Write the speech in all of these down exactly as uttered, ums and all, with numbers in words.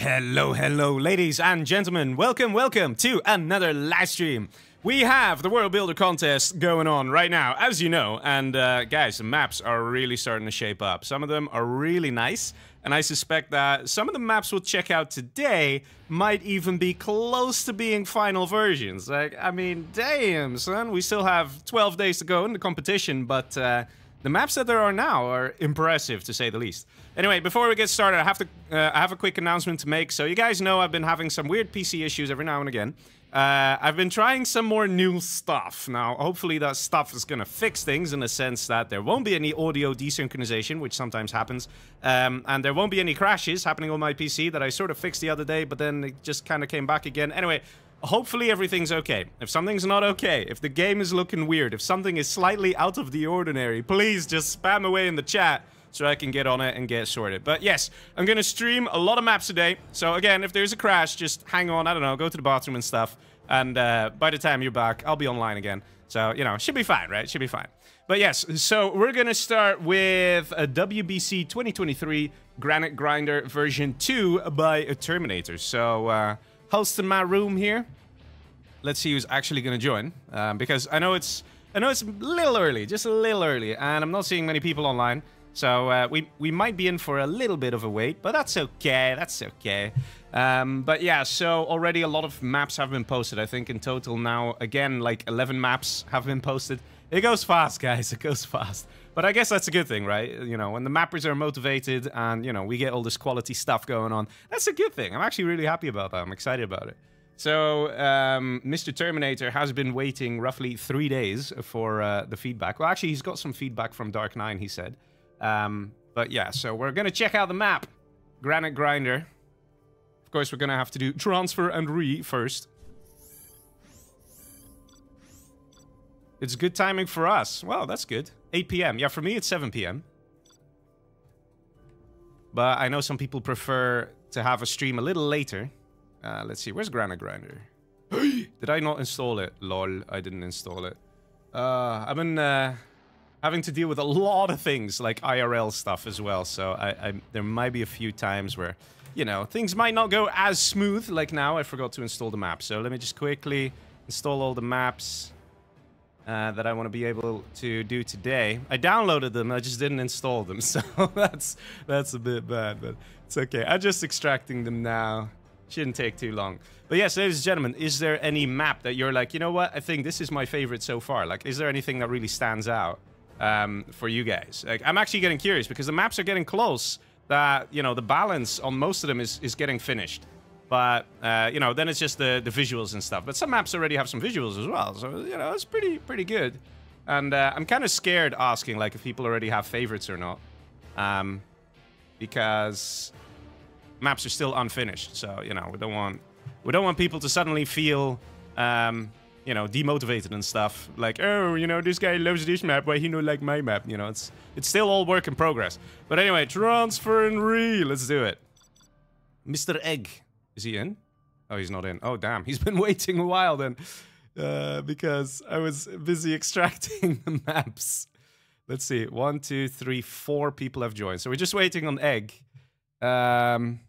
Hello, hello, ladies and gentlemen. Welcome, welcome to another live stream. We have the World Builder Contest going on right now, as you know. And uh, guys, the maps are really starting to shape up. Some of them are really nice. And I suspect that some of the maps we'll check out today might even be close to being final versions. Like, I mean, damn, son. We still have twelve days to go in the competition, but uh, the maps that there are now are impressive, to say the least. Anyway, before we get started, I have to uh, I have a quick announcement to make. So you guys know I've been having some weird P C issues every now and again. Uh, I've been trying some more new stuff. Now, hopefully that stuff is gonna fix things in the sense that there won't be any audio desynchronization, which sometimes happens, um, and there won't be any crashes happening on my P C that I sort of fixed the other day, but then it just kind of came back again. Anyway, hopefully everything's okay. If something's not okay, if the game is looking weird, if something is slightly out of the ordinary, please just spam away in the chat so I can get on it and get sorted. But yes, I'm gonna stream a lot of maps today. So again, if there's a crash, just hang on, I don't know, go to the bathroom and stuff. And uh, by the time you're back, I'll be online again. So, you know, should be fine, right? Should be fine. But yes, so we're gonna start with a W B C twenty twenty-three Granite Grinder version two by a Terminator. So, uh, hosting my room here. Let's see who's actually gonna join. Um, because I know it's, I know it's a little early, just a little early. And I'm not seeing many people online. So uh, we, we might be in for a little bit of a wait, but that's okay, that's okay. Um, but yeah, so already a lot of maps have been posted. I think in total now, again, like eleven maps have been posted. It goes fast, guys, it goes fast. But I guess that's a good thing, right? You know, when the mappers are motivated and, you know, we get all this quality stuff going on, that's a good thing. I'm actually really happy about that. I'm excited about it. So, um, Mister Terminator has been waiting roughly three days for uh, the feedback. Well, actually, he's got some feedback from Dark Nine, he said. Um, but yeah, so we're gonna check out the map. Granite Grinder. Of course, we're gonna have to do transfer and re first. It's good timing for us. Well, that's good. eight P M Yeah, for me it's seven P M But I know some people prefer to have a stream a little later. Uh, let's see, where's Granite Grinder? Did I not install it? Lol, I didn't install it. Uh, I've been, uh... having to deal with a lot of things, like I R L stuff as well, so I, I, there might be a few times where, you know, things might not go as smooth, like now I forgot to install the map. So let me just quickly install all the maps uh, that I want to be able to do today. I downloaded them, I just didn't install them, so that's, that's a bit bad, but it's okay. I'm just extracting them now. Shouldn't take too long. But yes, ladies and gentlemen, is there any map that you're like, you know what, I think this is my favorite so far? Like, is there anything that really stands out? Um, for you guys. Like, I'm actually getting curious because the maps are getting close that, you know, the balance on most of them is, is getting finished. But, uh, you know, then it's just the, the visuals and stuff. But some maps already have some visuals as well. So, you know, it's pretty, pretty good. And uh, I'm kind of scared asking, like, if people already have favorites or not. Um, because maps are still unfinished. So, you know, we don't want, we don't want people to suddenly feel... Um, you know, demotivated and stuff. Like, oh, you know, this guy loves this map, but he don't like my map. You know, it's it's still all work in progress. But anyway, transfer and re, let's do it. Mister Egg, is he in? Oh, he's not in. Oh, damn, he's been waiting a while then. Uh, because I was busy extracting the maps. Let's see, one, two, three, four people have joined. So we're just waiting on Egg. Um,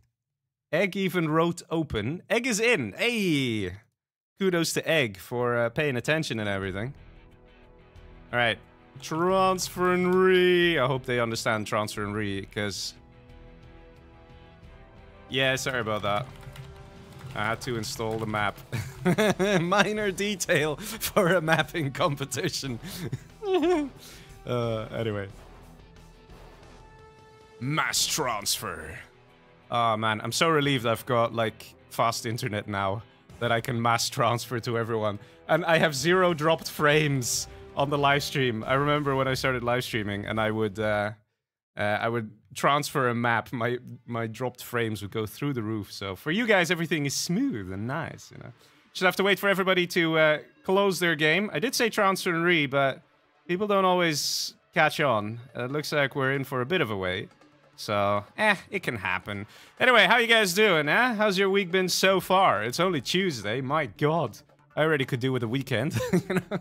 Egg even wrote open. Egg is in, hey! Kudos to Egg for uh, paying attention and everything. All right, transfer and re. I hope they understand transfer and re, because... yeah, sorry about that. I had to install the map. Minor detail for a mapping competition. uh, anyway. Mass transfer. Oh, man, I'm so relieved I've got, like, fast internet now. That I can mass transfer to everyone. And I have zero dropped frames on the live stream. I remember when I started live streaming and I would uh, uh, I would transfer a map, my my dropped frames would go through the roof. So for you guys, everything is smooth and nice, you know. Should have to wait for everybody to uh, close their game. I did say transfer and re, but people don't always catch on. It looks like we're in for a bit of a wait. So, eh, it can happen. Anyway, how you guys doing, eh? How's your week been so far? It's only Tuesday, my god. I already could do with a weekend, you know?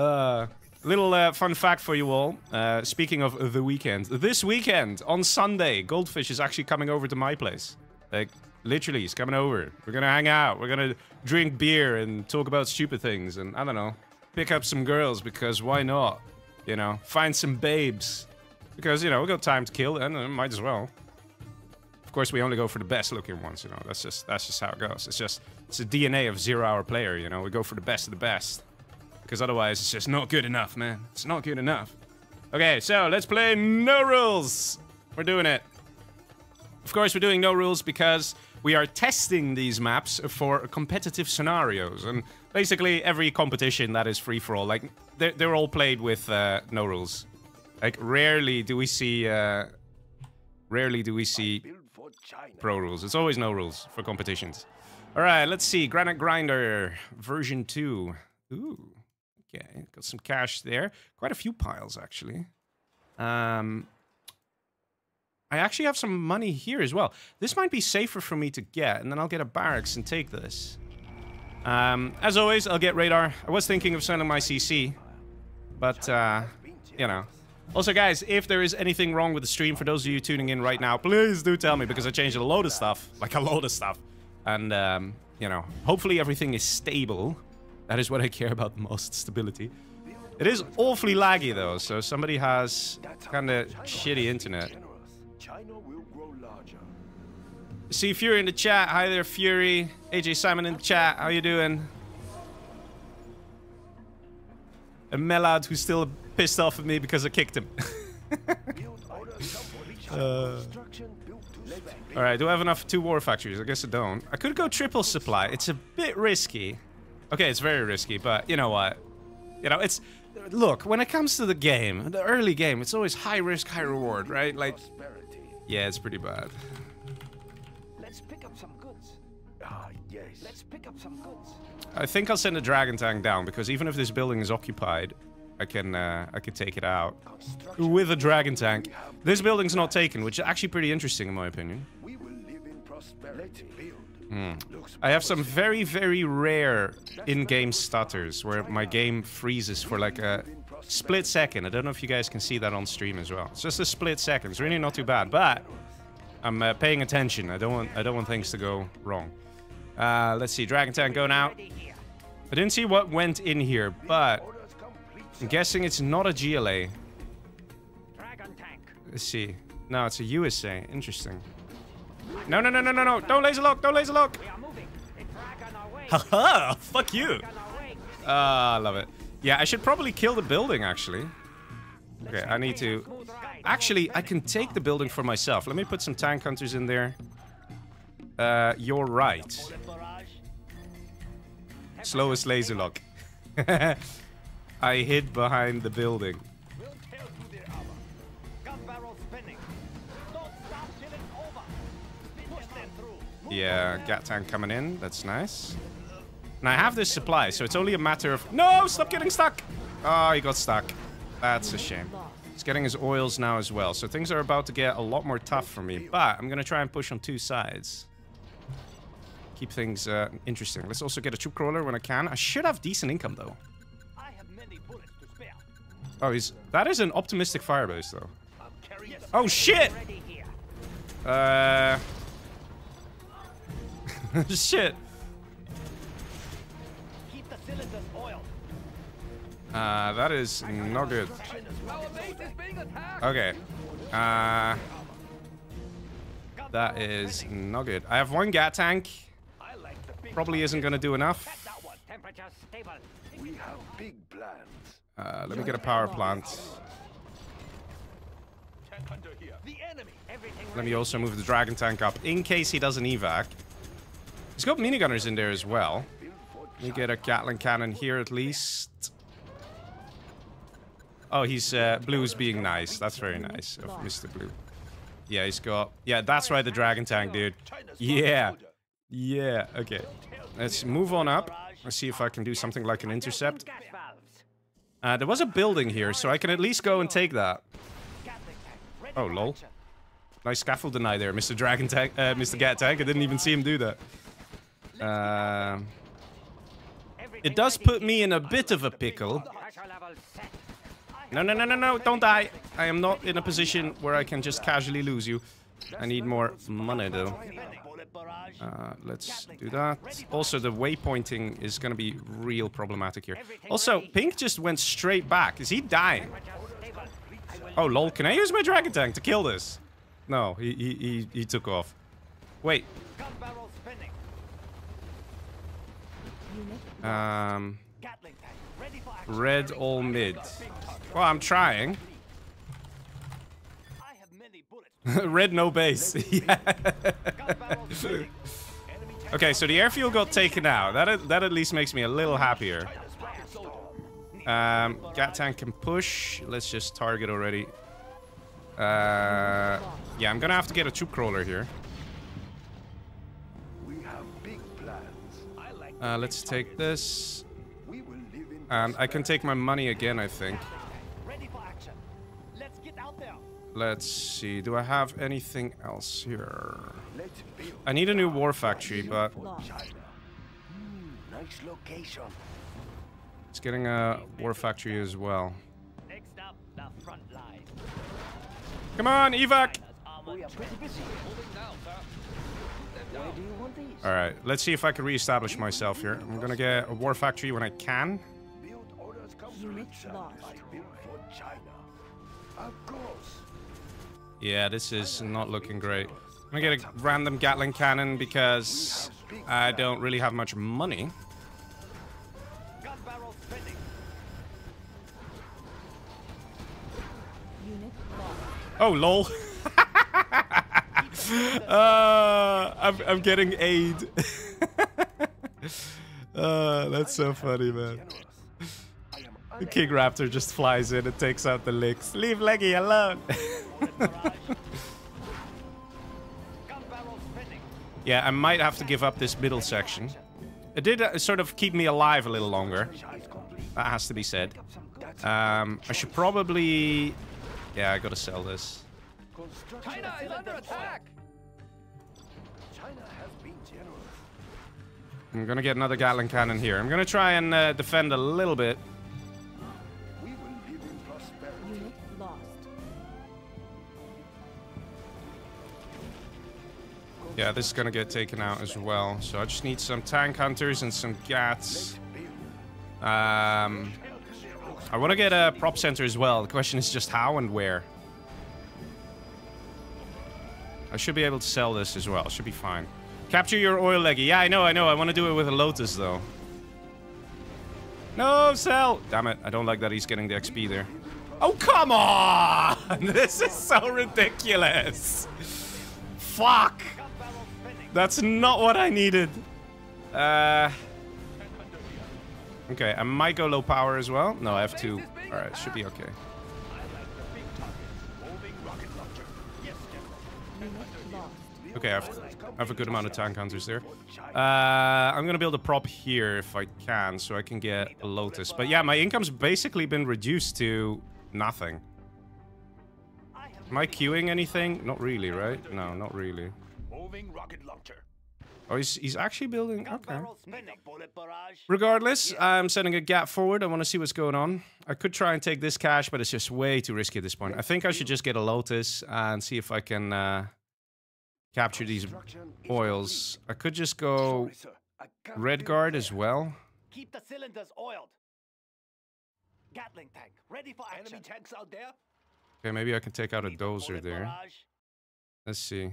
uh, little uh, fun fact for you all. Uh, speaking of the weekend. This weekend, on Sunday, Goldfish is actually coming over to my place. Like, literally, he's coming over. We're gonna hang out. We're gonna drink beer and talk about stupid things and, I don't know, pick up some girls because why not? You know, find some babes. Because, you know, we got time to kill and uh, might as well. Of course, we only go for the best looking ones, you know. That's just, that's just how it goes. It's just, it's the D N A of Zero Hour Player, you know. We go for the best of the best. Because otherwise, it's just not good enough, man. It's not good enough. Okay, so let's play No Rules. We're doing it. Of course, we're doing No Rules because we are testing these maps for competitive scenarios. And basically, every competition that is free-for-all, like, they're, they're all played with uh, No Rules. Like, rarely do we see... Uh, rarely do we see Pro Rules. It's always No Rules for competitions. All right, let's see. Granite Grinder version two. Ooh. Okay, got some cash there. Quite a few piles, actually. Um... I actually have some money here as well. This might be safer for me to get, and then I'll get a barracks and take this. Um, as always, I'll get radar. I was thinking of selling my C C, but, uh, you know. Also, guys, if there is anything wrong with the stream, for those of you tuning in right now, please do tell me, because I changed a load of stuff. Like, a load of stuff. And, um, you know, hopefully everything is stable. That is what I care about the most, stability. It is awfully laggy, though, so somebody has kind of shitty internet. China will grow larger. See Fury in the chat. Hi there, Fury. A J Simon in the chat. How you doing? And Melad, who's still pissed off at me because I kicked him. uh, all right, do I have enough for two war factories? I guess I don't. I could go triple supply. It's a bit risky. Okay, it's very risky, but you know what? You know, it's... Look, when it comes to the game, the early game, it's always high risk, high reward, right? Like... Yeah, it's pretty bad. Let's pick up some goods. Ah, yes. Let's pick up some goods. I think I'll send a dragon tank down because even if this building is occupied, I can uh, I can take it out with a dragon tank. This building's not taken, which is actually pretty interesting in my opinion. We will live in prosperity. Mm. I have some very very rare in-game stutters where my game freezes for like a split second. I don't know if you guys can see that on stream as well. It's just a split second. It's really not too bad, but I'm uh, paying attention. I don't want I don't want things to go wrong. Uh, let's see, Dragon Tank going out. I didn't see what went in here, but I'm guessing it's not a G L A. Let's see. No, it's a U S A. Interesting. No, no, no, no, no, no! Don't laser lock! Don't laser lock! Haha! Fuck you! Ah, uh, love it. Yeah, I should probably kill the building, actually. Okay, I need to... Actually, I can take the building for myself. Let me put some tank hunters in there. Uh, you're right. Slowest laser lock. I hid behind the building. Yeah, Gat tank coming in. That's nice. And I have this supply, so it's only a matter of... No! Stop getting stuck! Oh, he got stuck. That's a shame. He's getting his oils now as well, so things are about to get a lot more tough for me. But I'm going to try and push on two sides. Keep things uh, interesting. Let's also get a troop crawler when I can. I should have decent income, though. Oh, he's... That is an optimistic firebase, though. Oh, shit! Uh... Shit. Uh, that is not good. Okay. Uh, that is not good. I have one Gat tank. Probably isn't going to do enough. Uh, let me get a power plant. Let me also move the dragon tank up in case he doesn't evac. He's got minigunners in there as well. Let me get a Gatling cannon here at least. Oh, he's uh, Blue's being nice. That's very nice of Mister Blue. Yeah, he's got... Yeah, that's right, the dragon tank, dude. Yeah. Yeah, okay. Let's move on up. Let's see if I can do something like an intercept. Uh, there was a building here, so I can at least go and take that. Oh, lol. Nice scaffold deny there, Mister Dragon Tank, uh, Mister Gat Tank. I didn't even see him do that. Uh, it does put me in a bit of a pickle. No, no, no, no, no, don't die. I am not in a position where I can just casually lose you. I need more money though. Uh, let's do that. Also, the waypointing is going to be real problematic here. Also, Pink just went straight back. Is he dying? Oh, lol. Can I use my dragon tank to kill this? No, he he, he, he took off. Wait. Um, Red all mid. Well, I'm trying. Red no base. Yeah. Okay, so the airfield got taken out. That at, that at least makes me a little happier. Um, Gat tank can push. Let's just target already. Uh, yeah, I'm gonna have to get a troop crawler here. Uh, let's take this. And I can take my money again, I think. Let's see. Do I have anything else here? I need a new war factory, but it's getting a war factory as well. Come on, evac! All right, let's see if I can reestablish myself here. I'm gonna get a war factory when I can. Yeah, this is not looking great. I'm gonna get a random Gatling cannon because I don't really have much money. Oh, lol. uh, I'm, I'm getting aid. uh, that's so funny, man. The King Raptor just flies in and takes out the licks. Leave Leggy alone. Yeah, I might have to give up this middle section. It did uh, sort of keep me alive a little longer. That has to be said. Um, I should probably... Yeah, I gotta sell this. China is under attack. China has been generous. I'm gonna get another Gatling cannon here. I'm gonna try and uh, defend a little bit. We will live in prosperity. Unit lost. Yeah, this is gonna get taken out as well. So I just need some tank hunters and some Gats. Um, I want to get a prop center as well. The question is just how and where. I should be able to sell this as well. Should be fine. Capture your oil, Leggy. Yeah, I know, I know. I want to do it with a Lotus, though. No, sell! Damn it. I don't like that he's getting the X P there. Oh, come on! This is so ridiculous. Fuck. That's not what I needed. Uh... Okay, I might go low power as well. No, I have two. All right, should be okay. Okay, I have, I have a good amount of tank hunters there. Uh, I'm going to build a prop here if I can, so I can get a Lotus. But yeah, my income's basically been reduced to nothing. Am I queuing anything? Not really, right? No, not really. Moving rocket launcher. Oh, he's, he's actually building... Okay. Regardless, I'm sending a gap forward. I want to see what's going on. I could try and take this cash, but it's just way too risky at this point. I think I should just get a Lotus and see if I can uh, capture these oils. I could just go Red Guard as well. Keep the cylinders oiled. Gatling tank ready for enemy tanks out there. Okay, maybe I can take out a dozer there. Let's see.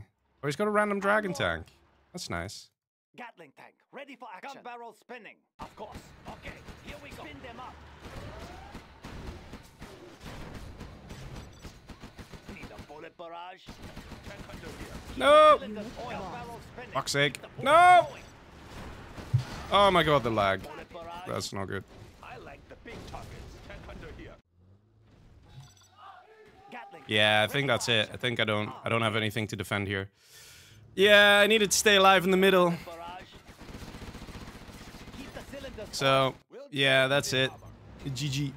Oh, he's got a random dragon tank. That's nice. Gatling tank ready for action. Gun barrel spinning. Of course. Okay, here we go. Spin them up. Need a bullet barrage. No. Fuck's sake. No. Oh my god, the lag. That's not good. I like the big targets. Here. Yeah, I think that's it. I think I don't. I don't have anything to defend here. Yeah, I needed to stay alive in the middle. So, yeah, that's it. G G.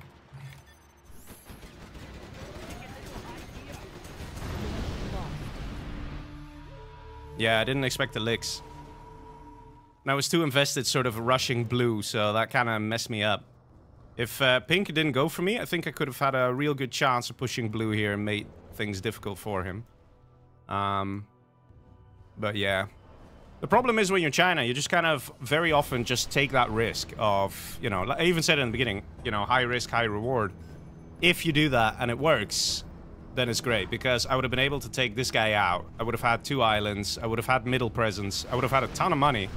Yeah, I didn't expect the licks. And I was too invested sort of rushing blue, so that kind of messed me up. If uh, Pink didn't go for me, I think I could have had a real good chance of pushing blue here and made things difficult for him. Um, but yeah. The problem is when you're China, you just kind of very often just take that risk of, you know, like I even said in the beginning, you know, high risk, high reward. If you do that and it works, then it's great, because I would have been able to take this guy out. I would have had two islands. I would have had middle presence. I would have had a ton of money.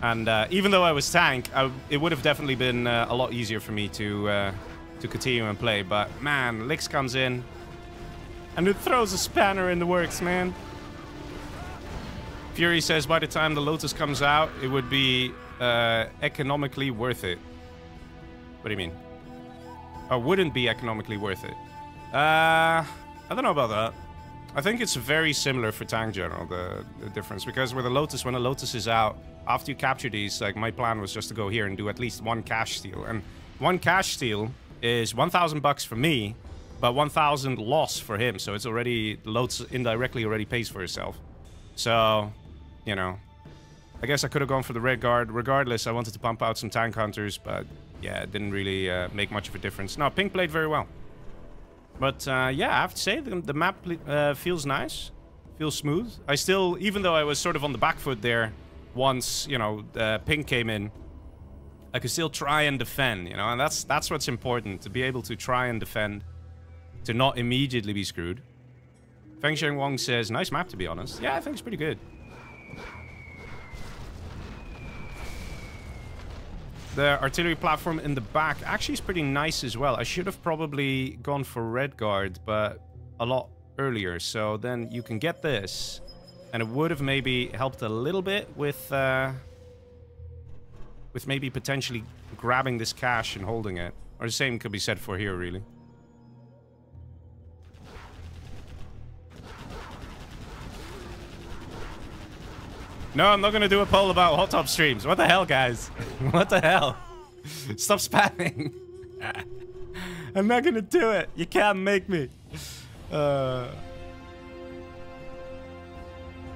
And uh, even though I was tank, I, it would have definitely been uh, a lot easier for me to uh, to continue and play. But man, Lix comes in and it throws a spanner in the works, man. Fury says by the time the Lotus comes out, it would be uh, economically worth it. What do you mean? Or wouldn't be economically worth it? Uh, I don't know about that. I think it's very similar for Tank General, the, the difference. Because with a Lotus, when a Lotus is out, after you capture these, like my plan was just to go here and do at least one cash steal. And one cash steal is one thousand bucks for me, but one thousand loss for him. So it's already, the Lotus indirectly already pays for itself. So, you know, I guess I could have gone for the Red Guard. Regardless, I wanted to pump out some tank hunters, but yeah, it didn't really uh, make much of a difference. No, Pink played very well. But uh, yeah, I have to say, the, the map uh, feels nice, feels smooth. I still, even though I was sort of on the back foot there, once, you know, uh, Pink came in, I could still try and defend, you know, and that's that's what's important, to be able to try and defend, to not immediately be screwed. Feng Sheng Wang says, nice map, to be honest. Yeah, I think it's pretty good. The artillery platform in the back actually is pretty nice as well. I should have probably gone for Red Guard, but a lot earlier. So then you can get this, and it would have maybe helped a little bit with, uh, with maybe potentially grabbing this cash and holding it. Or the same could be said for here, really. No, I'm not going to do a poll about hot top streams. What the hell, guys? What the hell? Stop spamming. I'm not going to do it. You can't make me. Uh...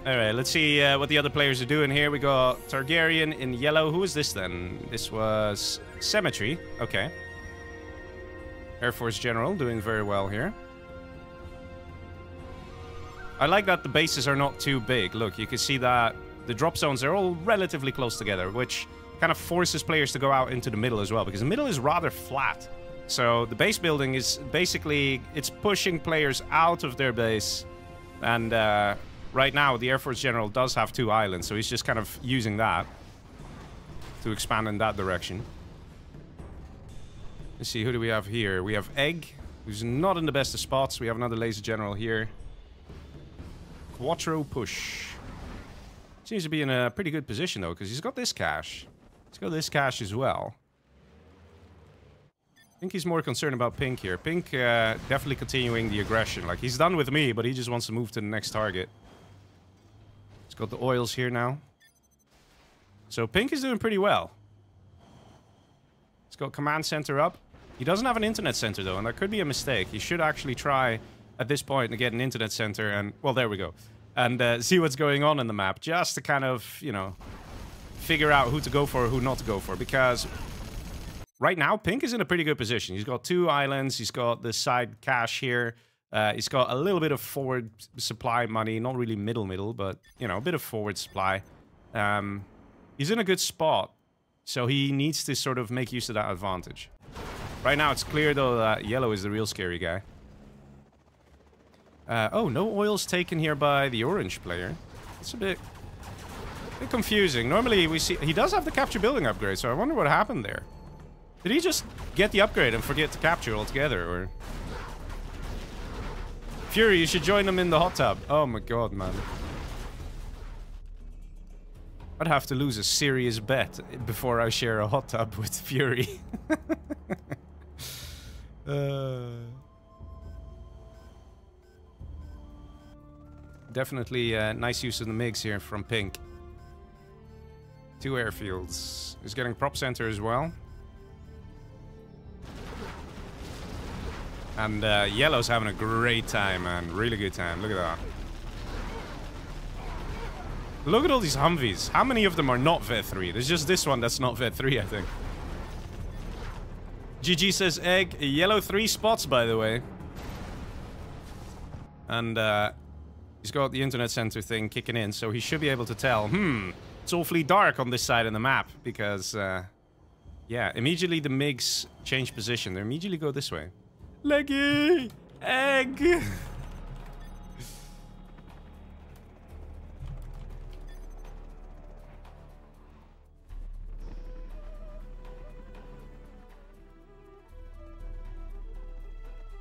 All right, let's see uh, what the other players are doing here. We got Targaryen in yellow. Who is this then? This was Cemetery. Okay. Air Force General doing very well here. I like that the bases are not too big. Look, you can see that the drop zones are all relatively close together, which kind of forces players to go out into the middle as well, because the middle is rather flat. So the base building is basically, it's pushing players out of their base. And uh, right now, the Air Force General does have two islands, so he's just kind of using that to expand in that direction. Let's see, who do we have here? We have Egg, who's not in the best of spots. We have another Laser General here. Quattro push. Seems to be in a pretty good position, though, because he's got this cash. He's got this cash as well. I think he's more concerned about Pink here. Pink uh, definitely continuing the aggression. Like, he's done with me, but he just wants to move to the next target. He's got the oils here now. So Pink is doing pretty well. He's got command center up. He doesn't have an internet center, though, and that could be a mistake. He should actually try, at this point, to get an internet center and... Well, there we go. And uh, see what's going on in the map, just to kind of, you know, figure out who to go for, who not to go for. Because right now, Pink is in a pretty good position. He's got two islands. He's got the side cash here. Uh, he's got a little bit of forward supply money. Not really middle-middle, but, you know, a bit of forward supply. Um, he's in a good spot. So he needs to sort of make use of that advantage. Right now, it's clear, though, that Yellow is the real scary guy. Uh, oh, no oils taken here by the orange player. It's a bit, a bit confusing. Normally, we see... He does have the capture building upgrade, so I wonder what happened there. Did he just get the upgrade and forget to capture altogether, or... Fury, you should join them in the hot tub. Oh my god, man. I'd have to lose a serious bet before I share a hot tub with Fury. uh... Definitely uh, nice use of the MiGs here from Pink. Two airfields. He's getting prop center as well. And uh, Yellow's having a great time, man. Really good time. Look at that. Look at all these Humvees. How many of them are not Vet three? There's just this one that's not Vet three, I think. G G says Egg. Yellow three spots, by the way. And... Uh, He's got the internet center thing kicking in, so he should be able to tell, hmm, it's awfully dark on this side of the map, because, uh, yeah, immediately the MiGs change position. They immediately go this way. Leggy! Egg!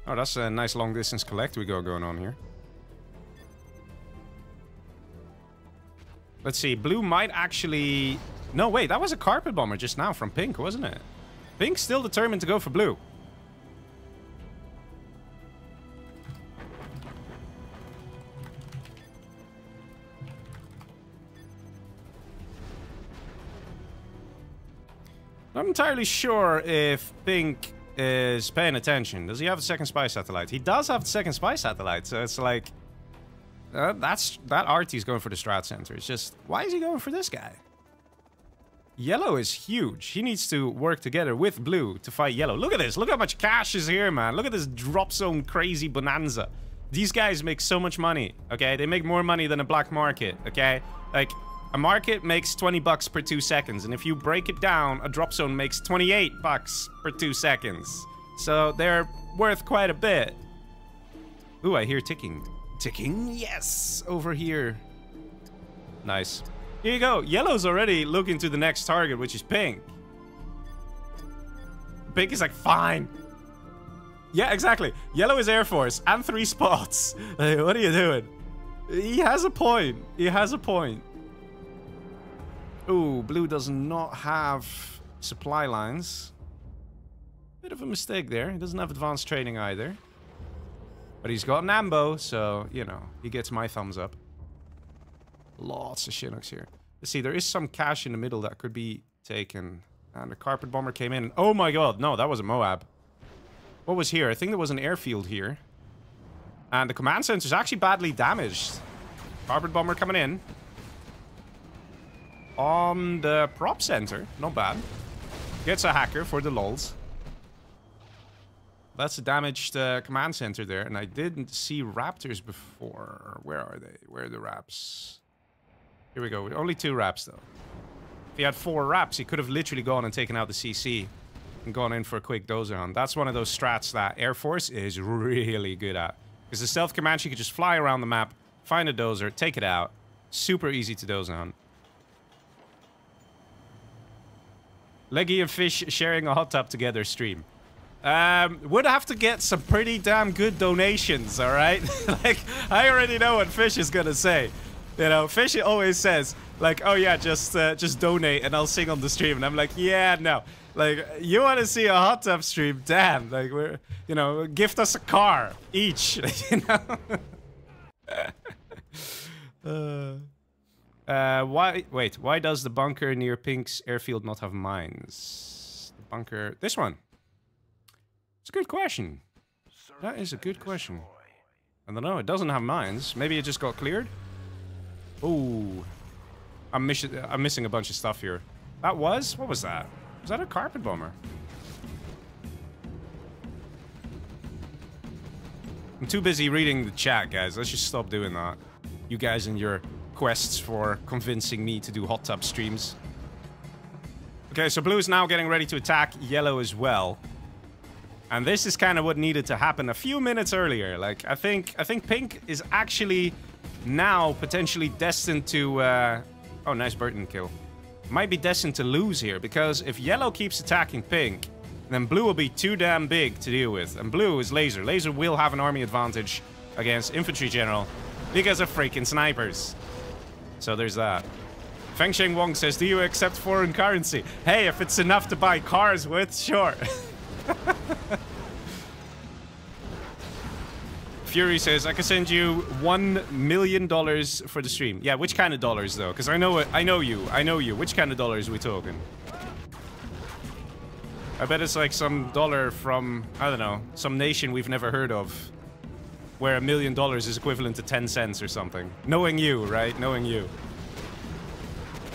Oh, that's a nice long distance collect we got going on here. Let's see, Blue might actually... No, wait, that was a carpet bomber just now from Pink, wasn't it? Pink's still determined to go for Blue. Not entirely sure if Pink is paying attention. Does he have a second spy satellite? He does have the second spy satellite, so it's like... Uh, that's that R T's going for the strat center. It's just, why is he going for this guy? Yellow is huge. He needs to work together with Blue to fight Yellow. Look at this. Look how much cash is here, man. Look at this drop zone crazy bonanza. These guys make so much money, okay? They make more money than a black market, okay? Like, a market makes twenty bucks per two seconds. And if you break it down, a drop zone makes twenty-eight bucks per two seconds. So they're worth quite a bit. Ooh, I hear ticking. Ticking, yes, over here. Nice. Here you go. Yellow's already looking to the next target, which is Pink. Pink is like, fine. Yeah, exactly. Yellow is Air Force and three spots. Like, what are you doing? He has a point. He has a point. Ooh, Blue does not have supply lines. Bit of a mistake there. He doesn't have advanced training either. But he's got an ambo, so, you know, he gets my thumbs up. Lots of Chinooks here. Let's see, there is some cash in the middle that could be taken. And the carpet bomber came in. Oh my god, no, that was a Moab. What was here? I think there was an airfield here. And the command center is actually badly damaged. Carpet bomber coming in. On the prop center, not bad. Gets a hacker for the lols. That's a damaged uh, command center there, and I didn't see raptors before. Where are they? Where are the raps? Here we go. Only two raps, though. If he had four raps, he could have literally gone and taken out the C C and gone in for a quick dozer hunt. That's one of those strats that Air Force is really good at. Because the stealth Comanche could just fly around the map, find a dozer, take it out. Super easy to dozer hunt. Leggy and Fish sharing a hot tub together stream. Um, would have to get some pretty damn good donations, alright? Like, I already know what Fish is gonna say. You know, Fish always says, like, oh yeah, just uh, just donate and I'll sing on the stream. And I'm like, yeah, no. Like, you wanna see a hot tub stream? Damn. Like, we're, you know, gift us a car. Each. You know? uh, uh, why, wait, why does the bunker near Pink's airfield not have mines? The bunker, this one. It's a good question. That is a good question. I don't know. It doesn't have mines. Maybe it just got cleared. Ooh, I'm missing. I'm missing a bunch of stuff here. That was. What was that? Was that a carpet bomber? I'm too busy reading the chat, guys. Let's just stop doing that. You guys and your quests for convincing me to do hot tub streams. Okay, so Blue is now getting ready to attack Yellow as well. And this is kind of what needed to happen a few minutes earlier. Like, I think I think Pink is actually now potentially destined to... Uh... Oh, nice Burton kill. Might be destined to lose here, because if Yellow keeps attacking Pink, then Blue will be too damn big to deal with. And Blue is Laser. Laser will have an army advantage against Infantry General because of freaking snipers. So there's that. Feng Sheng Wang says, do you accept foreign currency? Hey, if it's enough to buy cars with, sure. Fury says, I can send you one million dollars for the stream. Yeah, which kind of dollars though? Because I know it, I know you, I know you. Which kind of dollars are we talking? I bet it's like some dollar from, I don't know, some nation we've never heard of, where a million dollars is equivalent to ten cents or something. Knowing you, right? Knowing you.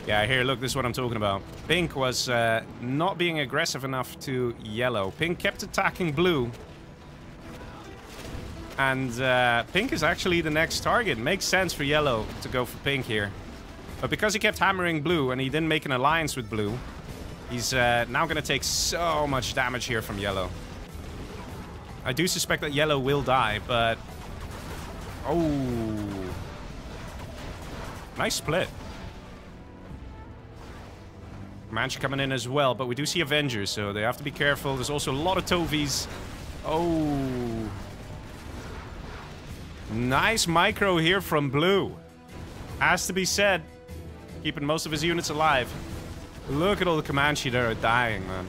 Yeah, here, look, this is what I'm talking about. Pink was uh, not being aggressive enough to Yellow. Pink kept attacking Blue. And uh, Pink is actually the next target. Makes sense for Yellow to go for Pink here. But because he kept hammering Blue and he didn't make an alliance with Blue, he's uh, now going to take so much damage here from Yellow. I do suspect that Yellow will die, but... Oh. Nice split. Mancha coming in as well, but we do see Avengers, so they have to be careful. There's also a lot of Tovies. Oh. Nice micro here from Blue. Has to be said. Keeping most of his units alive. Look at all the Comanche that are dying, man.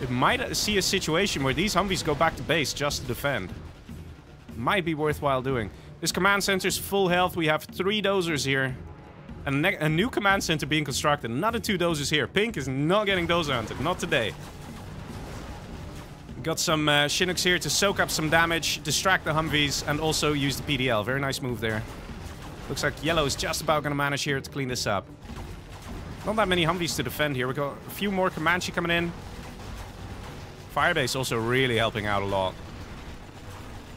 It might see a situation where these Humvees go back to base just to defend. Might be worthwhile doing. This command center's full health. We have three dozers here. And a new command center being constructed. Another two dozers here. Pink is not getting dozer hunted. Not today. Got some uh, Chinooks here to soak up some damage, distract the Humvees, and also use the P D L. Very nice move there. Looks like Yellow is just about going to manage here to clean this up. Not that many Humvees to defend here. We've got a few more Comanche coming in. Firebase also really helping out a lot.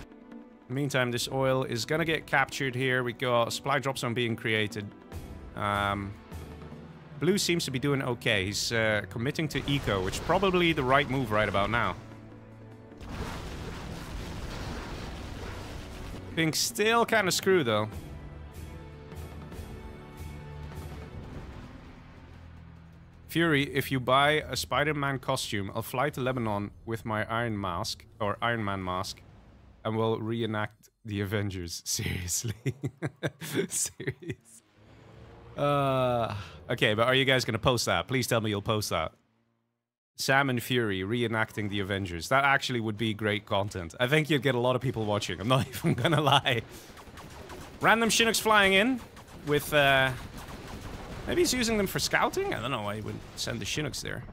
In the meantime, this oil is going to get captured here. We got a supply drop zone being created. Um, Blue seems to be doing okay. He's uh, committing to eco, which is probably the right move right about now. Pink's still kind of screwed, though. Fury, if you buy a Spider-Man costume, I'll fly to Lebanon with my Iron Mask, or Iron Man mask, and we'll reenact the Avengers. Seriously. Seriously. Uh, okay, but are you guys going to post that? Please tell me you'll post that. Sam and Fury reenacting the Avengers. That actually would be great content. I think you'd get a lot of people watching. I'm not even going to lie. Random Chinooks flying in with... Uh, maybe he's using them for scouting? I don't know why he would send the Chinooks there.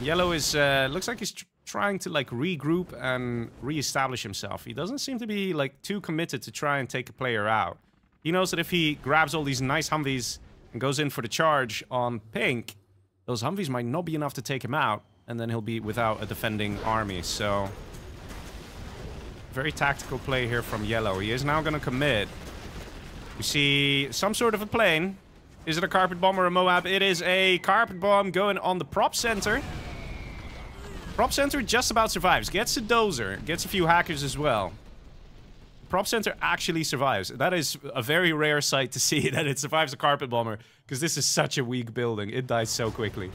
Yellow is... Uh, looks like he's... Tr trying to like regroup and reestablish himself. He doesn't seem to be like too committed to try and take a player out. He knows that if he grabs all these nice Humvees and goes in for the charge on Pink, those Humvees might not be enough to take him out, and then he'll be without a defending army. So very tactical play here from Yellow. He is now going to commit. We see some sort of a plane. Is it a carpet bomb or a Moab? It is a carpet bomb going on the prop center. Prop Center just about survives. Gets a dozer. Gets a few hackers as well. Prop Center actually survives. That is a very rare sight to see, that it survives a carpet bomber, because this is such a weak building. It dies so quickly.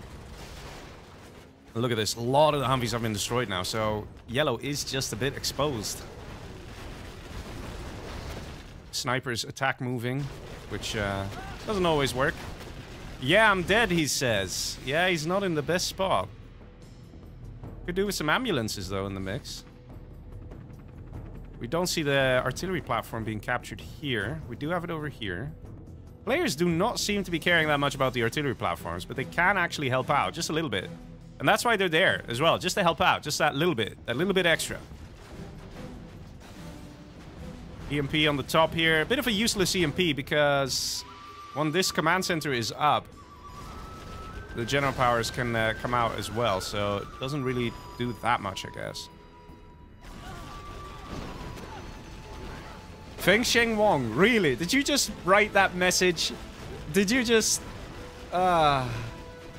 Look at this. A lot of the Humvees have been destroyed now, so Yellow is just a bit exposed. Sniper's attack moving, which uh, doesn't always work. Yeah, I'm dead, he says. Yeah, he's not in the best spot. Could do with some ambulances, though, in the mix. We don't see the artillery platform being captured here. We do have it over here. Players do not seem to be caring that much about the artillery platforms, but they can actually help out just a little bit. And that's why they're there as well, just to help out. Just that little bit. That little bit extra. E M P on the top here. A bit of a useless E M P, because when this command center is up, the general powers can uh, come out as well, so it doesn't really do that much, I guess. Feng Sheng Wang, really? Did you just write that message? Did you just... Uh,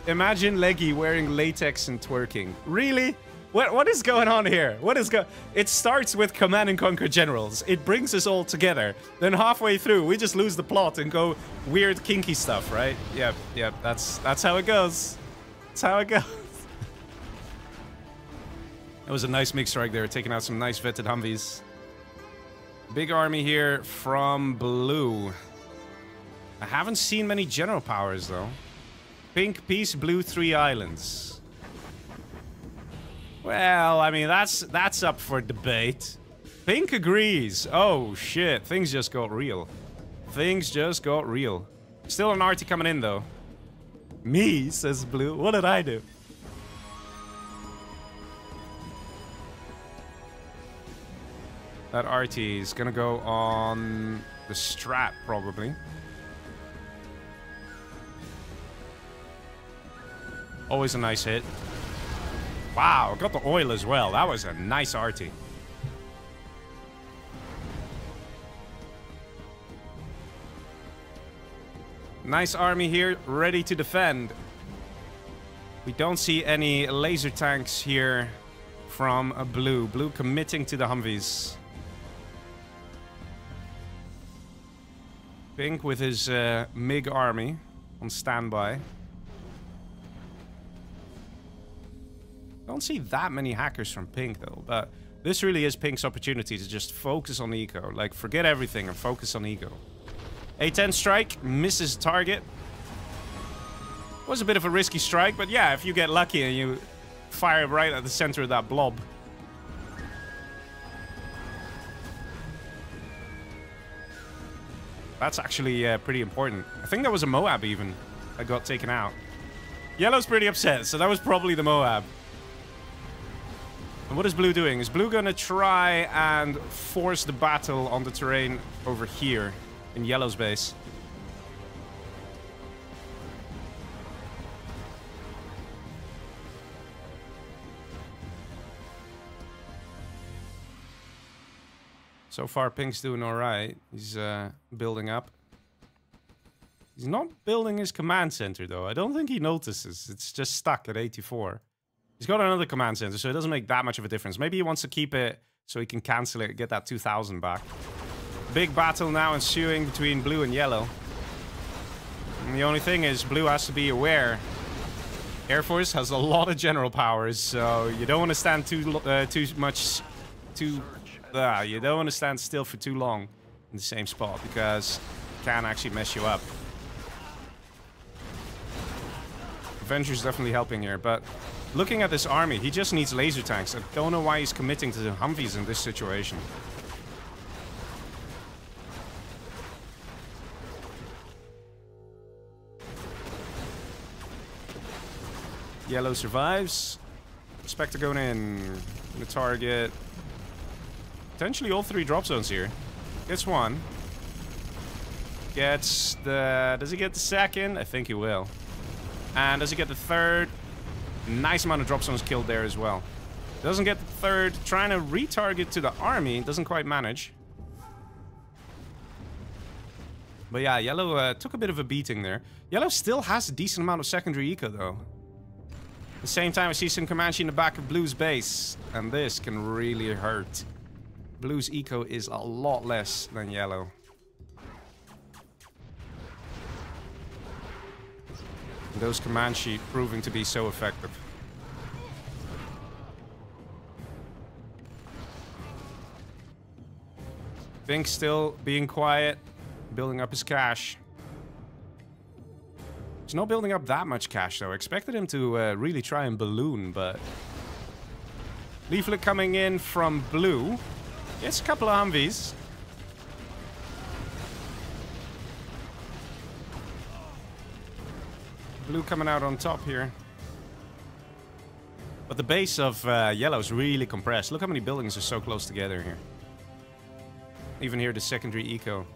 imagine Leggy wearing latex and twerking. Really? What, what is going on here? What is go- It starts with Command and Conquer Generals. It brings us all together. Then halfway through, we just lose the plot and go weird kinky stuff, right? Yep, yep, that's that's how it goes. That's how it goes. That was a nice mix strike there, taking out some nice vetted Humvees. Big army here from Blue. I haven't seen many general powers, though. Pink, Peace, Blue, Three Islands. Well, I mean, that's that's up for debate. Pink agrees. Oh, shit. Things just got real. Things just got real. Still an arty coming in, though. Me, says Blue. What did I do? That arty is going to go on the strap, probably. Always a nice hit. Wow, got the oil as well. That was a nice arty. Nice army here, ready to defend. We don't see any laser tanks here from Blue. Blue committing to the Humvees. Pink with his uh, M I G army on standby. Don't see that many hackers from Pink though, but this really is Pink's opportunity to just focus on eco. Like, forget everything and focus on eco. A ten strike, misses target. Was a bit of a risky strike, but yeah, if you get lucky and you fire right at the center of that blob. That's actually uh, pretty important. I think that was a Moab even that got taken out. Yellow's pretty upset, so that was probably the Moab. And what is Blue doing? Is Blue gonna try and force the battle on the terrain over here? In Yellow's base. So far, Pink's doing all right. He's uh, building up. He's not building his command center, though. I don't think he notices. It's just stuck at eighty-four. He's got another command center, so it doesn't make that much of a difference. Maybe he wants to keep it so he can cancel it and get that two thousand back. Big battle now ensuing between Blue and Yellow. And the only thing is, Blue has to be aware. Air Force has a lot of general powers, so you don't want to stand too uh, too much, too. Uh, you don't want to stand still for too long in the same spot because it can actually mess you up. Avengers definitely helping here, but looking at this army, he just needs laser tanks. I don't know why he's committing to the Humvees in this situation. Yellow survives. Spectre going in. The target. Potentially all three drop zones here. Gets one. Gets the... Does he get the second? I think he will. And does he get the third? Nice amount of drop zones killed there as well. Doesn't get the third. Trying to retarget to the army. Doesn't quite manage. But yeah, Yellow uh, took a bit of a beating there. Yellow still has a decent amount of secondary eco though. At the same time, I see some Comanche in the back of Blue's base, and this can really hurt. Blue's eco is a lot less than Yellow. And those Comanche proving to be so effective. Pink still being quiet, building up his cash. He's not building up that much cash, though. I expected him to uh, really try and balloon, but... Leaflet coming in from Blue. Gets a couple of Humvees. Blue coming out on top here. But the base of uh, Yellow is really compressed. Look how many buildings are so close together here. Even here, the secondary eco.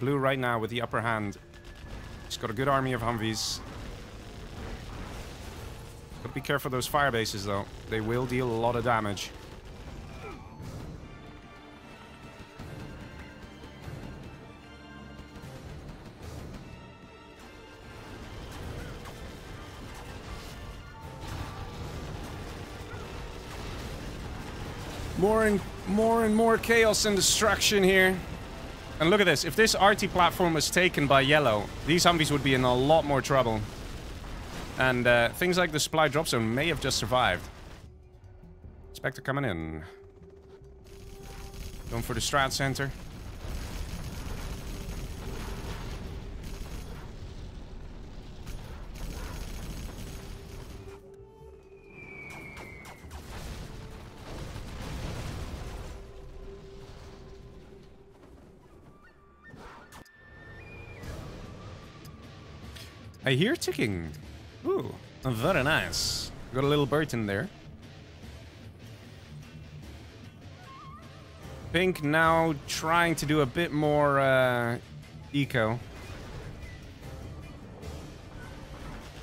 Blue right now with the upper hand. He's got a good army of Humvees. But be careful of those fire bases though. They will deal a lot of damage. More and more and more chaos and destruction here. And look at this, if this R T platform was taken by Yellow, these Humvees would be in a lot more trouble. And uh, things like the supply drop zone may have just survived. Spectre coming in. Going for the Strat Center. I hear ticking. Ooh, very nice. Got a little bird in there. Pink now trying to do a bit more uh, eco.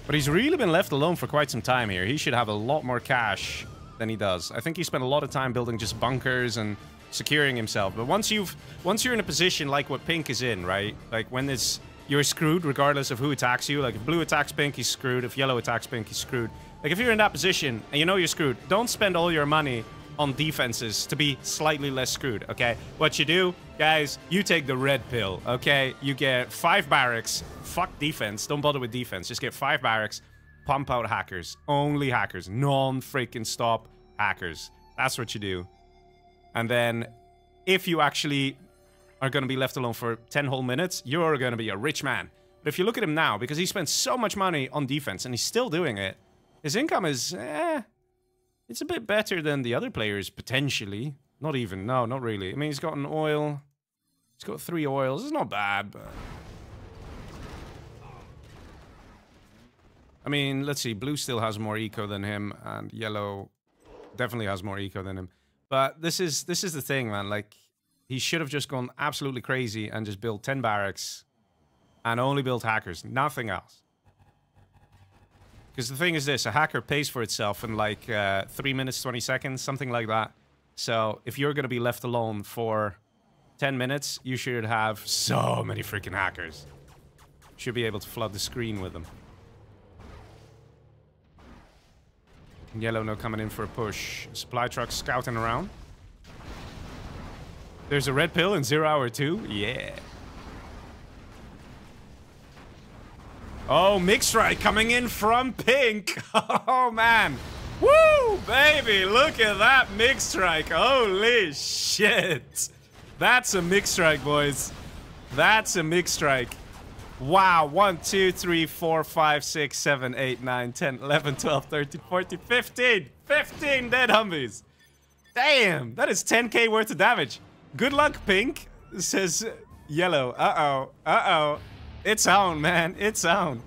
But he's really been left alone for quite some time here. He should have a lot more cash than he does. I think he spent a lot of time building just bunkers and securing himself. But once you've once you're in a position like what Pink is in, right? Like when it's you're screwed regardless of who attacks you. Like if Blue attacks Pink, he's screwed. If Yellow attacks Pink, he's screwed. Like if you're in that position and you know you're screwed, don't spend all your money on defenses to be slightly less screwed, okay? What you do, guys, you take the red pill, okay? You get five barracks, fuck defense, don't bother with defense, just get five barracks, pump out hackers, only hackers, non-freaking stop hackers. That's what you do. And then if you actually are gonna be left alone for ten whole minutes, you're gonna be a rich man. But if you look at him now, because he spent so much money on defense and he's still doing it, his income is, eh, it's a bit better than the other players, potentially. Not even. No, not really. I mean, he's got an oil. He's got three oils. It's not bad, but... I mean, let's see. Blue still has more eco than him, and Yellow definitely has more eco than him. But this is, this is the thing, man. Like, he should have just gone absolutely crazy and just built ten barracks and only built hackers. Nothing else. Because the thing is this, a hacker pays for itself in like uh, three minutes, twenty seconds, something like that. So if you're going to be left alone for ten minutes, you should have so many freaking hackers. Should be able to flood the screen with them. Yellow now coming in for a push. Supply truck scouting around. There's a red pill in Zero Hour two. Yeah. Oh, mix right coming in from Pink. Oh, man. Woo, baby. Look at that mix strike. Holy shit. That's a mix strike, boys. That's a mix strike. Wow. one, two, three, four, five, six, seven, eight, nine, ten, eleven, twelve, thirteen, fourteen, fifteen. fifteen dead hummies. Damn. That is ten K worth of damage. Good luck, Pink, says Yellow. Uh-oh. Uh-oh. It's on, man. It's on.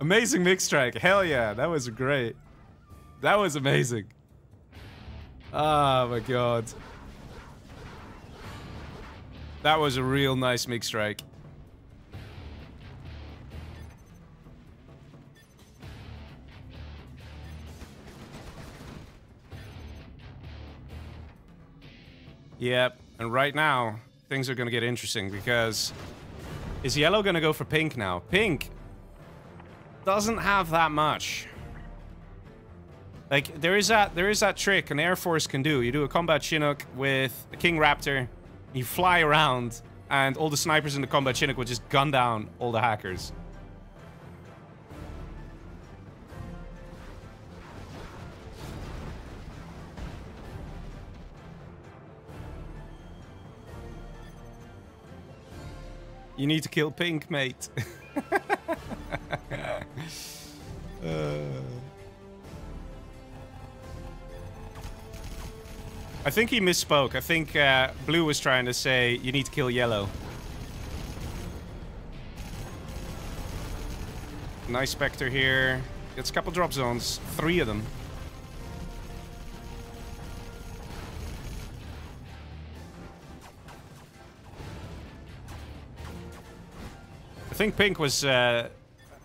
Amazing mix strike. Hell yeah. That was great. That was amazing. Oh, my God. That was a real nice mix strike. Yep. And right now, things are going to get interesting because... Is Yellow gonna go for Pink now? Pink doesn't have that much. Like there is that there is that trick an Air Force can do. You do a combat Chinook with a King Raptor, you fly around, and all the snipers in the combat Chinook will just gun down all the hackers. You need to kill Pink, mate. uh. I think he misspoke. I think uh, Blue was trying to say, you need to kill Yellow. Nice Spectre here. Gets a couple drop zones. Three of them. I think Pink was, uh,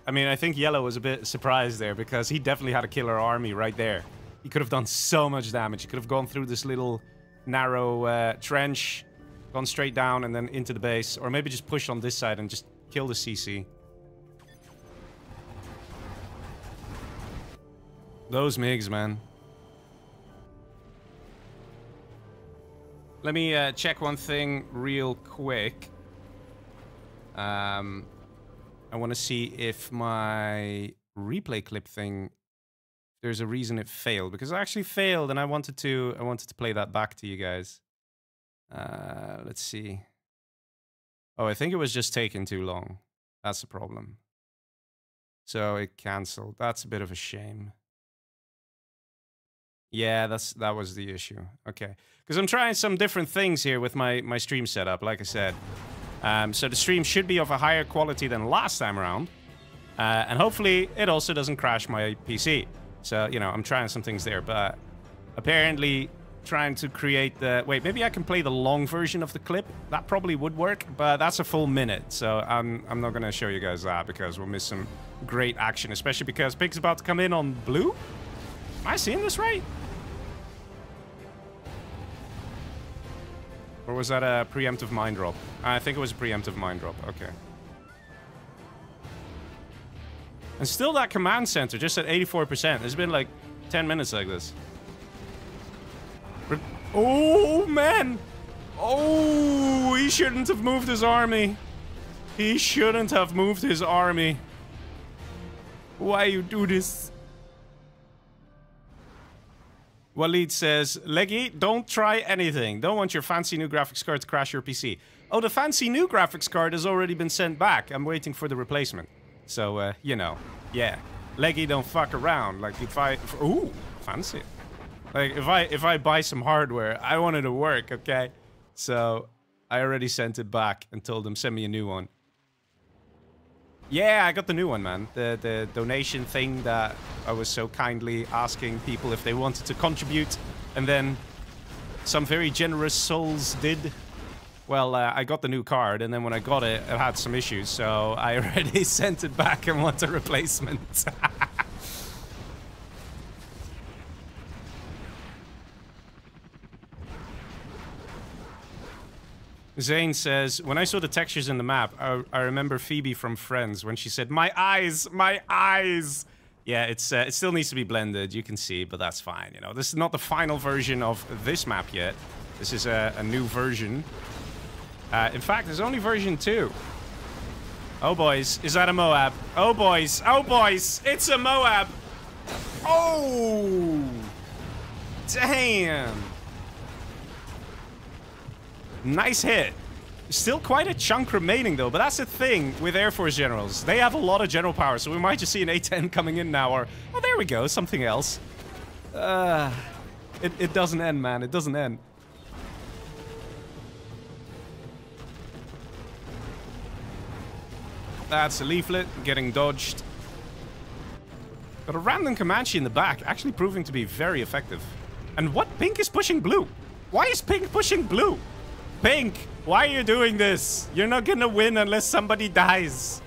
I mean, I think Yellow was a bit surprised there because he definitely had a killer army right there. He could have done so much damage. He could have gone through this little narrow uh, trench, gone straight down and then into the base, or maybe just push on this side and just kill the C C. Those MiGs, man. Let me uh, check one thing real quick. Um... I want to see if my replay clip thing, there's a reason it failed, because it actually failed and I wanted to I wanted to play that back to you guys. Uh, let's see. Oh, I think it was just taking too long. That's the problem. So it canceled. That's a bit of a shame. Yeah, that's that was the issue. Okay. Because I'm trying some different things here with my, my stream setup, like I said. Um, so the stream should be of a higher quality than last time around. Uh, and hopefully it also doesn't crash my P C. So, you know, I'm trying some things there, but apparently trying to create the... Wait, maybe I can play the long version of the clip. That probably would work, but that's a full minute. So I'm, I'm not going to show you guys that because we'll miss some great action, especially because Pink's about to come in on Blue. Am I seeing this right? Or was that a preemptive mind drop? I think it was a preemptive mind drop. Okay. And still that command center just at eighty-four percent. It's been like ten minutes like this. Oh, man. Oh, he shouldn't have moved his army. He shouldn't have moved his army. Why you do this? Walid says, Leggy, don't try anything. Don't want your fancy new graphics card to crash your P C. Oh, the fancy new graphics card has already been sent back. I'm waiting for the replacement. So, uh, you know, yeah. Leggy, don't fuck around. Like, if I... If, ooh, fancy. Like, if I, if I buy some hardware, I want it to work, okay? So, I already sent it back and told them, send me a new one. Yeah, I got the new one, man. The the donation thing that I was so kindly asking people if they wanted to contribute. And then some very generous souls did. Well, uh, I got the new card, and then when I got it, it had some issues. So I already sent it back and want a replacement. Zane says, when I saw the textures in the map, I, I remember Phoebe from Friends when she said, my eyes, my eyes. Yeah, it's uh, it still needs to be blended, you can see, but that's fine. You know, this is not the final version of this map yet. This is a, a new version. Uh, in fact, there's only version two. Oh, boys, is that a Moab? Oh, boys, oh, boys, it's a Moab. Oh, damn. Nice hit. Still quite a chunk remaining, though. But that's the thing with Air Force Generals. They have a lot of general power, so we might just see an A ten coming in now. Or, oh, there we go. Something else. Uh, it, it doesn't end, man. It doesn't end. That's a leaflet getting dodged. But a random Comanche in the back actually proving to be very effective. And what? Pink is pushing Blue. Why is Pink pushing Blue? Pink, why are you doing this? You're not gonna win unless somebody dies.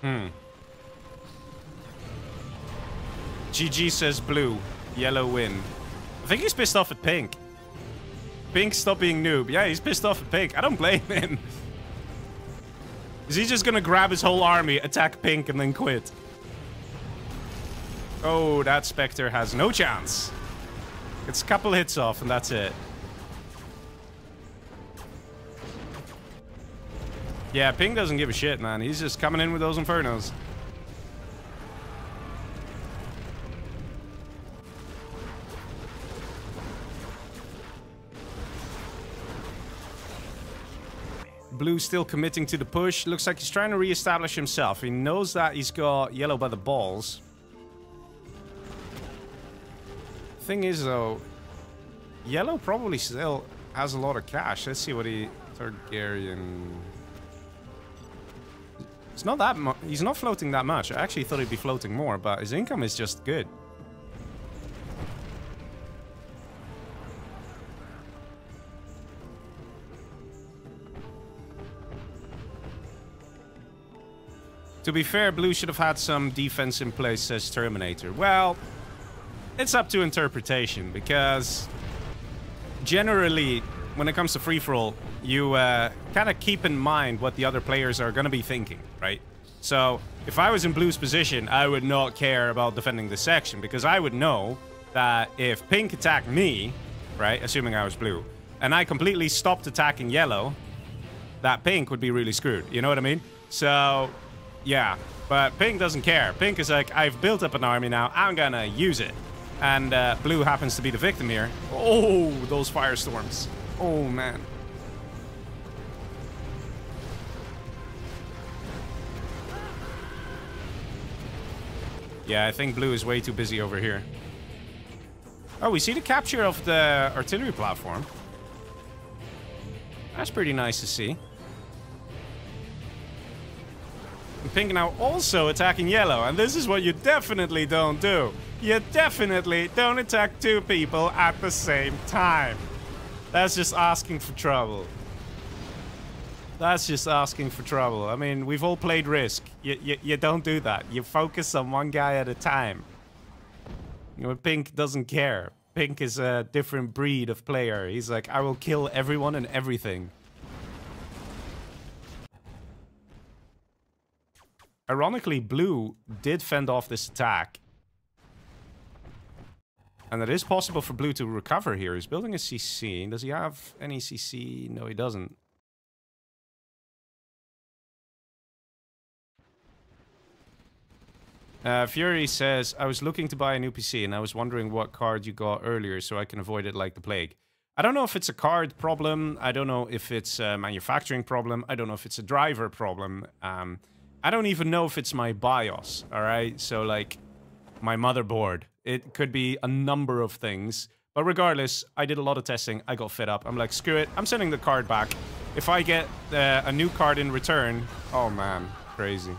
Hmm. G G says Blue. Yellow win. I think he's pissed off at Pink. Pink, stop being noob. Yeah, he's pissed off at Pink. I don't blame him. Is he just gonna grab his whole army, attack Pink, and then quit? Oh, that Spectre has no chance. It's a couple hits off, and that's it. Yeah, Ping doesn't give a shit, man. He's just coming in with those Infernos. Blue still committing to the push. Looks like he's trying to reestablish himself. He knows that he's got Yellow by the balls. Thing is, though, Yellow probably still has a lot of cash. Let's see what he... Targaryen... It's not that much. He's not floating that much. I actually thought he'd be floating more, but his income is just good. To be fair, Blue should have had some defense in place, says Terminator. Well... It's up to interpretation, because generally, when it comes to free-for-all, you uh, kind of keep in mind what the other players are going to be thinking, right? So, if I was in Blue's position, I would not care about defending this section, because I would know that if Pink attacked me, right, assuming I was Blue, and I completely stopped attacking Yellow, that Pink would be really screwed, you know what I mean? So, yeah, but Pink doesn't care. Pink is like, I've built up an army now, I'm going to use it. And uh, Blue happens to be the victim here. Oh, those firestorms. Oh, man. Yeah, I think Blue is way too busy over here. Oh, we see the capture of the artillery platform. That's pretty nice to see. Pink now also attacking Yellow, and this is what you definitely don't do. You definitely don't attack two people at the same time. That's just asking for trouble. That's just asking for trouble. I mean, we've all played Risk. You, you, you don't do that. You focus on one guy at a time. You know, Pink doesn't care. Pink is a different breed of player. He's like, I will kill everyone and everything. Ironically, Blue did fend off this attack. And it is possible for Blue to recover here. He's building a C C. Does he have any C C? No, he doesn't. Uh, Fury says, I was looking to buy a new P C and I was wondering what card you got earlier so I can avoid it like the plague. I don't know if it's a card problem. I don't know if it's a manufacturing problem. I don't know if it's a driver problem. Um, I don't even know if it's my BIOS, all right? So, like, my motherboard. It could be a number of things. But regardless, I did a lot of testing. I got fed up. I'm like, screw it. I'm sending the card back. If I get uh, a new card in return... Oh, man. Crazy.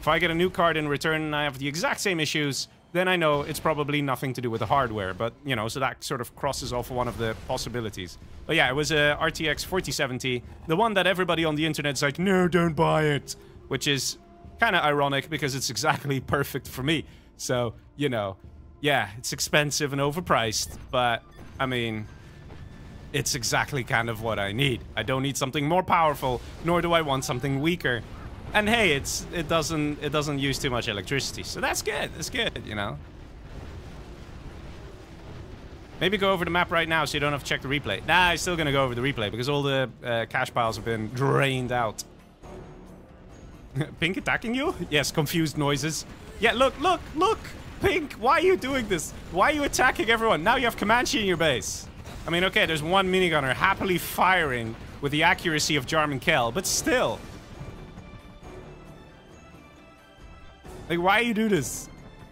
If I get a new card in return and I have the exact same issues, then I know it's probably nothing to do with the hardware. But, you know, so that sort of crosses off one of the possibilities. But yeah, it was a R T X forty seventy. The one that everybody on the internet's like, no, don't buy it. Which is kind of ironic because it's exactly perfect for me. So, you know, yeah, it's expensive and overpriced. But, I mean, it's exactly kind of what I need. I don't need something more powerful, nor do I want something weaker. And hey, it's it doesn't it doesn't use too much electricity, so that's good. That's good, you know. Maybe go over the map right now so you don't have to check the replay. Nah, I'm still gonna go over the replay because all the uh, cash piles have been drained out. Pink attacking you? Yes, confused noises. Yeah, look, look, look, Pink. Why are you doing this? Why are you attacking everyone? Now you have Comanche in your base. I mean, okay, there's one minigunner happily firing with the accuracy of Jarman Kell, but still. Like, why you do this?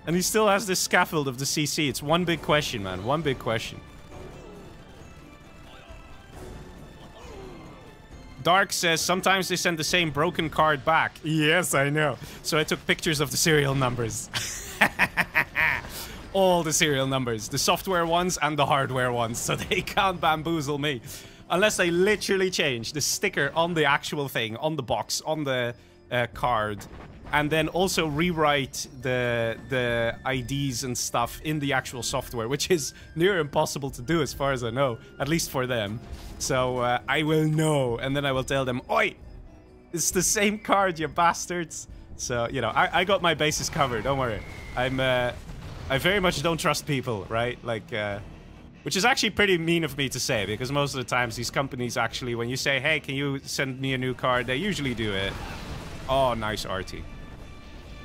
And he still has this scaffold of the C C. It's one big question, man. One big question. Dark says, sometimes they send the same broken card back. Yes, I know. So I took pictures of the serial numbers. All the serial numbers. The software ones and the hardware ones. So they can't bamboozle me. Unless they literally change the sticker on the actual thing, on the box, on the uh, card. And then also rewrite the the I Ds and stuff in the actual software, which is near impossible to do as far as I know, at least for them. So uh, I will know, and then I will tell them, oi, it's the same card, you bastards. So, you know, I, I got my bases covered, don't worry. I'm, uh, I very much don't trust people, right? Like, uh, which is actually pretty mean of me to say, because most of the times these companies actually, when you say, hey, can you send me a new card, they usually do it. Oh, nice R T.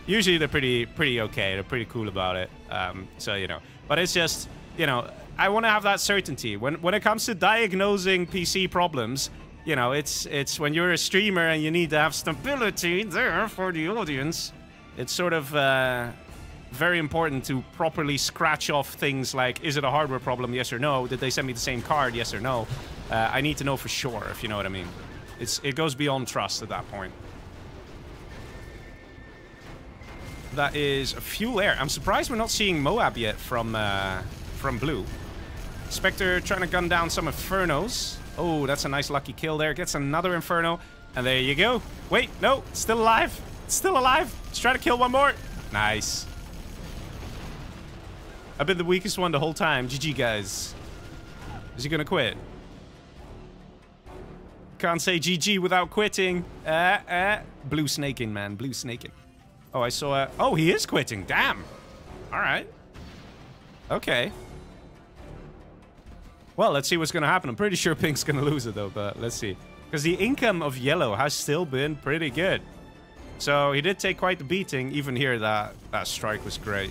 Usually they're pretty, pretty okay. They're pretty cool about it. Um, so, you know. But it's just, you know, I want to have that certainty. When when it comes to diagnosing P C problems, you know, it's it's when you're a streamer and you need to have stability there for the audience. It's sort of uh, very important to properly scratch off things like, is it a hardware problem? Yes or no? Did they send me the same card? Yes or no? Uh, I need to know for sure, if you know what I mean. It's it goes beyond trust at that point. That is Fuel Air. I'm surprised we're not seeing Moab yet from uh, from Blue. Spectre trying to gun down some Infernos. Oh, that's a nice lucky kill there. Gets another Inferno. And there you go. Wait, no. Still alive. Still alive. Let's try to kill one more. Nice. I've been the weakest one the whole time. G G, guys. Is he going to quit? Can't say G G without quitting. Uh, uh. Blue snaking, man. Blue snaking. Oh, I saw a... Oh, he is quitting. Damn. All right. Okay. Well, let's see what's going to happen. I'm pretty sure Pink's going to lose it, though, but let's see. Because the income of Yellow has still been pretty good. So he did take quite the beating. Even here, that, that strike was great.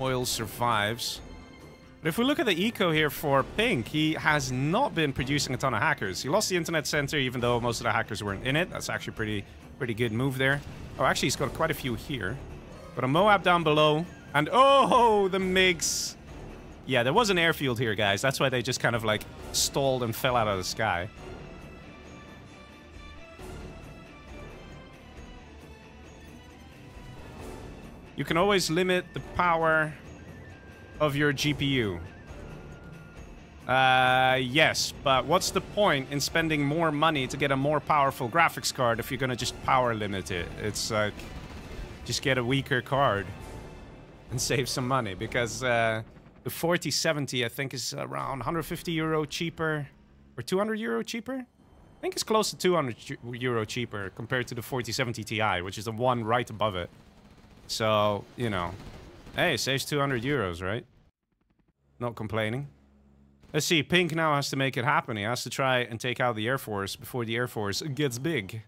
Oil survives. But if we look at the eco here for Pink, he has not been producing a ton of hackers. He lost the internet center, even though most of the hackers weren't in it. That's actually pretty, pretty good move there. Oh, actually, he's got quite a few here. But a Moab down below. And oh, the MiGs. Yeah, there was an airfield here, guys. That's why they just kind of, like, stalled and fell out of the sky. You can always limit the power of your G P U. Uh, yes, but what's the point in spending more money to get a more powerful graphics card if you're gonna just power limit it? It's like, just get a weaker card and save some money, because uh, the forty seventy, I think, is around one hundred fifty euro cheaper, or two hundred euro cheaper? I think it's close to two hundred euro cheaper compared to the forty seventy Ti, which is the one right above it. So, you know, hey, it saves two hundred euros, right? Not complaining. Let's see, Pink now has to make it happen. He has to try and take out the Air Force before the Air Force gets big.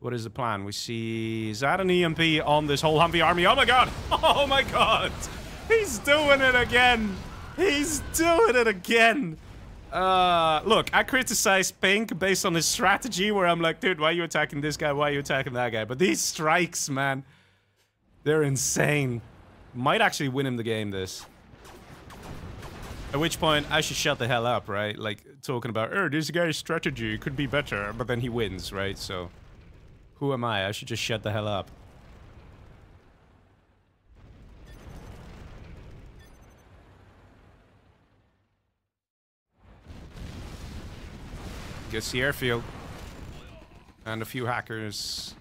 What is the plan? We see... Is that an E M P on this whole Humvee army? Oh my god! Oh my god! He's doing it again! He's doing it again! Uh, look, I criticized Pink based on his strategy where I'm like, dude, why are you attacking this guy? Why are you attacking that guy? But these strikes, man, they're insane. Might actually win him the game, this. At which point, I should shut the hell up, right? Like, talking about, oh, this guy's strategy could be better, but then he wins, right? So, who am I? I should just shut the hell up. Gets the airfield. And a few hackers.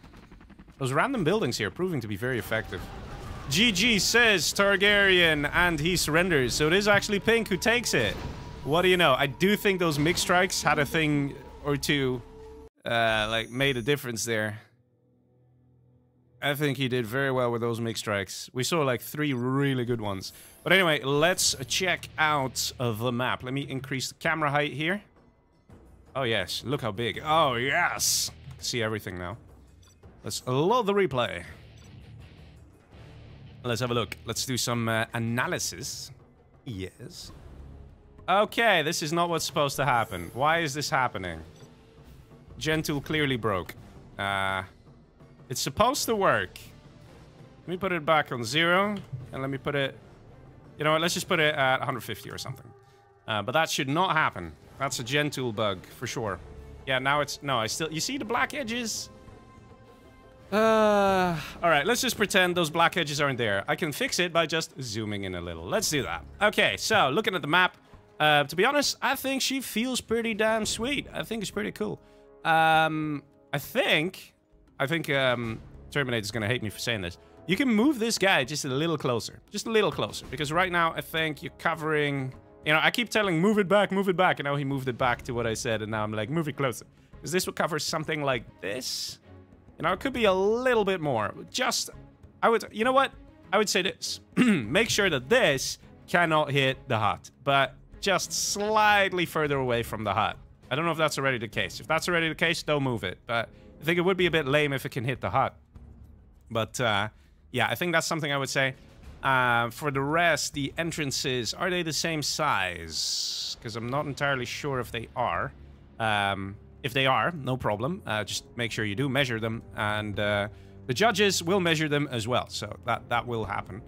Those random buildings here proving to be very effective. G G says Targaryen, and he surrenders. So it is actually Pink who takes it. What do you know? I do think those mixed strikes had a thing or two, uh, like, made a difference there. I think he did very well with those mixed strikes. We saw, like, three really good ones. But anyway, let's check out the map. Let me increase the camera height here. Oh, yes. Look how big. Oh, yes. See everything now. Let's load the replay. Let's have a look. Let's do some uh, analysis. Yes. Okay, this is not what's supposed to happen. Why is this happening? Gentool clearly broke. Uh, it's supposed to work. Let me put it back on zero. And let me put it... You know what? Let's just put it at one hundred fifty or something. Uh, but that should not happen. That's a Gentool bug, for sure. Yeah, now it's... No, I still... You see the black edges? Uh, Alright, let's just pretend those black edges aren't there. I can fix it by just zooming in a little. Let's do that. Okay, so, looking at the map, uh, to be honest, I think she feels pretty damn sweet. I think it's pretty cool. Um, I think... I think, um, Terminator's gonna hate me for saying this. You can move this guy just a little closer. Just a little closer. Because right now, I think you're covering... You know, I keep telling, move it back, move it back, and now he moved it back to what I said, and now I'm like, move it closer. Because this would cover something like this. You know, it could be a little bit more. Just, I would, you know what? I would say this. Make sure that this cannot hit the hut, but just slightly further away from the hut. I don't know if that's already the case. If that's already the case, don't move it. But I think it would be a bit lame if it can hit the hut. But, uh, yeah, I think that's something I would say. Uh, for the rest, the entrances, are they the same size? Because I'm not entirely sure if they are. Um, if they are, no problem. Uh, just make sure you do measure them. And uh, the judges will measure them as well. So that, that will happen.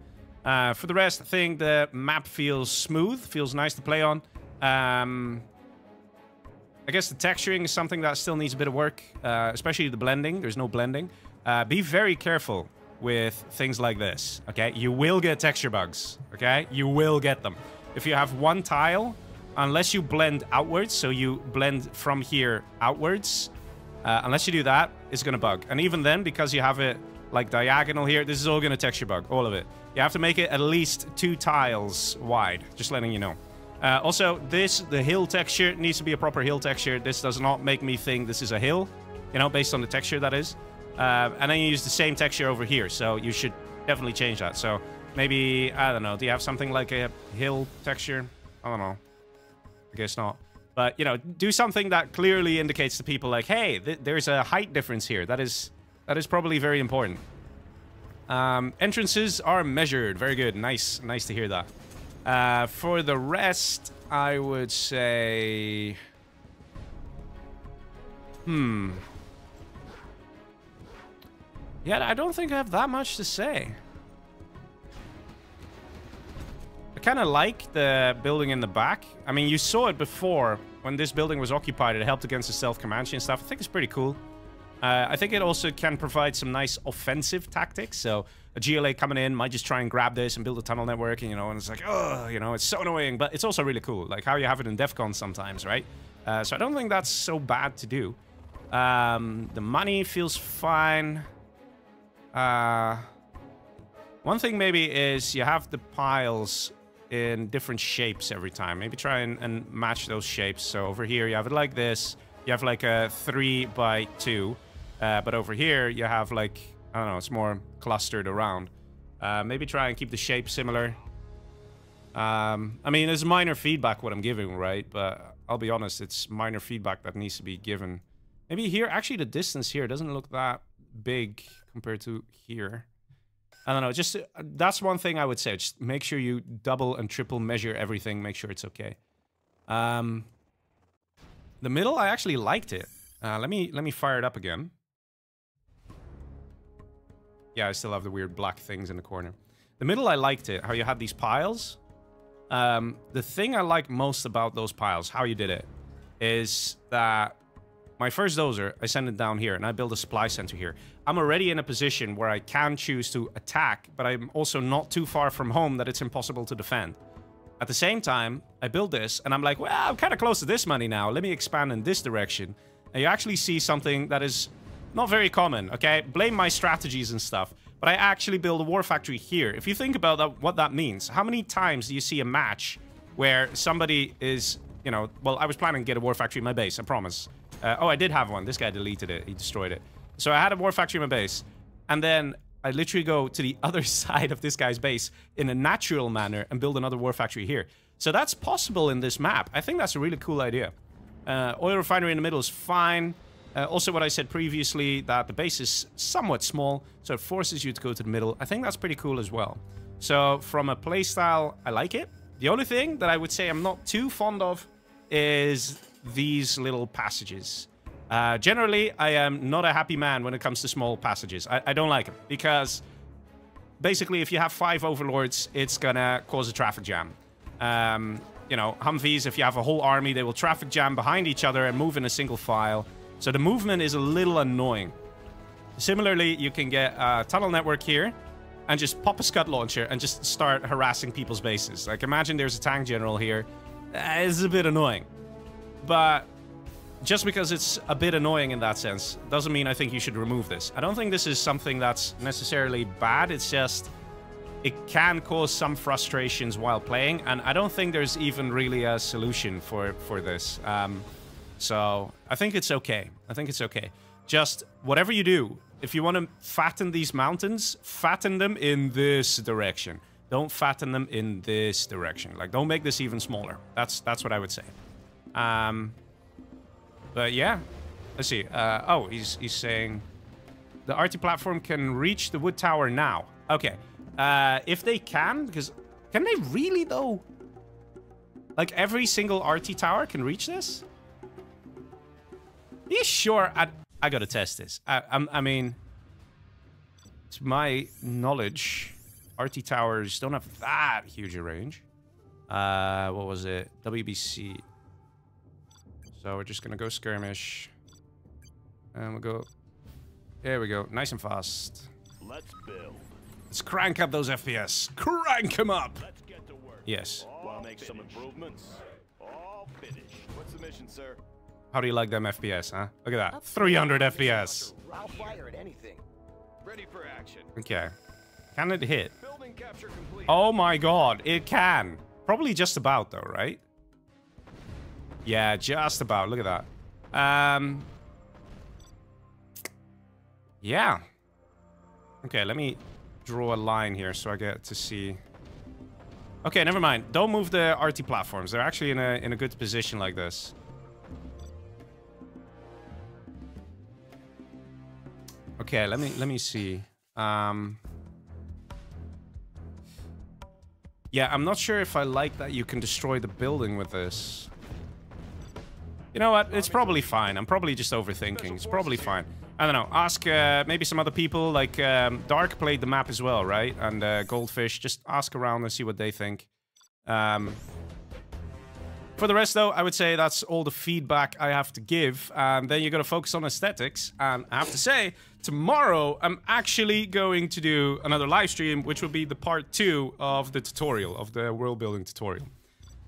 Uh, for the rest, I think the map feels smooth. Feels nice to play on. Um, I guess the texturing is something that still needs a bit of work. Uh, especially the blending. There's no blending. Uh, be very careful with things like this, okay? You will get texture bugs, okay? You will get them. If you have one tile, unless you blend outwards, so you blend from here outwards, uh, unless you do that, it's gonna bug. And even then, because you have it like diagonal here, this is all gonna texture bug, all of it. You have to make it at least two tiles wide, just letting you know. Uh, also, this, the hill texture, needs to be a proper hill texture. This does not make me think this is a hill, you know, based on the texture that is. Uh, and then you use the same texture over here, so you should definitely change that. So maybe, I don't know, do you have something like a hill texture? I don't know. I guess not. But, you know, do something that clearly indicates to people like, hey, th there's a height difference here. That is that is probably very important. Um, entrances are measured. Very good. Nice. Nice to hear that. Uh, for the rest, I would say... Hmm... Yeah, I don't think I have that much to say. I kind of like the building in the back. I mean, you saw it before when this building was occupied. It helped against the stealth Comanche and stuff. I think it's pretty cool. Uh, I think it also can provide some nice offensive tactics. So a G L A coming in might just try and grab this and build a tunnel network, and, you know, and it's like, oh, you know, it's so annoying, but it's also really cool, like how you have it in DEF CON sometimes, right? Uh, so I don't think that's so bad to do. Um, the money feels fine. Uh, one thing maybe is you have the piles in different shapes every time. Maybe try and, and match those shapes. So over here you have it like this. You have like a three by two. Uh, but over here you have like, I don't know, it's more clustered around. Uh, maybe try and keep the shape similar. Um, I mean, it's minor feedback what I'm giving, right? But I'll be honest, it's minor feedback that needs to be given. Maybe here, actually the distance here doesn't look that big compared to here. I don't know, just, uh, that's one thing I would say. Just make sure you double and triple measure everything, make sure it's okay. Um, the middle, I actually liked it. Uh, let me, let me fire it up again. Yeah, I still have the weird black things in the corner. The middle, I liked it, how you had these piles. Um, the thing I like most about those piles, how you did it, is that my first dozer, I send it down here, and I build a supply center here. I'm already in a position where I can choose to attack, but I'm also not too far from home that it's impossible to defend. At the same time, I build this, and I'm like, well, I'm kind of close to this money now. Let me expand in this direction. And you actually see something that is not very common, okay? Blame my strategies and stuff. But I actually build a war factory here. If you think about that, what that means, how many times do you see a match where somebody is, you know, well, I was planning to get a war factory in my base, I promise. Uh, oh, I did have one. This guy deleted it. He destroyed it. So I had a war factory in my base. And then I literally go to the other side of this guy's base in a natural manner and build another war factory here. So that's possible in this map. I think that's a really cool idea. Uh, oil refinery in the middle is fine. Uh, also what I said previously, that the base is somewhat small, so it forces you to go to the middle. I think that's pretty cool as well. So from a playstyle, I like it. The only thing that I would say I'm not too fond of is these little passages. Uh, generally, I am not a happy man when it comes to small passages. I, I don't like them because basically if you have five overlords, it's gonna cause a traffic jam. Um, you know, Humvees, if you have a whole army, they will traffic jam behind each other and move in a single file. So the movement is a little annoying. Similarly, you can get a tunnel network here and just pop a scud launcher and just start harassing people's bases. Like, imagine there's a tank general here. Uh, it's a bit annoying. But just because it's a bit annoying in that sense doesn't mean I think you should remove this. I don't think this is something that's necessarily bad. It's just it can cause some frustrations while playing, and I don't think there's even really a solution for for this. Um, so I think it's okay. I think it's okay. Just whatever you do, if you want to fatten these mountains, fatten them in this direction. Don't fatten them in this direction. Like, don't make this even smaller. That's that's what I would say. Um, but yeah, let's see. Uh, oh, he's, he's saying the R T platform can reach the wood tower now. Okay. Uh, if they can, because can they really though? Like every single R T tower can reach this? Are you sure? I, I gotta test this. I, I, I mean, to my knowledge, R T towers don't have that huge a range. Uh, what was it? W B C. So we're just gonna go skirmish, and we'll go. There we go, nice and fast. Let's build. Let's crank up those F P S. Crank them up. Let's get to work. Yes. We'll make some improvements. All finished. What's the mission, sir? How do you like them F P S, huh? Look at that, three hundred F P S. I'll fire at anything. Ready for action. Okay. Can it hit? Building capture complete. Oh my God, it can. Probably just about though, right? Yeah, just about. Look at that. Um, yeah. Okay, let me draw a line here so I get to see. Okay, never mind. Don't move the R T platforms. They're actually in a in a good position like this. Okay, let me let me see. Um, yeah, I'm not sure if I like that you can destroy the building with this. You know what? It's probably fine. I'm probably just overthinking. It's probably fine. I don't know. Ask uh, maybe some other people. Like, um, Dark played the map as well, right? And uh, Goldfish. Just ask around and see what they think. Um, For the rest, though, I would say that's all the feedback I have to give. And then you're going to focus on aesthetics. And I have to say, tomorrow, I'm actually going to do another live stream, which will be the part two of the tutorial, of the world building tutorial.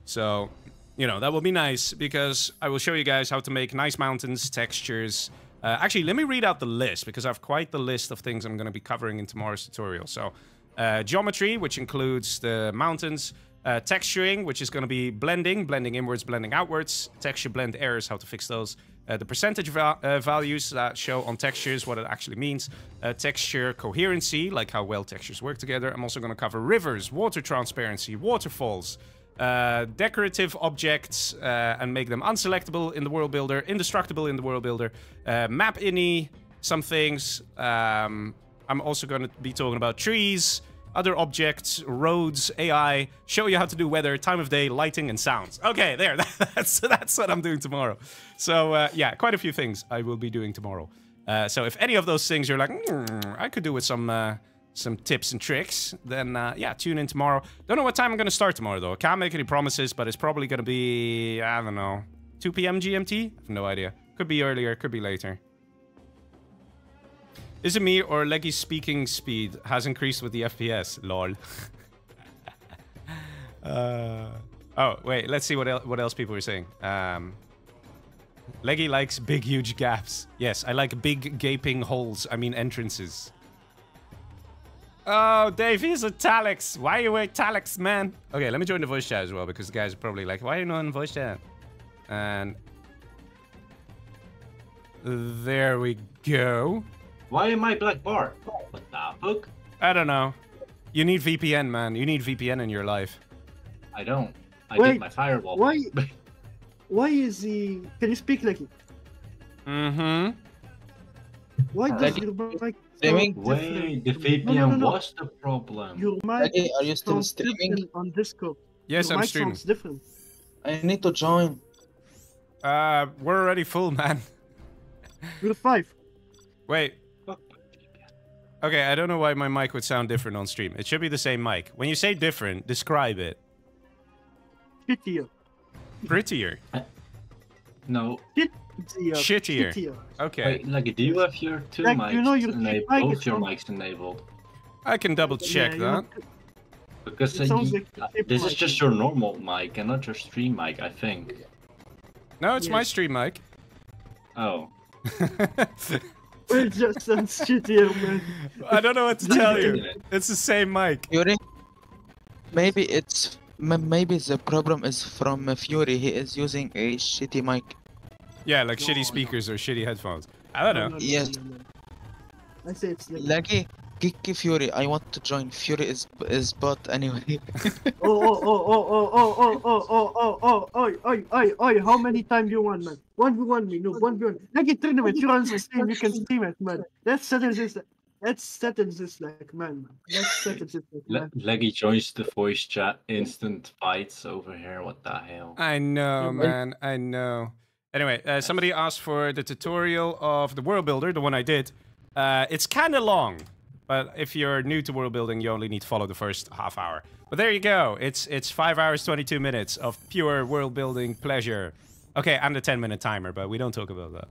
So, you know, that will be nice because I will show you guys how to make nice mountains, textures. Uh, actually, let me read out the list because I have quite the list of things I'm going to be covering in tomorrow's tutorial. So, uh, geometry, which includes the mountains. Uh, texturing, which is going to be blending, blending inwards, blending outwards. Texture blend errors, how to fix those. Uh, the percentage va uh, values that show on textures, what it actually means. Uh, texture coherency, like how well textures work together. I'm also going to cover rivers, water transparency, waterfalls. Uh, decorative objects uh, and make them unselectable in the world builder, indestructible in the world builder. Uh, map ini, some things. Um, I'm also going to be talking about trees. Other objects, roads, A I, show you how to do weather, time of day, lighting, and sounds. Okay, there, that's, that's what I'm doing tomorrow. So, uh, yeah, quite a few things I will be doing tomorrow. Uh, so if any of those things you're like, mm, I could do with some uh, some tips and tricks, then, uh, yeah, tune in tomorrow. Don't know what time I'm going to start tomorrow, though. I can't make any promises, but it's probably going to be, I don't know, two P M G M T? I have no idea. Could be earlier, could be later. Is it me or Leggy's speaking speed has increased with the F P S? Lol. uh, oh, wait. Let's see what, el what else people are saying. Um, Leggy likes big, huge gaps. Yes, I like big, gaping holes. I mean, entrances. Oh, Dave, he's italics. Why are you italics, man? Okay, let me join the voice chat as well, because the guys are probably like, why are you not in voice chat? And there we go. Why am I black bar? What the fuck? I don't know. You need V P N, man. You need V P N in your life. I don't. I wait, did my firewall. Why? Why is he? Can you speak like it? Mm-hmm. Why does like, your mic? Streaming? Wait, the V P N no, no, no, no. was the problem. Your mic. Hey, are you still streaming on Discord? Yes, your I'm mic streaming. Sounds different. I need to join. Uh, we're already full, man. We're five. Wait. Okay, I don't know why my mic would sound different on stream. It should be the same mic. When you say different, describe it. Shittier. Prettier. No. Shittier. Shittier. Okay. Wait, like, do you have your two like, mics you know, your enabled? Mic both your mics enabled. I can double check yeah, that. Know. Because it sounds like uh, this is just your normal mic and not your stream mic, I think. No, it's yes. my stream mic. Oh. It just sounds shittier, man. I don't know what to tell you. It's the same mic. Fury? Maybe it's... Maybe the problem is from Fury. He is using a shitty mic. Yeah, like no, shitty speakers no. or shitty headphones. I don't know. No, no, yes. No, no, no. I say it's Leggy. Kiki Fury. I want to join. Fury is is bot anyway. oh, oh, oh, oh, oh, oh, oh, oh, oh, oh, oh, oh, oh, oh, how many times you want, man? one v one me, no, one v one. Like a tournament, you run the stream, you can stream it, man. Let's settle this, let's settle this, like, man. Let's settle this, man. Leggy joins the voice chat, instant fights over here, what the hell? I know, man, I know. Anyway, uh, somebody asked for the tutorial of the world builder, the one I did. Uh, it's kind of long. But if you're new to world building, you only need to follow the first half hour. But there you go. It's it's five hours, twenty-two minutes of pure world building pleasure. Okay, I'm the ten minute timer, but we don't talk about that.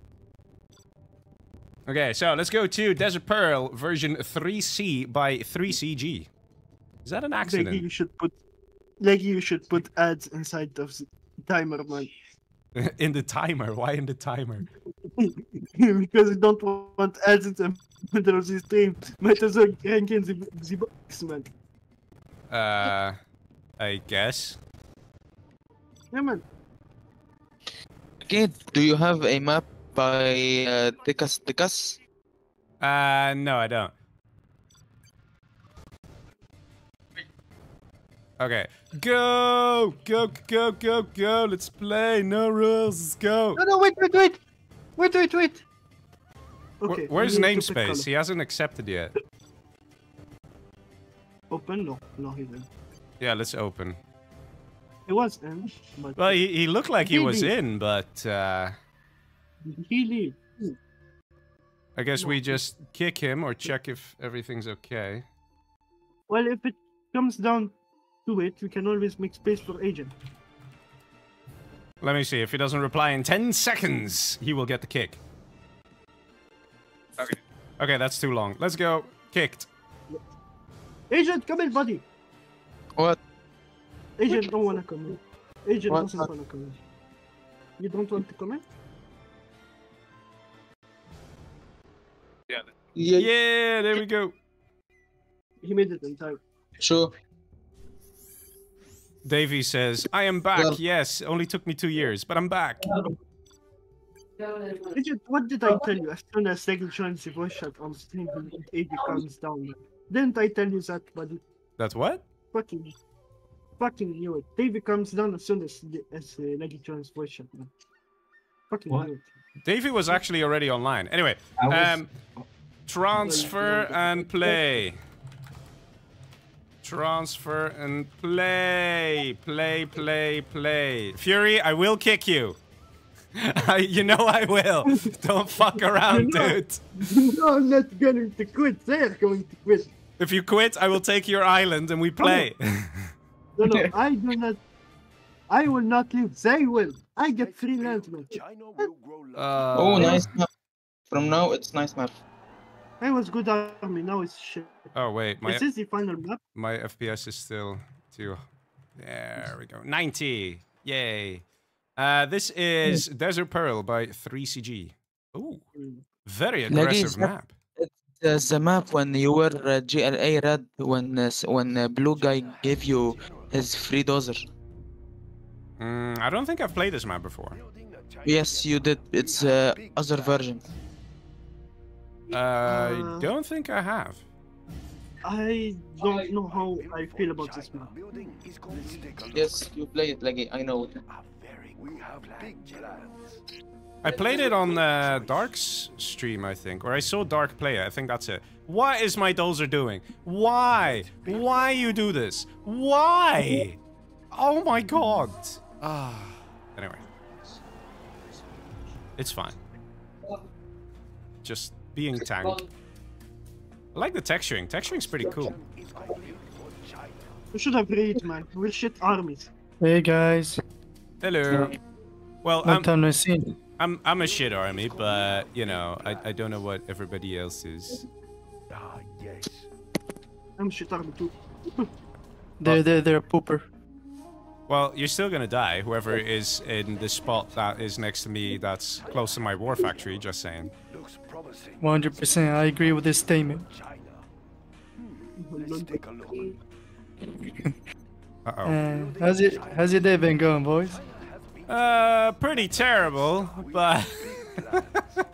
Okay, so let's go to Desert Pearl version three C by three C G. Is that an accident? Leggy, you should put, Leggy, you should put ads inside of the timer, man. In the timer? Why in the timer? Because I don't want ads in the middle of the stream. Might as well crank in the, the box, man. Uh, I guess. Yeah, man. Kid, do you have a map by uh, Tekas? Tekas? Uh, no, I don't. Okay. Go! Go, go, go, go! Let's play! No rules! Let's go! No, no, wait, wait, wait! Wait, wait, wait! Okay, where's namespace? He hasn't accepted yet. Open? No, no, he didn't. Yeah, let's open. He was in, but... Well, he, he looked like he, he was leave. in, but... Uh... He leave. I guess no. we just kick him or check if everything's okay. Well, if it comes down... Do it, we can always make space for Agent. Let me see. If he doesn't reply in ten seconds, he will get the kick. Okay. Okay, that's too long. Let's go. Kicked. Agent, come in, buddy. What? Agent don't wanna come in. Agent what? doesn't wanna come in. You don't want to come in? Yeah. Yeah, yeah, there we go. He made it in time. Sure. Davy says, I am back, well, yes. Only took me two years, but I'm back. Agent, what did I tell you? As soon as Egg joins the voice chat on stream, A D comes down. Didn't I tell you that, buddy? That's what? Fucking, fucking knew it. Davy comes down as soon as as uh, Leggy joins voice chat. Man. Fucking what? knew it. Davy was actually already online. Anyway, um, was... transfer and play. Transfer and play. Play, play, play. Fury, I will kick you. I, you know I will. Don't fuck around, you know, dude. You know I'm not going to quit. They're going to quit. If you quit, I will take your island and we play. No, no, I do not. I will not leave. They will. I get free land, man. Uh, oh, nice map. From now, it's nice map. I was good army. Now it's shit. Oh wait, my this is the final map. My F P S is still too. There we go. ninety. Yay. Uh, this is Desert Pearl by three C G. Ooh, very aggressive map. Uh, the map when you were uh, G L A Red, when uh, when uh, Blue guy gave you his free dozer. Mm, I don't think I've played this map before. Yes, you did. It's uh, other version. Uh, I don't think I have. I don't know how I feel about this map. Yes, you play it, Leggy. I know. We have big plans. I played it on uh, Dark's stream, I think, or I saw Dark play it. I think that's it. What is my dozer doing? Why? Why you do this? Why? Oh my god. Ah. Anyway. It's fine. Just being tank. I like the texturing. Texturing's pretty cool. We should have read, man. We'll shit armies. Hey, guys. Hello. Well, I'm, I'm I'm a shit army, but you know, I, I don't know what everybody else is. Ah yes. I'm shit army too. They're they're they're a pooper. Well, you're still gonna die, whoever is in the spot that is next to me that's close to my war factory, just saying. One hundred percent I agree with this statement. Let's take a look. Uh-oh. Uh, how's it how's your day been going, boys? Uh, pretty terrible, but...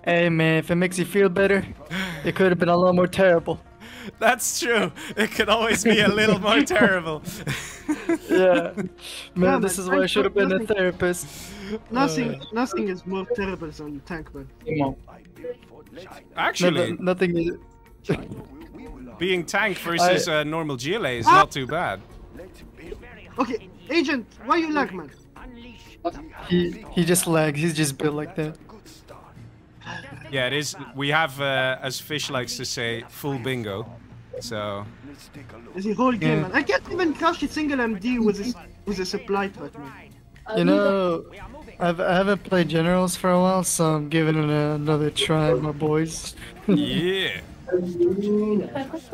Hey man, if it makes you feel better, it could have been a lot more terrible. That's true. It could always be a little more terrible. Yeah. Man, yeah, this man, is why I should have been nothing, a therapist. Nothing uh, nothing is more terrible than tank, man. No. Actually... No, nothing is... Being tank versus I... uh, normal G L A is ah! not too bad. Okay, Agent, why you lag, man? He, he just lags, he's just built like that. Yeah, it is. We have, uh, as Fish likes to say, full bingo. So. It's the whole game, yeah. Man. I can't even crash a single M D with a, with a supply truck, man. You know, I've, I haven't played Generals for a while, so I'm giving it another try, my boys. Yeah.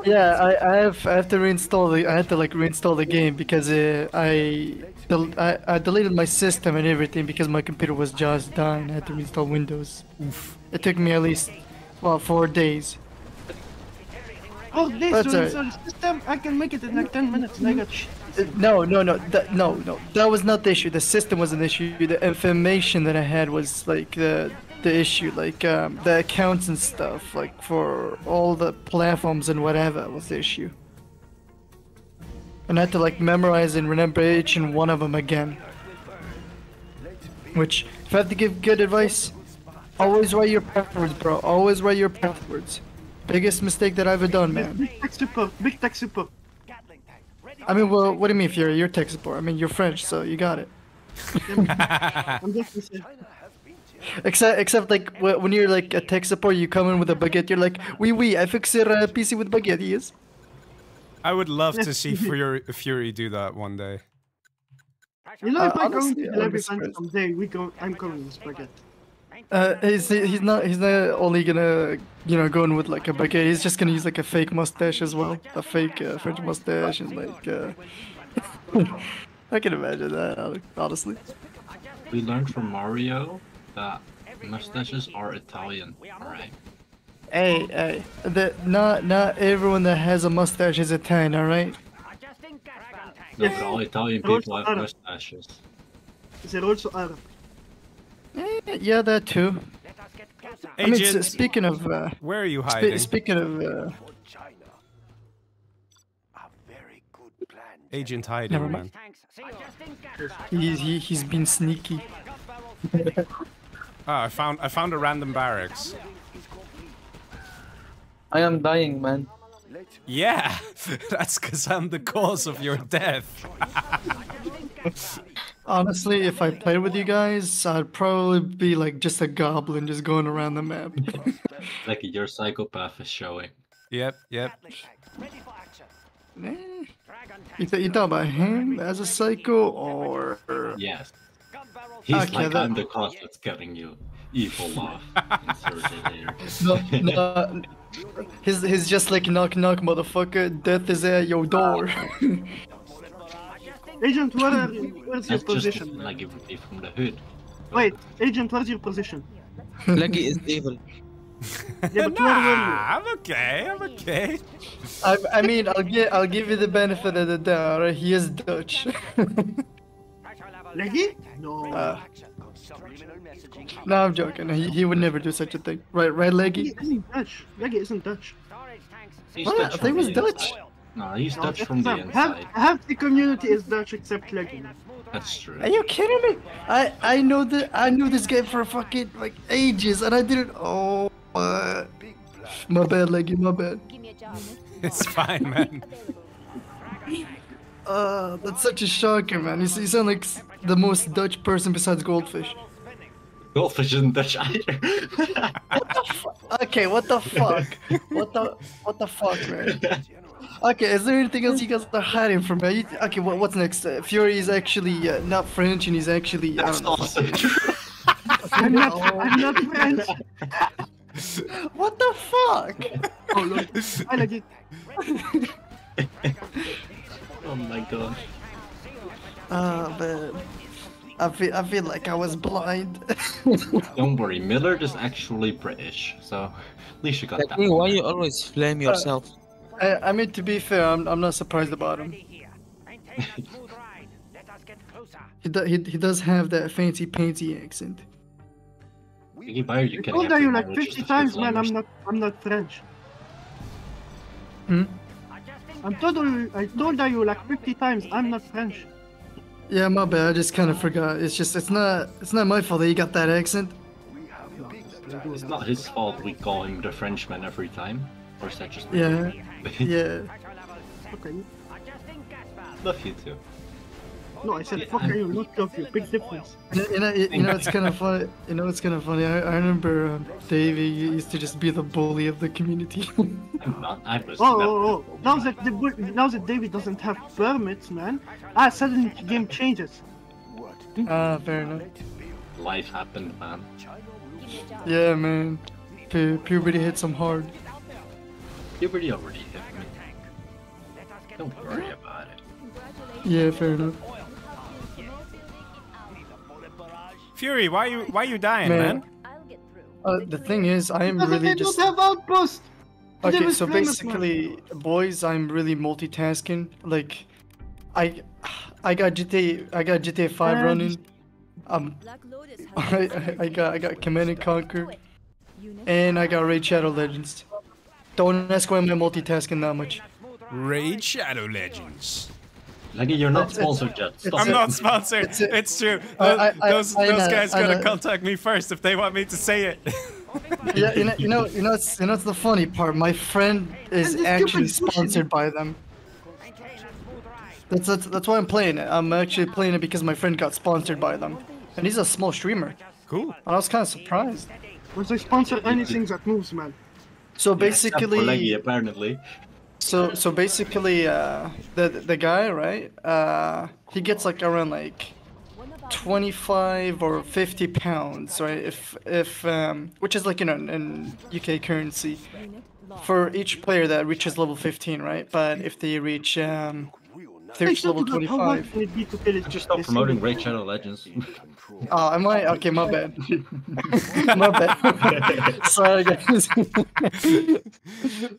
Yeah, I, I have I have to reinstall the I had to like reinstall the game because uh, I, del I I deleted my system and everything because my computer was just dying. I had to reinstall Windows. Oof. It took me at least well four days. Oh, this reinstall right. system! I can make it in like ten minutes. And I got shit. No, no, no, that, no, no. That was not the issue. The system was an issue. The information that I had was like the. Uh, The issue, like um, the accounts and stuff, like for all the platforms and whatever was the issue. And I had to like memorize and remember each and one of them again. Which, if I have to give good advice, always write your passwords, bro. Always write your passwords. Biggest mistake that I've ever done, man. Big tech support. Big tech support. I mean, well, what do you mean if you're your tech support? I mean, you're French, so you got it. I'm just Except, except like when you're like a tech support, you come in with a baguette. You're like, oui, oui, I fix your uh, P C with baguette. Yes. I would love to see Fury, Fury do that one day. You know, uh, if I go to celebrity fans someday, we go. I'm going with baguette. Uh, he's he's not he's not only gonna you know go in with like a baguette. He's just gonna use like a fake mustache as well, a fake uh, French mustache and like. Uh... I can imagine that, honestly. We learned from Mario that mustaches are Italian, alright? Hey, hey, the, not not everyone that has a mustache is Italian, alright? No, but all Italian people have mustaches. Is it also Arab? Eh, yeah, that too. Agent, I mean, speaking of... Uh, where are you hiding? Sp speaking of... Uh, Agent hiding, never mind. He's, he, he's been sneaky. Ah, I found I found a random barracks. I am dying, man. Yeah, that's because I'm the cause of your death. Honestly, if I played with you guys, I'd probably be like just a goblin just going around the map. Like your psychopath is showing. Yep, yep. You th you talk about him as a psycho, or yes, he's okay, like that... I'm the cause that's getting you evil off. No, no, he's he's just like knock knock, motherfucker. Death is at your door. Agent, what are you? What's your position? Like it would be from the hood. Wait, Agent, what's your position? Leggy is evil. Yeah, nah, I'm okay. I'm okay. I, I mean, I'll give I'll give you the benefit of the doubt. He is Dutch. Leggy? No. Uh, no, I'm joking. He he would never do such a thing, right? Right, Leggy? Isn't Dutch. Leggy isn't Dutch. He's what? Dutch I think it was Dutch. Inside. No, he's no, Dutch from the inside. Half, half the community is Dutch except Leggy. That's true. Are you kidding me? I I know that I knew this guy for fucking like ages, and I didn't. Oh, uh, my bad, Leggy. My bad. It's fine, man. Uh, that's such a shocker, man. You, you sound like the most Dutch person besides Goldfish. Goldfish isn't Dutch either. What the fuck? Okay, what the fuck? What the what the fuck, man? Okay, is there anything else you guys are hiding from me? You, okay, what, what's next? Uh, Fury is actually uh, not French, and he's actually... That's I don't also know. True. I'm, not, I'm not French. What the fuck? Oh, look. I like it. Oh my god. Uh, but I feel, I feel like I was blind. Don't worry, Miller is actually British, so at least you got like that. Me, why you always flame yourself? Uh, I, I mean, to be fair, I'm, I'm not surprised about him. he, do, he, he does have that fancy painty accent. You told you like fifty times, man. I'm not I'm not French. Hmm? I'm told you, I told you like fifty times I'm not French. Yeah, my bad. I just kind of forgot. It's just it's not it's not my fault that you got that accent. No, it's not his fault. We call him the Frenchman every time. Or is that just me? Yeah. Yeah. Okay. Love you too. No, I said yeah, fuck you, not love you. Big difference. You know, you, you know it's kind of funny. You know, it's kind of funny. I, I remember um, Davy used to just be the bully of the community. I'm not. I was. Oh, oh, oh! Now that the now that Davy doesn't have permits, man, ah, suddenly the game changes. Ah, uh, fair enough. Life happened, man. Yeah, man. Pu puberty hits him hard. Puberty already hit me. Don't worry about it. Yeah, fair enough. Fury, why are you why are you dying, man? man? Uh, the thing is, I am really just. Have outpost. Okay, so basically, boys, I'm really multitasking. Like, I, I got G T A, I got G T A five running. Um, I, I, I got I got Command and Conquer, and I got Raid Shadow Legends. Don't ask why I'm multitasking that much. Raid Shadow Legends. Like you're not it's, sponsored it's, yet. Stop I'm it. not sponsored. It's, it's true. I, I, those I, those I, guys I, gotta I, contact me first if they want me to say it. Yeah, you know, you know, you know, it's, you know, it's the funny part. My friend is actually sponsored by them. That's, that's that's why I'm playing it. I'm actually playing it because my friend got sponsored by them, and he's a small streamer. Cool. And I was kind of surprised. Was they sponsor anything that moves, man? So basically, yeah, Leggy, apparently. So so basically, uh, the the guy, right? Uh, he gets like around like twenty-five or fifty pounds, right? If if um, which is like, you know, in U K currency, for each player that reaches level fifteen, right? But if they reach um, if they reach level twenty-five, just stop promoting Raid Shadow Legends. Oh, am I? Okay, my bad. My bad. Sorry, guys.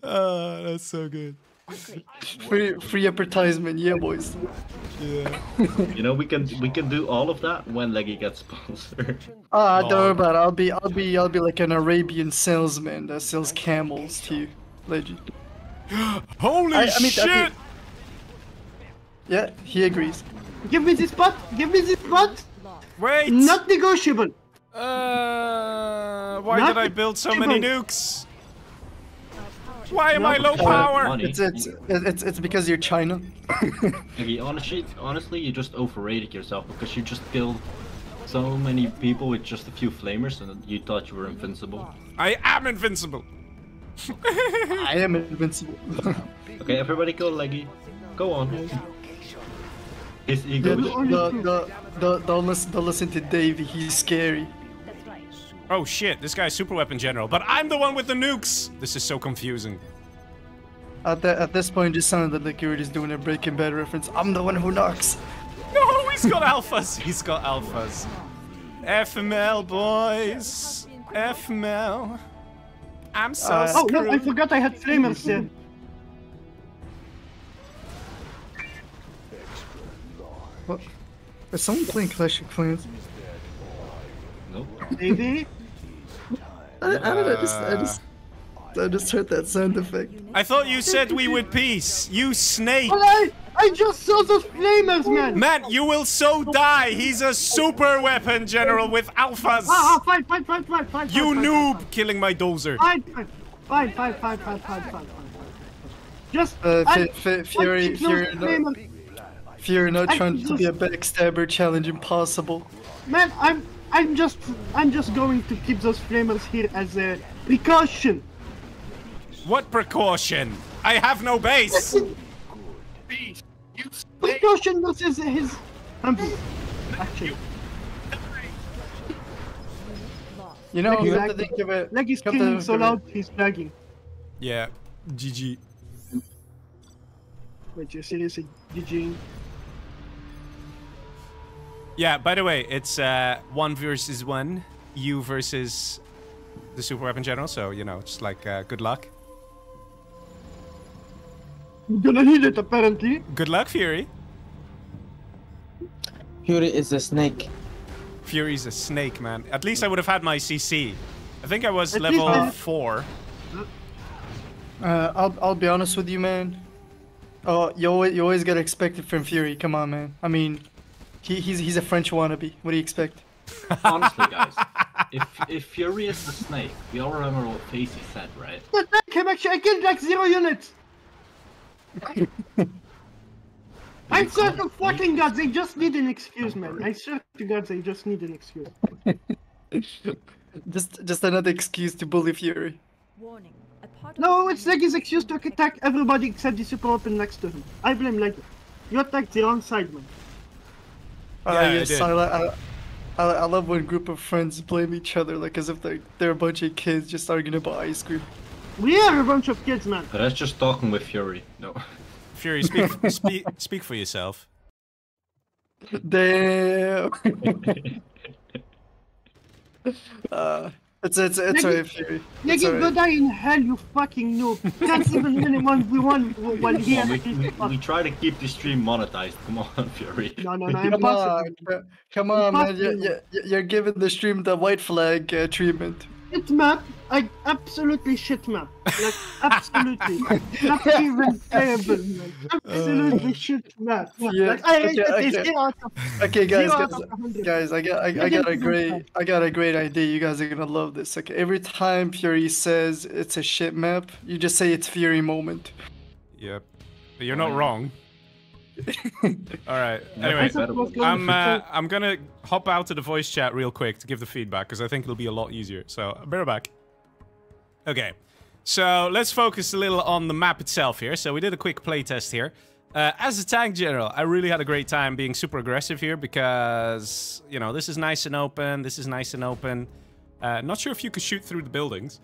Oh, that's so good. Free, free advertisement, yeah, boys. Yeah. You know, we can we can do all of that when Leggy gets sponsored. Ah, oh, don't worry about it. I'll be I'll be I'll be like an Arabian salesman that sells camels to you, Leggy. Holy I, I mean, shit! I mean, yeah, he agrees. Give me this pot. Give me this pot. Wait. Not negotiable. Uh, why Not did I build so many nukes? Why am no, I low power? It's, it's it's it's because you're China. Okay, honestly, honestly, you just overrated yourself because you just killed so many people with just a few flamers, and you thought you were invincible. I am invincible. I am invincible. Okay, everybody, go Leggy. Go on. His ego. Don't listen. Don't listen to Davy. He's scary. Oh shit, this guy's super weapon general, but I'm the one with the nukes! This is so confusing. At, the, at this point, it sounded like you were just doing a Breaking Bad reference. I'm the one who knocks! No, he's got alphas! He's got alphas. F M L, boys! F M L. I'm so uh, screwed. Oh, no, I forgot I had flamers there. What? Is someone playing Clash of Clans? Nope. Maybe? I, I don't know, I just, I just, I just heard that sound effect. I thought you said we would peace, you snake! Well, I, I just saw those flamers, man! Man, you will so die! He's a super weapon general with alphas! Ah, ah, fine, fine, fine, fine, fine, you fine, noob! Fine, fine. Killing my dozer! Fine, fine, fine, fine, fine, fine, fine, fine. Just, uh, I, I, Fury, Fury, no, Fury, not trying just, to be a backstabber challenge, impossible. Man, I'm... I'm just, I'm just going to keep those flamers here as a precaution. What precaution? I have no base. Precaution versus his. Um, actually, you know, you have to think of it. Like he's killing so loud, he's lagging. Yeah, G G. Wait, you're seriously G G? Yeah, by the way, it's uh, one versus one, you versus the super weapon general, so, you know, just like, uh, good luck. You're gonna need it, apparently. Good luck, Fury. Fury is a snake. Fury's a snake, man. At least I would have had my C C. I think I was At level I... four. Uh, I'll, I'll be honest with you, man. Oh, you always, you always gotta expect it from Fury, come on, man. I mean... He, he's, he's a French wannabe. What do you expect? Honestly, guys, if, if Fury is the snake, we all remember what Casey said, right? But I came actually, I killed like zero units! I swear to fucking God, they just need an excuse, man. I swear to God, they just need an excuse. just just another excuse to bully Fury. Warning, a part no, it's Leggy's excuse to attack everybody except the super weapon next to him. I blame Leggy. You attacked the wrong side, man. Yeah, uh, yes, I, I, I, I love when a group of friends blame each other, like as if they're, they're a bunch of kids just arguing about ice cream. We are a bunch of kids, man. But that's just talking with Fury. No. Fury, speak, speak, speak for yourself. Damn. uh, it's it's it's all right, Fury. Nigga, go right. Die in hell, you fucking noob. That's even really one we won while here. We, we, we try to keep the stream monetized. Come on, Fury. No, no, no. Come on, come on, man. You're, you're, you're giving the stream the white flag uh, treatment. Shit map, I absolutely shit map. Like absolutely, not even playable. Man. Absolutely uh, shit map. Yeah, like, I hate okay, okay. okay, guys, guys, guys, I got, I, I got a great, I got a great idea. You guys are gonna love this. Okay, every time Fury says it's a shit map, you just say it's Fury moment. Yep, but you're not wrong. All right. Anyway, I'm uh, I'm gonna hop out to the voice chat real quick to give the feedback because I think it'll be a lot easier. So bear back. Okay, so let's focus a little on the map itself here. So we did a quick playtest here. Uh, as a tank general, I really had a great time being super aggressive here because, you know, this is nice and open. This is nice and open. Uh, not sure if you could shoot through the buildings.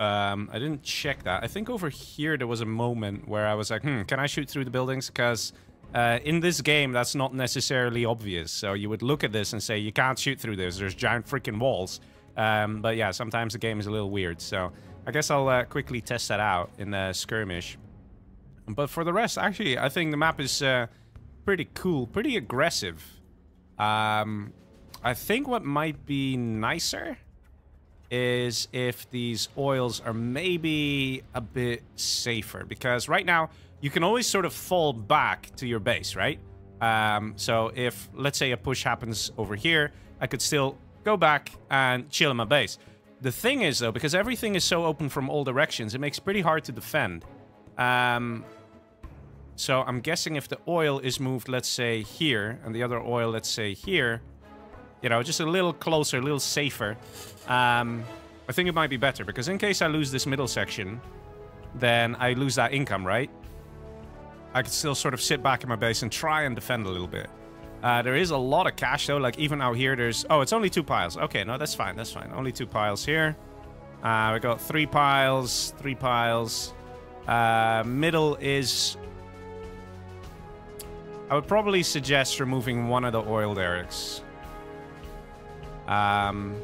Um, I didn't check that. I think over here there was a moment where I was like, hmm, can I shoot through the buildings? Because uh, in this game, that's not necessarily obvious. So you would look at this and say, you can't shoot through this. There's giant freaking walls. Um, but yeah, sometimes the game is a little weird. So I guess I'll uh, quickly test that out in the skirmish. But for the rest, actually, I think the map is uh, pretty cool, pretty aggressive. Um, I think what might be nicer is if these oils are maybe a bit safer. Because right now, you can always sort of fall back to your base, right? Um, so if, let's say, a push happens over here, I could still go back and chill in my base. The thing is, though, because everything is so open from all directions, it makes it pretty hard to defend. Um, so I'm guessing if the oil is moved, let's say here, and the other oil, let's say here, you know, just a little closer, a little safer, um, I think it might be better, because in case I lose this middle section, then I lose that income, right? I could still sort of sit back in my base and try and defend a little bit. Uh, there is a lot of cash, though, like even out here, there's... Oh, it's only two piles. Okay, no, that's fine, that's fine. Only two piles here. Uh, we got three piles, three piles... Uh, middle is... I would probably suggest removing one of the oil derricks. Um,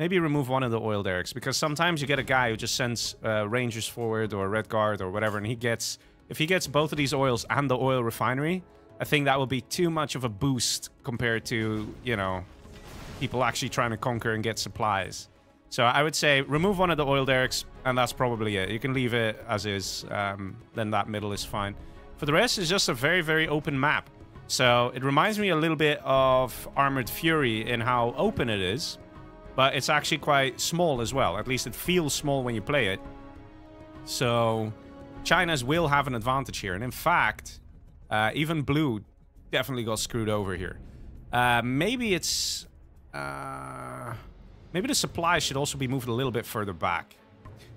maybe remove one of the oil derricks, because sometimes you get a guy who just sends uh, Rangers forward or Red Guard or whatever, and he gets... If he gets both of these oils and the oil refinery, I think that will be too much of a boost compared to, you know, people actually trying to conquer and get supplies. So I would say remove one of the oil derricks, and that's probably it. You can leave it as is, um, then that middle is fine. For the rest, it's just a very, very open map. So it reminds me a little bit of Armored Fury in how open it is, but it's actually quite small as well. At least it feels small when you play it. So China's will have an advantage here. And in fact, uh, even Blue definitely got screwed over here. Uh, maybe it's... Uh... Maybe the supplies should also be moved a little bit further back.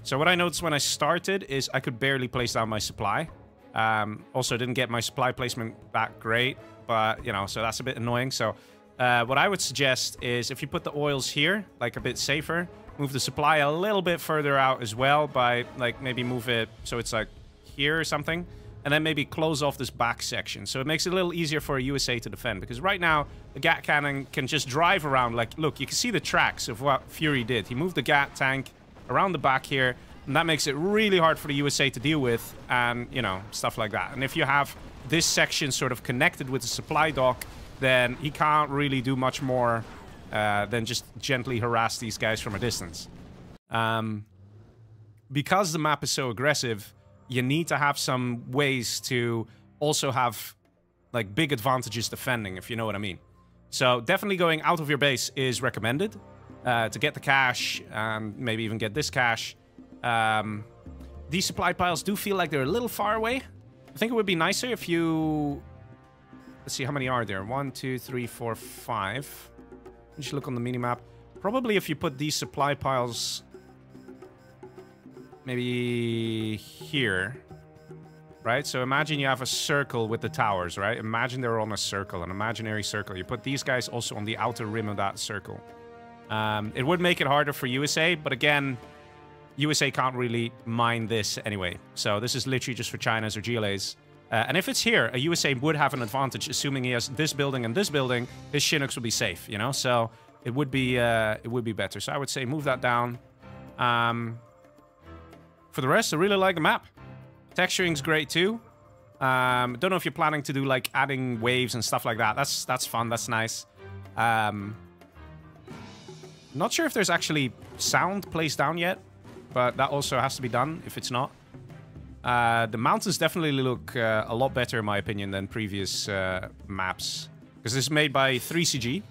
So what I noticed when I started is I could barely place down my supply. Um, also, didn't get my supply placement that great, but, you know, so that's a bit annoying. So uh, what I would suggest is if you put the oils here, like a bit safer, move the supply a little bit further out as well by, like, maybe move it so it's, like, here or something. And then maybe close off this back section. So it makes it a little easier for a U S A to defend. Because right now, the Gat cannon can just drive around. Like, look, you can see the tracks of what Fury did. He moved the Gat tank around the back here. And that makes it really hard for the U S A to deal with. And, you know, stuff like that. And if you have this section sort of connected with the supply dock, then he can't really do much more uh, than just gently harass these guys from a distance. Um, because the map is so aggressive... You need to have some ways to also have, like, big advantages defending, if you know what I mean. So definitely going out of your base is recommended uh, to get the cash and maybe even get this cash. Um, these supply piles do feel like they're a little far away. I think it would be nicer if you... Let's see, how many are there? One, two, three, four, five. Just look on the minimap. Probably if you put these supply piles... Maybe here, right? So imagine you have a circle with the towers, right? Imagine they're on a circle, an imaginary circle. You put these guys also on the outer rim of that circle. Um, it would make it harder for U S A, but again, U S A can't really mine this anyway. So this is literally just for Chinas or G L As. Uh, and if it's here, a U S A would have an advantage, assuming he has this building and this building, his Chinooks would be safe, you know? So it would be, uh, it would be better. So I would say move that down. Um... For the rest, I really like the map. Texturing's great too. Um, don't know if you're planning to do like adding waves and stuff like that. That's that's fun. That's nice. Um, not sure if there's actually sound placed down yet, but that also has to be done if it's not. Uh, the mountains definitely look uh, a lot better in my opinion than previous uh, maps because this is made by three C G,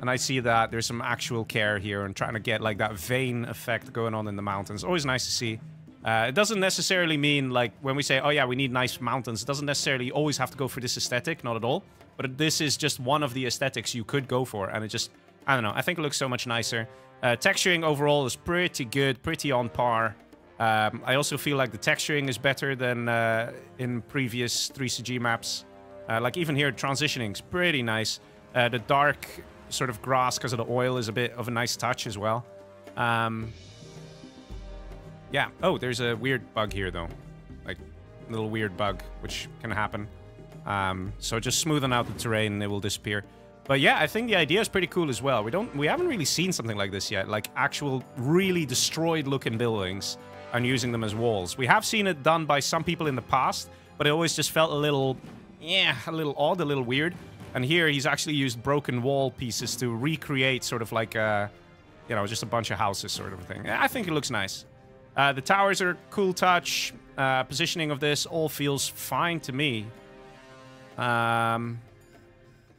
and I see that there's some actual care here and trying to get like that vein effect going on in the mountains. Always nice to see. Uh, it doesn't necessarily mean like when we say, oh yeah, we need nice mountains. It doesn't necessarily always have to go for this aesthetic, not at all. But this is just one of the aesthetics you could go for. And it just, I don't know, I think it looks so much nicer. Uh, texturing overall is pretty good, pretty on par. Um, I also feel like the texturing is better than uh, in previous three C G maps. Uh, like even here, transitioning is pretty nice. Uh, the dark sort of grass because of the oil is a bit of a nice touch as well. Um, yeah. Oh, there's a weird bug here though. Like a little weird bug, which can happen. Um, so just smoothing out the terrain and it will disappear. But yeah, I think the idea is pretty cool as well. We don't, we haven't really seen something like this yet. Like actual really destroyed looking buildings and using them as walls. We have seen it done by some people in the past, but it always just felt a little, yeah, a little odd, a little weird. And here he's actually used broken wall pieces to recreate sort of like a, you know, just a bunch of houses sort of thing. I think it looks nice. Uh, the towers are a cool touch. Uh, positioning of this all feels fine to me. Um,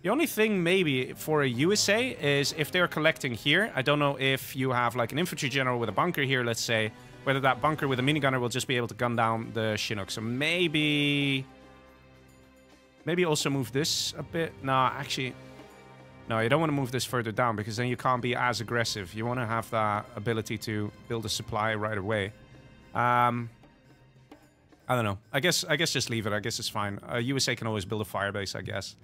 the only thing maybe for a U S A is if they're collecting here. I don't know if you have like an infantry general with a bunker here, let's say, whether that bunker with a minigunner will just be able to gun down the Chinook. So maybe... Maybe also move this a bit. No, actually... No, you don't want to move this further down because then you can't be as aggressive. You want to have that ability to build a supply right away. Um, I don't know. I guess I guess just leave it. I guess it's fine. Uh, U S A can always build a firebase, I guess.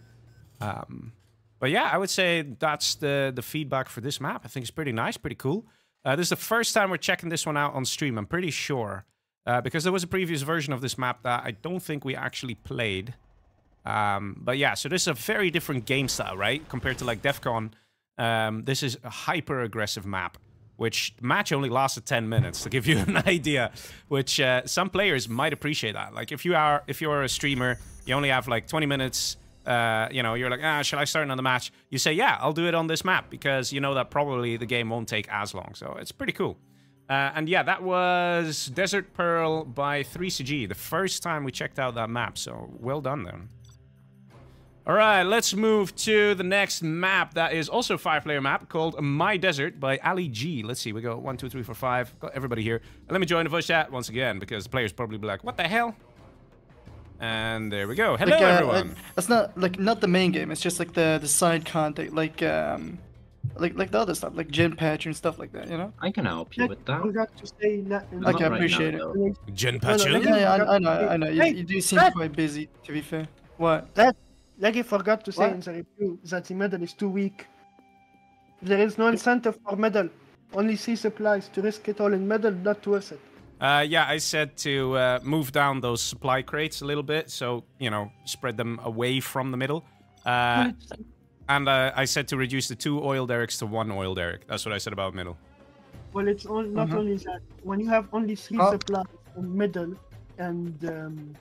Um, but yeah, I would say that's the, the feedback for this map. I think it's pretty nice, pretty cool. Uh, this is the first time we're checking this one out on stream, I'm pretty sure. Uh, because there was a previous version of this map that I don't think we actually played. Um, but yeah, so this is a very different game style, right? Compared to like DEFCON, um, this is a hyper-aggressive map, which match only lasted ten minutes to give you an idea, which uh, some players might appreciate that. Like if you are if you're a streamer, you only have like twenty minutes, uh, you know, you're like, ah, should I start another match? You say, yeah, I'll do it on this map because you know that probably the game won't take as long. So it's pretty cool. Uh, and yeah, that was Desert Pearl by three C G, the first time we checked out that map. So well done then. All right, let's move to the next map that is also a five-player map called My Desert by Ali G. Let's see, we go one, two, three, four, five. Got everybody here. And let me join the voice chat once again because the players probably be like, "What the hell?" And there we go. Hello, like, uh, everyone. Like, that's not like not the main game. It's just like the the side content, like um, like like the other stuff, like Gen Patcher and stuff like that. You know. I can help you with that. I got to say nothing. Okay, I appreciate right now, it. Though. Gen Patcher. No, no, yeah, I, I know, I know. You, hey, you do seem that... quite busy. To be fair. What? That. Leggy forgot to say what? In the review that the medal is too weak. There is no incentive for medal. Only sea supplies. To risk it all in medal, not worth it. Uh, yeah, I said to uh, move down those supply crates a little bit, so, you know, spread them away from the middle. Uh, and uh, I said to reduce the two oil derricks to one oil derrick. That's what I said about middle. Well, it's all, not mm-hmm. only that. When you have only three oh. supplies in middle and... Um,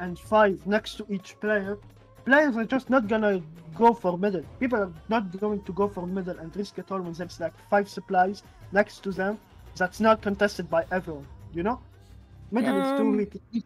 and five next to each player, players are just not gonna go for middle. People are not going to go for middle and risk it all when there's like five supplies next to them that's not contested by everyone, you know? Middle um, is too weak.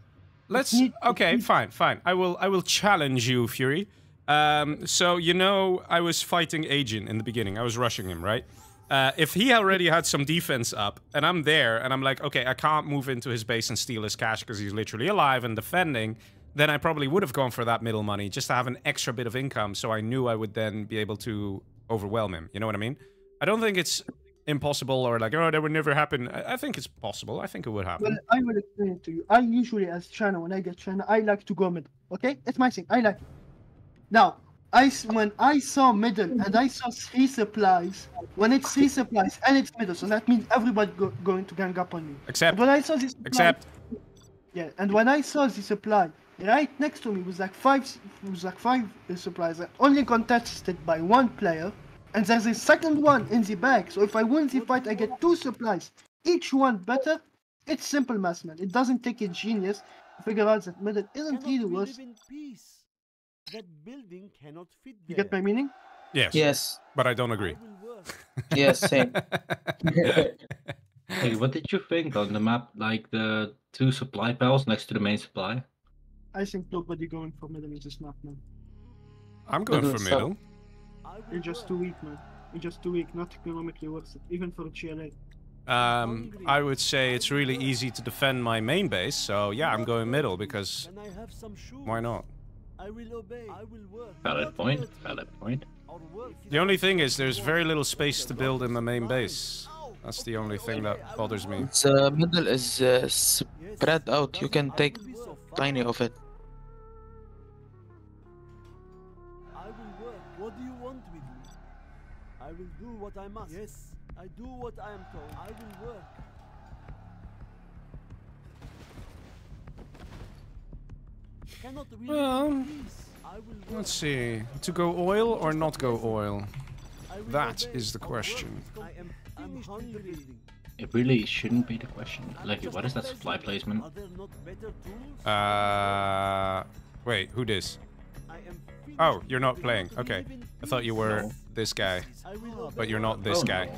Let's, neat, okay, fine, fine. I will, I will challenge you, Fury. Um, so, you know, I was fighting Agent in the beginning. I was rushing him, right? Uh, if he already had some defense up, and I'm there, and I'm like, okay, I can't move into his base and steal his cash because he's literally alive and defending, then I probably would have gone for that middle money just to have an extra bit of income, so I knew I would then be able to overwhelm him. You know what I mean? I don't think it's impossible or like, oh, that would never happen. I, I think it's possible. I think it would happen. Well, I will explain it to you. I usually, as China, when I get China, I like to go middle, okay? It's my thing. I like it. Now... I, when I saw middle and I saw three supplies, when it's three supplies and it's middle, so that means everybody go, going to gang up on you. Except. When I saw this supply, except. Yeah, and when I saw the supply right next to me was like five, was like five supplies, only contested by one player, and there's a second one in the back. So if I win the fight, I get two supplies, each one better. It's simple math, man. It doesn't take a genius to figure out that middle isn't really worse. That building cannot fit there. You get my meaning? Yes. Yes. But I don't agree. Yes, same. Hey, what did you think on the map? Like the two supply piles next to the main supply? I think nobody going for middle is just not, man. I'm going for middle. You're just too weak, man. You're just too weak. Not economically worth it, even for a G L A. Um, I would say it's really easy to defend my main base, so yeah, I'm going middle because why not? I will obey. I will work. Valid point. Valid point. The only thing is there's very little space to build in the main base. That's the only thing that bothers me. The middle is uh, spread out. You can take tiny of it. I will work. What do you want with me? I will do what I must. Yes, I do what I am told. I will work. Well, let's see. To go oil or not go oil? That is the question. It really shouldn't be the question. Leggy, what is that supply placement? Uh, wait, who dis? Oh, you're not playing. Okay. I thought you were this guy, but you're not this guy.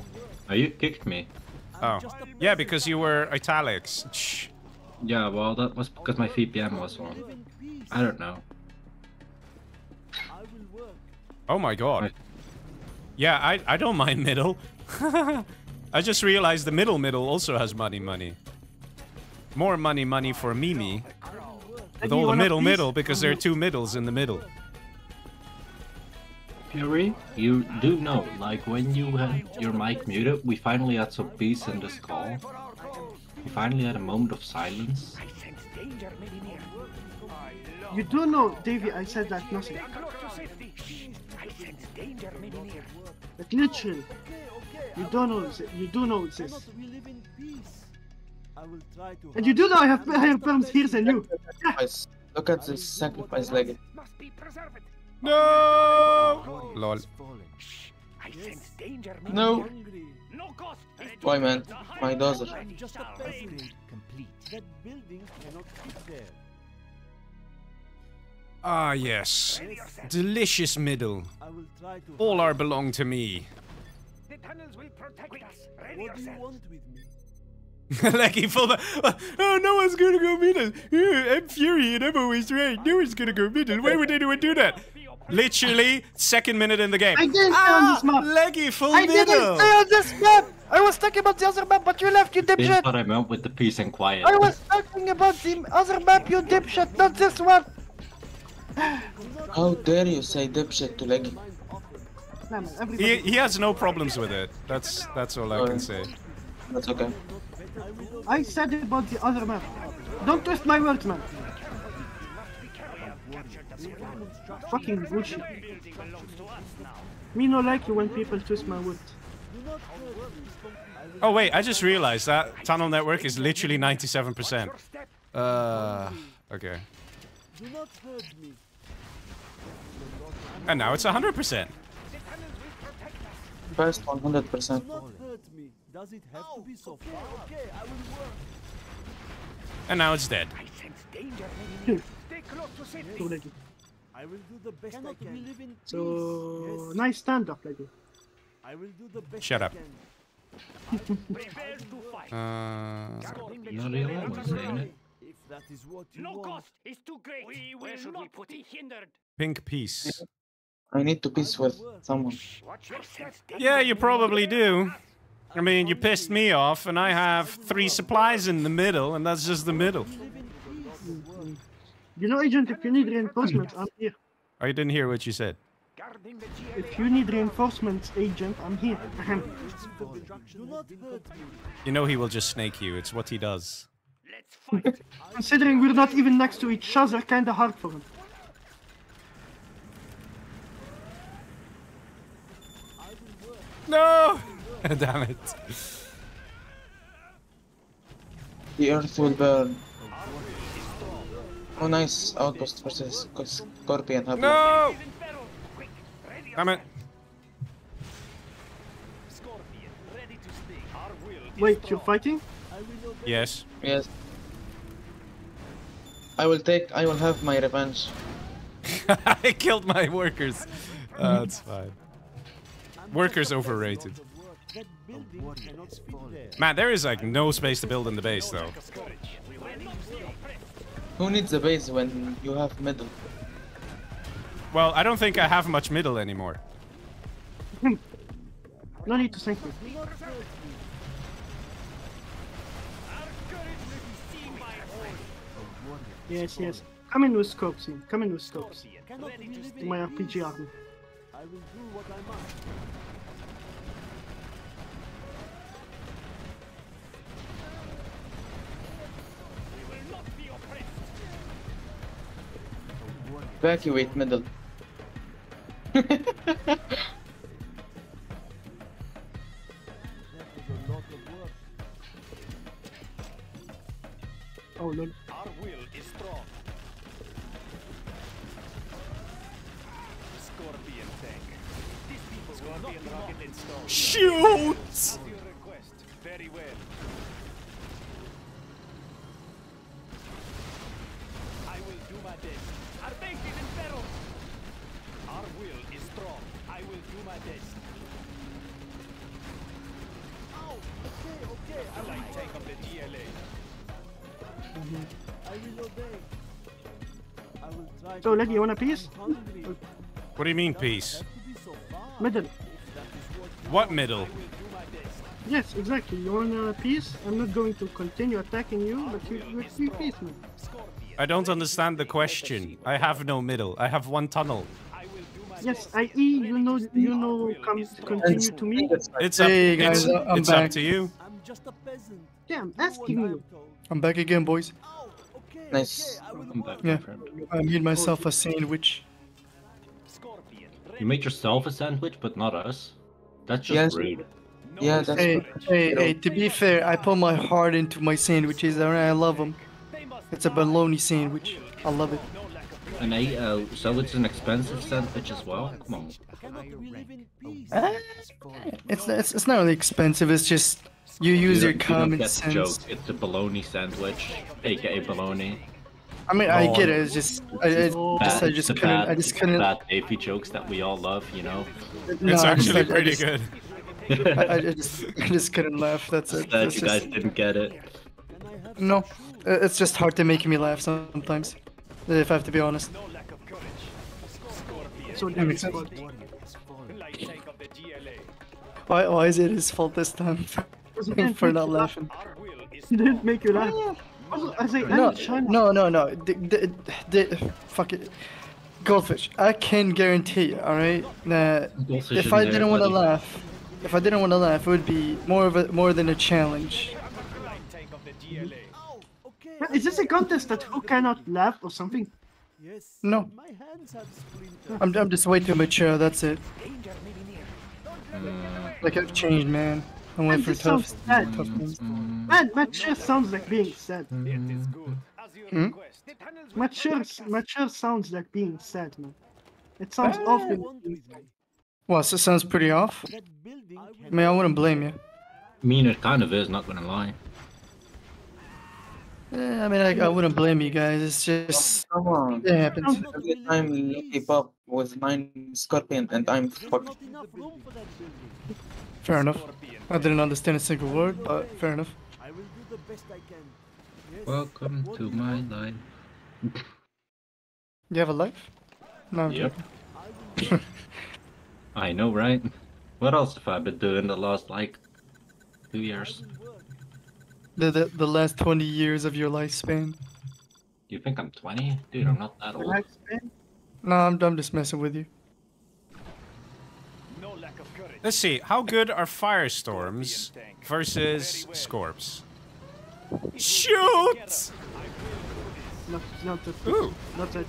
Oh, you kicked me. Oh. Yeah, because you were italics. Shh. Yeah, well, that was because my V P N was on. I don't know. Oh my god. Yeah, I, I don't mind middle. I just realized the middle middle also has money money. More money money for Mimi. With all the middle middle because there are two middles in the middle. Fury, you do know, like when you had your mic muted, we finally had some peace in this call. We finally had a moment of silence. You do know, Davy, I said like nothing. But literally, you don't know this. You do know this. And you do know I have higher problems here than you. Look at this sacrifice, Leggy. No! Lol. No. Why, man? My dozer. Ah, yes. Delicious middle. All are belong to me. The tunnels will protect us. What do you want with me? Leggy full back. Oh, no one's gonna go middle. I'm Fury and I'm always right. No one's gonna go middle. Why would anyone do that? Literally, second minute in the game. I didn't ah, stay on this map. Leggy full I middle. I didn't stay on this map. I was talking about the other map, but you left, you dipshit. This is what I meant with the peace and quiet. I was talking about the other map, you dipshit, not this one. How dare you say dipshit to Leggy? He, he has no problems with it. That's that's all I oh, can say. That's okay. I said about the other map. Don't twist my words, man. Fucking bullshit. Me no like you when people twist my words. Oh wait, I just realized that tunnel network is literally ninety-seven percent. Uh, okay. And now it's one hundred percent. First one hundred percent. And now it's dead. I will do the best I can. So nice stand up, Leggy. I will do the best. Shut up. uh, if that is what you no want. Cost is too great. We will not put it hindered. Pink peace. I need to peace with someone. Yeah, you probably do. I mean, you pissed me off, and I have three supplies in the middle, and that's just the middle. You know, Agent, if you need reinforcements, I'm here. I didn't hear what you said. If you need reinforcements, Agent, I'm here. You know he will just snake you, it's what he does. Considering we're not even next to each other, kinda hard for him. No! Damn it. The earth will burn. Oh, nice outpost versus Scorpion. No! Damn it. Wait, you're fighting? Yes. Yes. I will take. I will have my revenge. I killed my workers. Uh, that's fine. Workers overrated. Man, there is like no space to build in the base though. Who needs a base when you have middle? Well, I don't think I have much middle anymore. No need to thank me. Yes, yes. Come in with scopes, in. Come in with scopes. To my R P G army. I will do what I must. Evacuate middle. Oh lol. Our will is strong. Scorpion tank. These people Scorpion will rocket and stone. Shoot! As you request. Very well. I will do my best. Our base is in peril. Our will is strong. I will do my best. Oh, okay, okay. I will like take up the D L A. Mm-hmm. I will obey. I will try. So, Leggy, you want a piece? What do you mean, piece? Middle. What middle? Yes, exactly. You want a piece? I'm not going to continue attacking you, but you will be peace, man. I don't understand the question. I have no middle. I have one tunnel. Yes, I E, you know, you know, come continue to me. It's up, hey guys, it's, I'm it's back. Up to you. I'm just a peasant. Yeah, I'm asking you. I'm back again, boys. Oh, okay, nice. Okay, I I'm back, yeah. I made myself a sandwich. You made yourself a sandwich, but not us. That's just yes. rude. Yeah, that's hey, rude. Hey, hey, to be fair, I put my heart into my sandwiches, and I love them. It's a bologna sandwich. I love it. And I, uh, so it's an expensive sandwich as well? Come on. Uh, it's, it's, it's not really expensive, it's just... You use you your common you sense. Joke. It's a bologna sandwich, aka bologna. I mean, I get it. It's just, I, I just, I just couldn't. I just couldn't. Bad Davy jokes that we all love, you know. No, it's actually just, pretty I just, good. I, I just, I just couldn't laugh. That's it. That you guys just... didn't get it. No, it's just hard to make me laugh sometimes. If I have to be honest. So that makes sense. Why, why is it his fault this time? For not laughing. He didn't make you laugh. I say, no, no, no, no. The, the, the, fuck it. Goldfish, I can guarantee you, alright? Nah, if I didn't want to laugh, if I didn't want to laugh, it would be more of a, more than a challenge. Is this a contest that who cannot laugh or something? No. I'm, I'm just way too mature, that's it. Like, I've changed, man. I went for tough, so sad. tough things. Man, mature sounds like being sad. Hmm? Mature, mature sounds like being sad, man. It sounds ah. off. Well, so it sounds pretty off. I mean, I wouldn't blame you. I mean, it kind of is, not gonna lie. Yeah, I mean, I, I wouldn't blame you guys, it's just... Come on. It happens. Every time Lucky Bob was mine Scorpion and I'm fucked. Fair enough. I didn't understand a single word, but fair enough. I will do the best I can. Yes. Welcome what to my life. You have a life? No. I'm yep. joking. I know, right? What else have I been doing the last like two years? The the, the last twenty years of your lifespan. You think I'm twenty, dude? I'm not that old. Lifespan? No, I'm I'm just messing with you. Let's see, how good are firestorms versus scorps? Shoot! Not, not a, Ooh. Not a,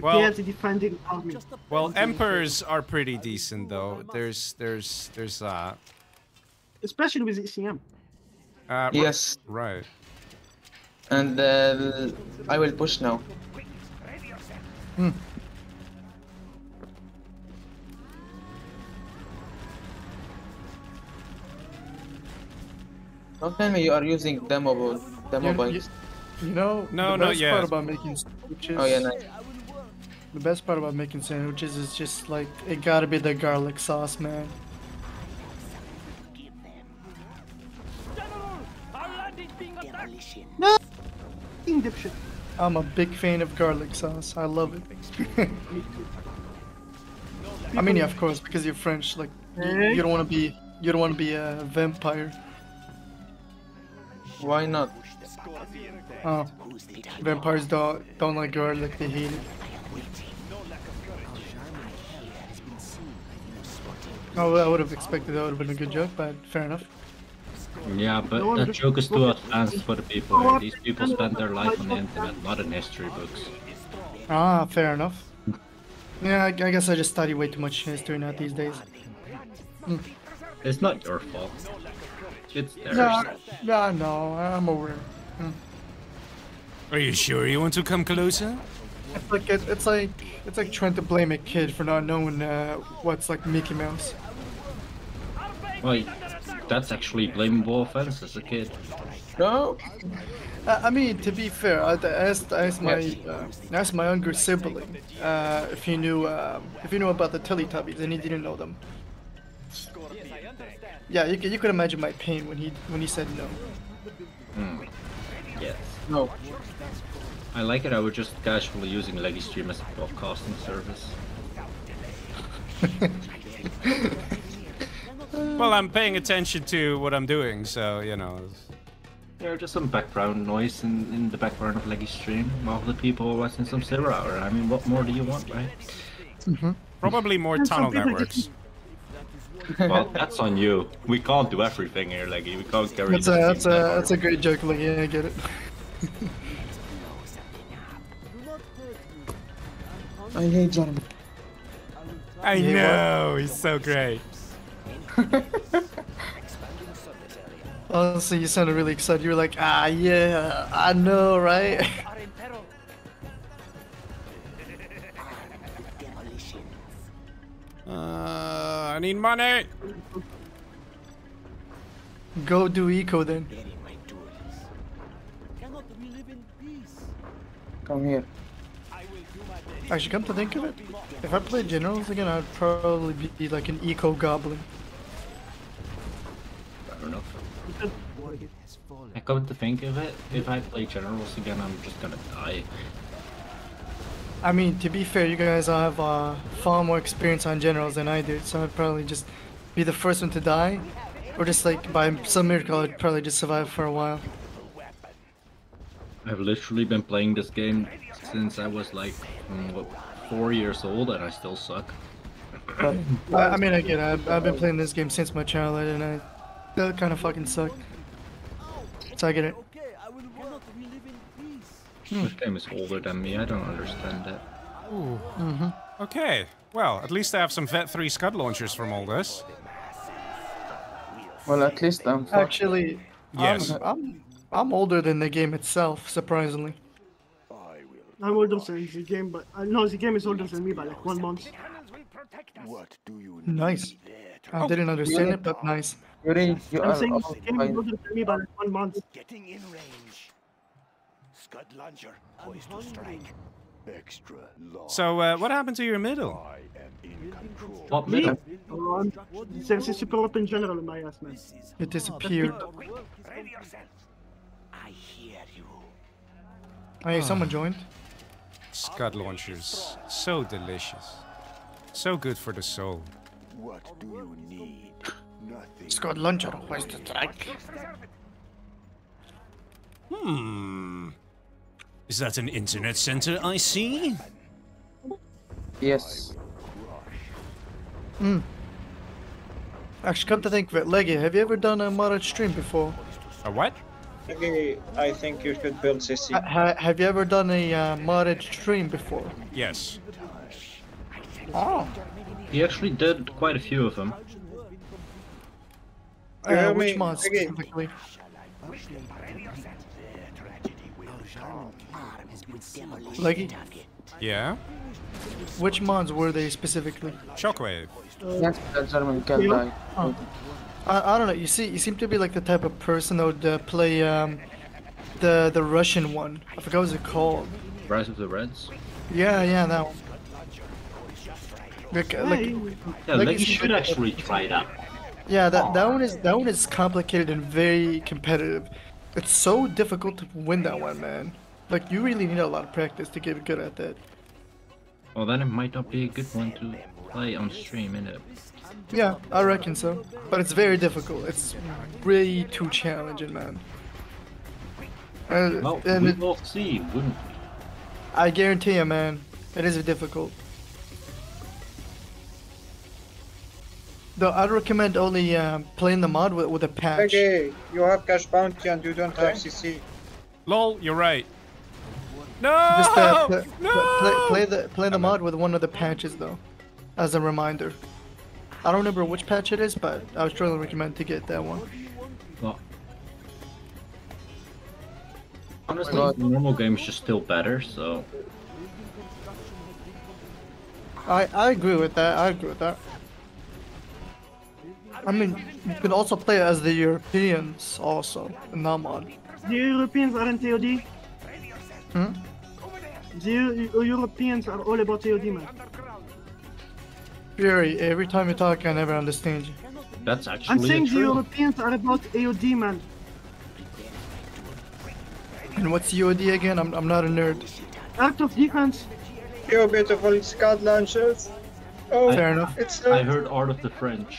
well, well, emperors are pretty decent though. There's, there's, there's that. Uh, Especially with E C M. Uh, yes. Right. And uh, I will push now. Hmm. Don't tell me you are using demo board, demo bikes. You know, no, the best part about making sandwiches. Oh yeah, nice. The best part about making sandwiches is just like it gotta be the garlic sauce, man. No. I'm a big fan of garlic sauce. I love it. I mean, yeah, of course, because you're French. Like, you, you don't want to be, you don't want to be a vampire. Why not? Oh, vampires don't don't like garlic. They hate it. Oh, well, I would have expected that would have been a good joke, but fair enough. Yeah, but that joke is too advanced for the people. These people spend their life on the internet, not in history books. Ah, fair enough. Yeah, I, I guess I just study way too much history now these days. Mm. It's not your fault. It's theirs. No, no, no I'm over it. Mm. Are you sure you want to come closer? It's like it, it's like it's like trying to blame a kid for not knowing uh, what's like Mickey Mouse. Well, that's actually blameable offense as a kid. No, uh, I mean to be fair, I asked, I asked my uh, I asked my younger sibling uh, if he knew um, if he knew about the Teletubbies, and he didn't know them. Yeah, you could you could imagine my pain when he when he said no. Mm. Yes. No. I like it, I was just casually using Leggy Stream as a broadcasting service. Well, I'm paying attention to what I'm doing, so, you know. Yeah, just some background noise in, in the background of Leggy Stream while the people are watching some Zero Hour. I mean, what more do you want, right? Mm-hmm. Probably more tunnel networks. Well, that's on you. We can't do everything here, Leggy. We can't carry that's a, that's, a, that's a great joke, Leggy. Yeah, I get it. I hate John. I know, he's so great. Honestly, you sounded really excited. You were like, ah, yeah, I know, right? Uh, I need money. Go do eco then. Come here. Actually, come to think of it, if I played Generals again, I'd probably be, be like an eco goblin. Fair enough. I come to think of it, if I play Generals again, I'm just gonna die. I mean, to be fair, you guys all have uh, far more experience on Generals than I do, so I'd probably just be the first one to die, or just like by some miracle, I'd probably just survive for a while. I've literally been playing this game since I was like what, four years old, and I still suck. I, I mean, I get it. I've, I've been playing this game since my childhood, and I still kind of fucking suck. So I get it. Hmm. This game is older than me. I don't understand that. Ooh. Mm-hmm. Okay. Well, at least I have some Vet three Scud launchers from all this. Well, at least I'm actually. Yes. I'm, I'm, I'm older than the game itself, surprisingly. I'm older than the game, but I uh, know the game is older than me by like one month. What do you need? Nice. I oh, didn't understand it, but nice. Really, you I'm are saying the game is older than me by like one month. Getting in range. Scud launcher, poised to strike. Extra large. So, uh, what happened to your middle? I am in control. What middle? Um, there's a super up in general in my ass, man. It disappeared. I hear you. Hey, oh. Someone joined. Scud launchers, so delicious, so good for the soul. What do you need? Nothing. Scud launcher, where's the track? Hmm. Is that an internet center I see? Yes. Hmm. Actually, come to think of it, Leggy, have you ever done a modded stream before? A what? I think you should build C C. Ha have you ever done a uh, modded stream before? Yes. Oh. He actually did quite a few of them. Uh, uh, which me, mods okay. specifically? Leggy? Yeah? Which mods were they specifically? Shockwave. Yes, that's German can die. Oh. I, I don't know. You see, you seem to be like the type of person that would uh, play um, the the Russian one. I forgot what it was called. Rise of the Reds. Yeah, yeah, that one. Like, hey. like, yeah, like, like you should actually try that. Yeah, that that one is that one is complicated and very competitive. It's so difficult to win that one, man. Like you really need a lot of practice to get good at that. Well, then it might not be a good one to play on stream, innit? Yeah, I reckon so. But it's very difficult. It's really too challenging, man. And, well, and we will see, wouldn't we? I guarantee you, man. It is difficult. Though I'd recommend only uh, playing the mod with, with a patch. Okay, you have cash bounty and you don't have C C. Lol, you're right. No! Just, uh, pl no! Pl pl play the play the mod with one of the patches though, as a reminder. I don't remember which patch it is, but I would strongly recommend to get that one. Well, honestly, the normal game is just still better, so. I I agree with that. I agree with that. I mean, you can also play as the Europeans also, in that mod. The Europeans are in T O D? Hmm? The U Europeans are all about T O D, man. Fury, every time you talk, I never understand you. That's actually I'm saying the Europeans are about A O D, man. And what's A O D again? I'm, I'm not a nerd. Act of defense. You beautiful Scud launchers. Oh, fair enough. It's I heard Art of the French.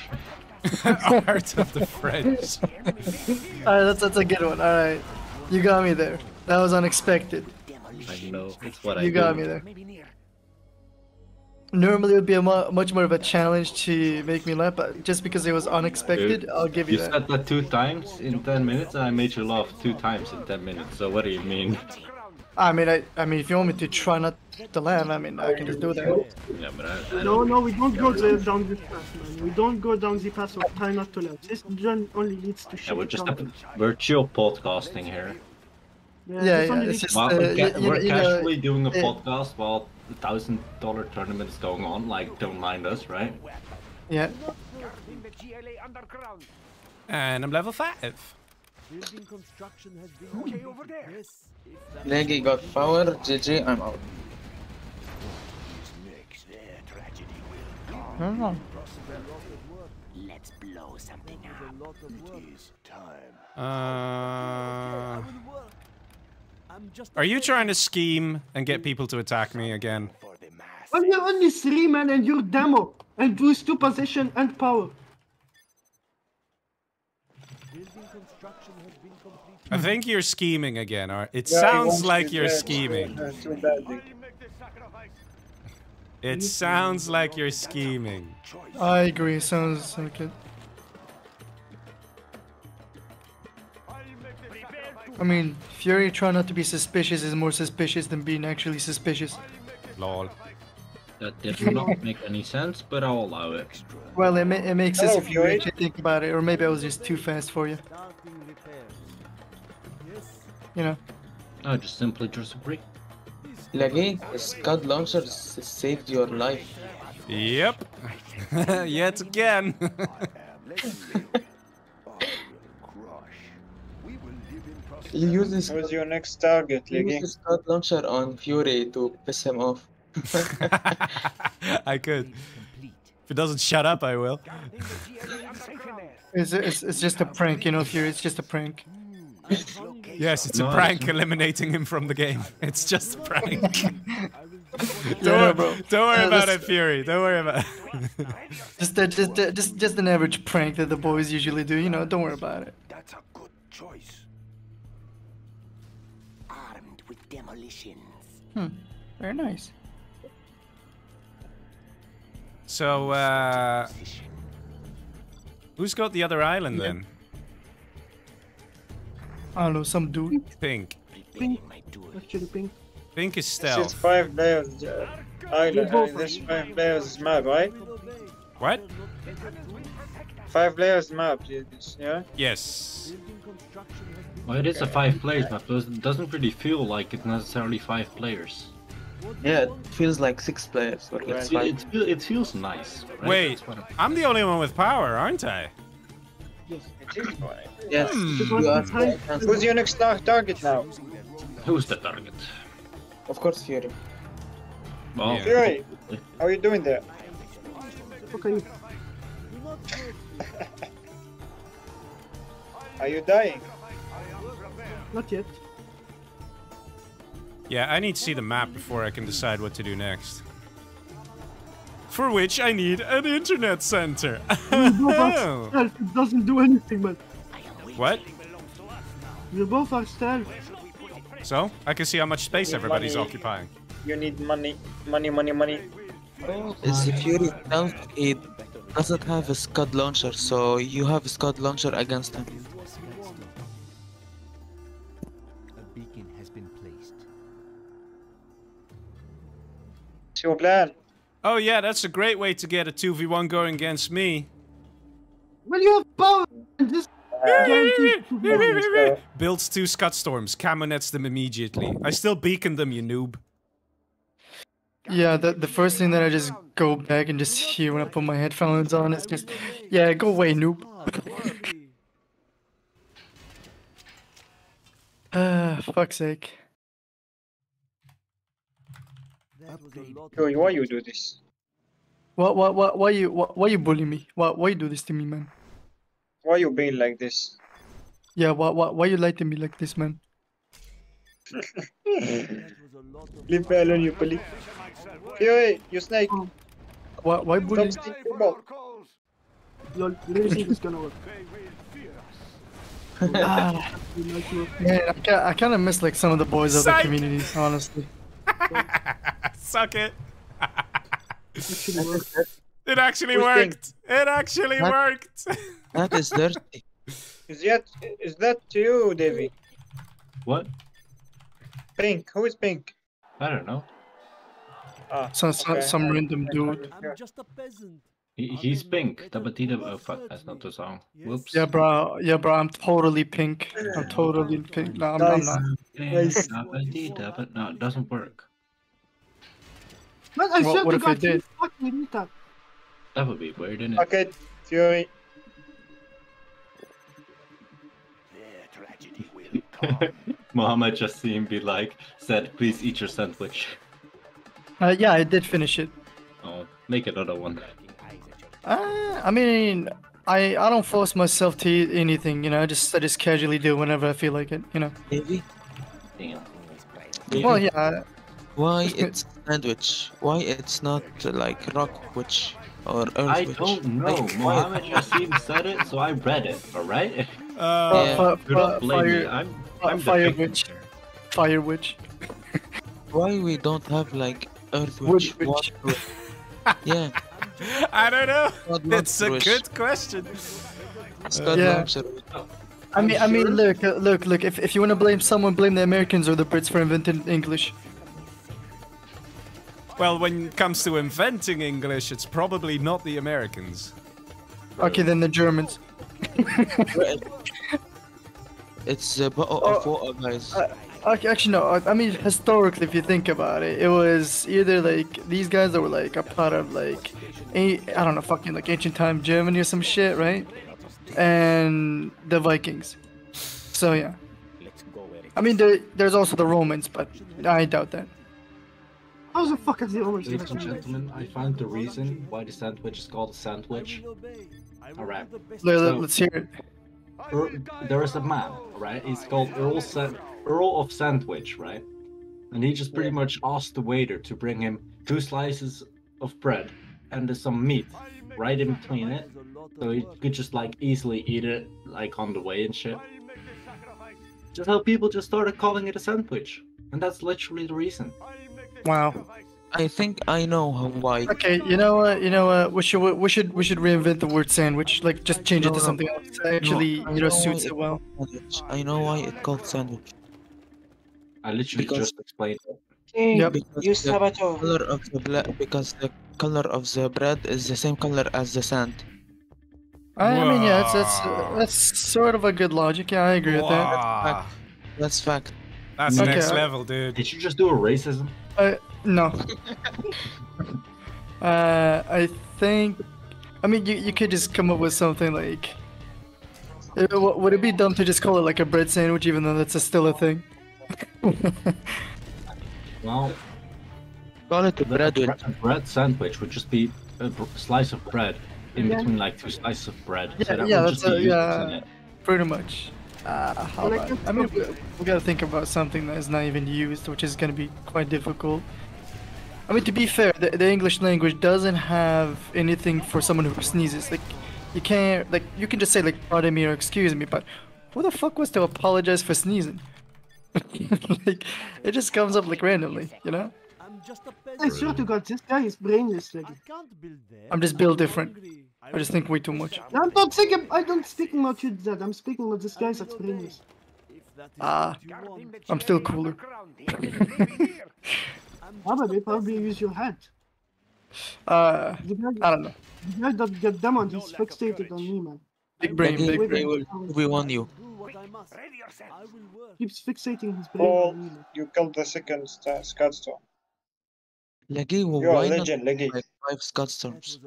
Art of the French. Alright, that's, that's a good one. Alright. You got me there. That was unexpected. I know. It's what I You got do. me there. Normally it would be a mo much more of a challenge to make me laugh, but just because it was unexpected, Dude, I'll give you, you that. You said that two times in ten minutes, and I made you laugh two times in ten minutes, so what do you mean? I mean, I, I mean, if you want me to try not to laugh, I mean, I can just do that. Yeah, but I, I no, no, we don't go the, down this path, man. We don't go down the path of try not to laugh. This journey only leads to shit. Yeah, we're just a, we're chill podcasting here. Yeah, yeah, yeah it's just, uh, we're, ca you, we're you casually know, doing a uh, podcast while a thousand dollar tournament is going on. Like, don't mind us, right? Yeah. And I'm level five. Building construction has been okay over there. Yes. Leggy got power, G G, I'm out. I don't know. Let's blow something up. It is time. Uh, are you trying to scheme and get people to attack me again? I'm your only three man and your demo and lose two possession and power. I think you're scheming again. Or it yeah, sounds like you're dead. scheming. It sounds like you're scheming. I agree. Sounds like it. I mean, Fury trying not to be suspicious is more suspicious than being actually suspicious. Lol. That does not make any sense, but I'll allow it. Well, it, ma it makes sense if you actually think about it, or maybe I was just too fast for you. You know? I oh, just simply just agree. Leggy, a Scud launcher saved your life. Yep. Yet again. You use this. What's your next target, Leggy? Use the Scud launcher on Fury to piss him off. I could. If it doesn't shut up, I will. It's, it's, it's just a prank, you know, Fury. It's just a prank. Yes, it's no, a prank it's eliminating him from the game. It's just a prank. don't, yeah, bro. don't worry no, about it, Fury. Don't worry about it. just, a, just, a, just, just an average prank that the boys usually do, you know. Don't worry about it. That's a good choice. Armed with demolitions. Hmm. Very nice. So, uh, who's got the other island then? I don't know, some dude. Pink. Pink. Actually, Pink. Pink is stealth. This is five players. Uh, island. Uh, this is five players map, right? What? Five players map. Yeah. Yes. Well, it is okay. a five players map. It doesn't really feel like it's necessarily five players. Yeah, it feels like six players. But it's right. it, it, it feels nice. Right? Wait, I'm the only one with power, aren't I? Yes. Yes. Hmm. Who's your next target now? Who's the target? Of course, Fury. Well, yeah. Fury, how are you doing there? Okay. Are you dying? Not yet. Yeah, I need to see the map before I can decide what to do next. For which I need an internet center. Oh. It doesn't do anything, man. What? We're both are stealth. So? I can see how much space everybody's money. occupying. You need money. Money, money, money. Oh, is the Fury down a doesn't have a scud launcher, so you have a scud launcher against him. A beacon has been placed. It's your plan. Oh yeah, that's a great way to get a two v one going against me. Well, you have both. Just builds two scud storms, cannonets them immediately. I still beacon them, you noob. Yeah, the, the first thing that I just go back and just hear when I put my headphones on is just, yeah, go away, noob. Ah, uh, fuck's sake. Yo, why you do this? What, what, what, why you, what, why you bully me? Why, why you do this to me, man? Why you being like this? Yeah, why, why, why you lie to me like this, man? Leave me alone, you bully. Hey, you snake. Why, why bully? Lol, racing is gonna work. Ah, man, I, can't, I kinda miss like some of the boys of the community, honestly. Suck it. It actually worked. It actually that, worked. That is dirty. Is that, is that to you, Davy? What? Pink. Who is Pink? I don't know. Ah, so, okay. Some random dude. I'm just a peasant. He, he's Pink. Oh fuck, that's not the song. Whoops. Yeah, bro. Yeah, bro. I'm totally Pink. I'm totally Pink. No, I'm, nice. I'm not. Nice. But no, it doesn't work. But I what, what if I did? That would be weird, isn't it? Okay, Fury. Their tragedy will come. Muhammad just seen be like, said, please eat your sandwich. Uh, yeah, I did finish it. Oh, make another one. Uh, I mean, I I don't force myself to eat anything, you know. I just I just casually do whenever I feel like it, you know. Davy? Damn. Well, yeah. I, Why it's sandwich? Why it's not like rock witch or earth I witch? I don't know. Like, Muhammad Yassim said it, so I read it. All right. Uh, yeah. Do not blame fire. me. I'm. Uh, I'm fire witch. Fire witch. Why we don't have like earth witch? Wood witch. Witch. Yeah. I don't know. God, that's a wish. Good question. God, yeah. I mean, I mean, look, look, look. If if you want to blame someone, blame the Americans or the Brits for inventing English. Well, when it comes to inventing English, it's probably not the Americans. Okay, then the Germans. It's a bottle of water, guys. Uh, actually, no. I mean, historically, if you think about it, it was either like these guys that were like a part of like, I don't know, fucking like ancient time Germany or some shit, right? And the Vikings. So yeah. I mean, there, there's also the Romans, but I doubt that. How the fuck is the Romans? Ladies and gentlemen, I found the reason why the sandwich is called a sandwich. Alright. So, let's hear it. Er, there is a man, right? He's called Earl, San Earl of Sandwich, right? And he just pretty much asked the waiter to bring him two slices of bread and some meat right in between it, so he could just like easily eat it like on the way and shit. Just how people just started calling it a sandwich, and that's literally the reason. Wow. I think I know why. Okay, you know what? You know what? We should we should we should reinvent the word sandwich. Like, just change no, it to something else. That actually, no, you know, suits it well. Sandwich. I know why it's called sandwich. I literally because, just explained it. Yep. Because you saboteur. Color of the black, because the color of the bread is the same color as the sand. I wow. mean, yeah, that's that's uh, that's sort of a good logic. Yeah, I agree wow. with that. That's fact. That's, fact. that's okay. next level, dude. Did you just do a racism? Uh, no. uh, I think... I mean, you, you could just come up with something like... It, would it be dumb to just call it like a bread sandwich, even though that's a, still a thing? Well... Call it a bread, a bread sandwich would just be a slice of bread in yeah. between like two slices of bread. Yeah, so that yeah, would just a, yeah pretty much. Uh, how about, I mean, we, we gotta think about something that is not even used, which is gonna be quite difficult. I mean, to be fair, the, the English language doesn't have anything for someone who sneezes. Like, you can't, like, you can just say, like, pardon me or excuse me, but who the fuck was to apologize for sneezing? Like, it just comes up, like, randomly, you know? I'm just a peasant. I swear to God, this guy is brainless. Like. I can't build there. I'm just build different. I just think way too much. I'm not thinking. I don't speak much with that. I'm speaking about this guy that's brainless. Ah, uh, I'm still cooler. Probably, probably use your head. Uh, I don't know. The guy that got damaged is fixated on me, man. Big brain, big brain, brain. Will, we want you. Keeps fixating his brain. Oh, you killed the second uh, Scud Storm. Leggy, well, you why legend, not Leggy. Like five Scud Storms?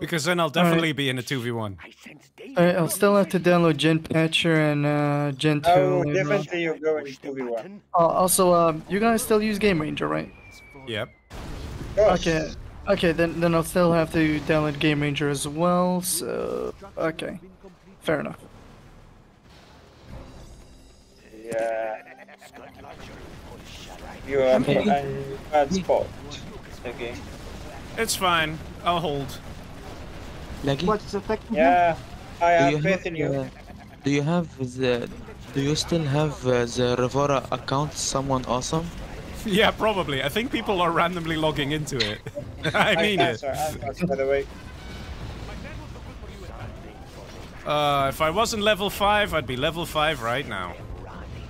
Because then I'll definitely right. be in a two v one. Alright, I'll still have to download Gen Patcher and uh, Gen two. Oh, definitely you're going two v one. Uh, also, um, you guys still use Game Ranger, right? Yep. Okay. Okay, then then I'll still have to download Game Ranger as well, so... Okay. Fair enough. Yeah... You are in a bad spot. Okay. It's fine. I'll hold. Leggy? What's affecting yeah, I have faith in you. Uh, do you have the... Do you still have uh, the Revora account, someone awesome? Yeah, probably. I think people are randomly logging into it. I mean I answer, it. I answer, by the way. Uh, if I wasn't level five, I'd be level five right now.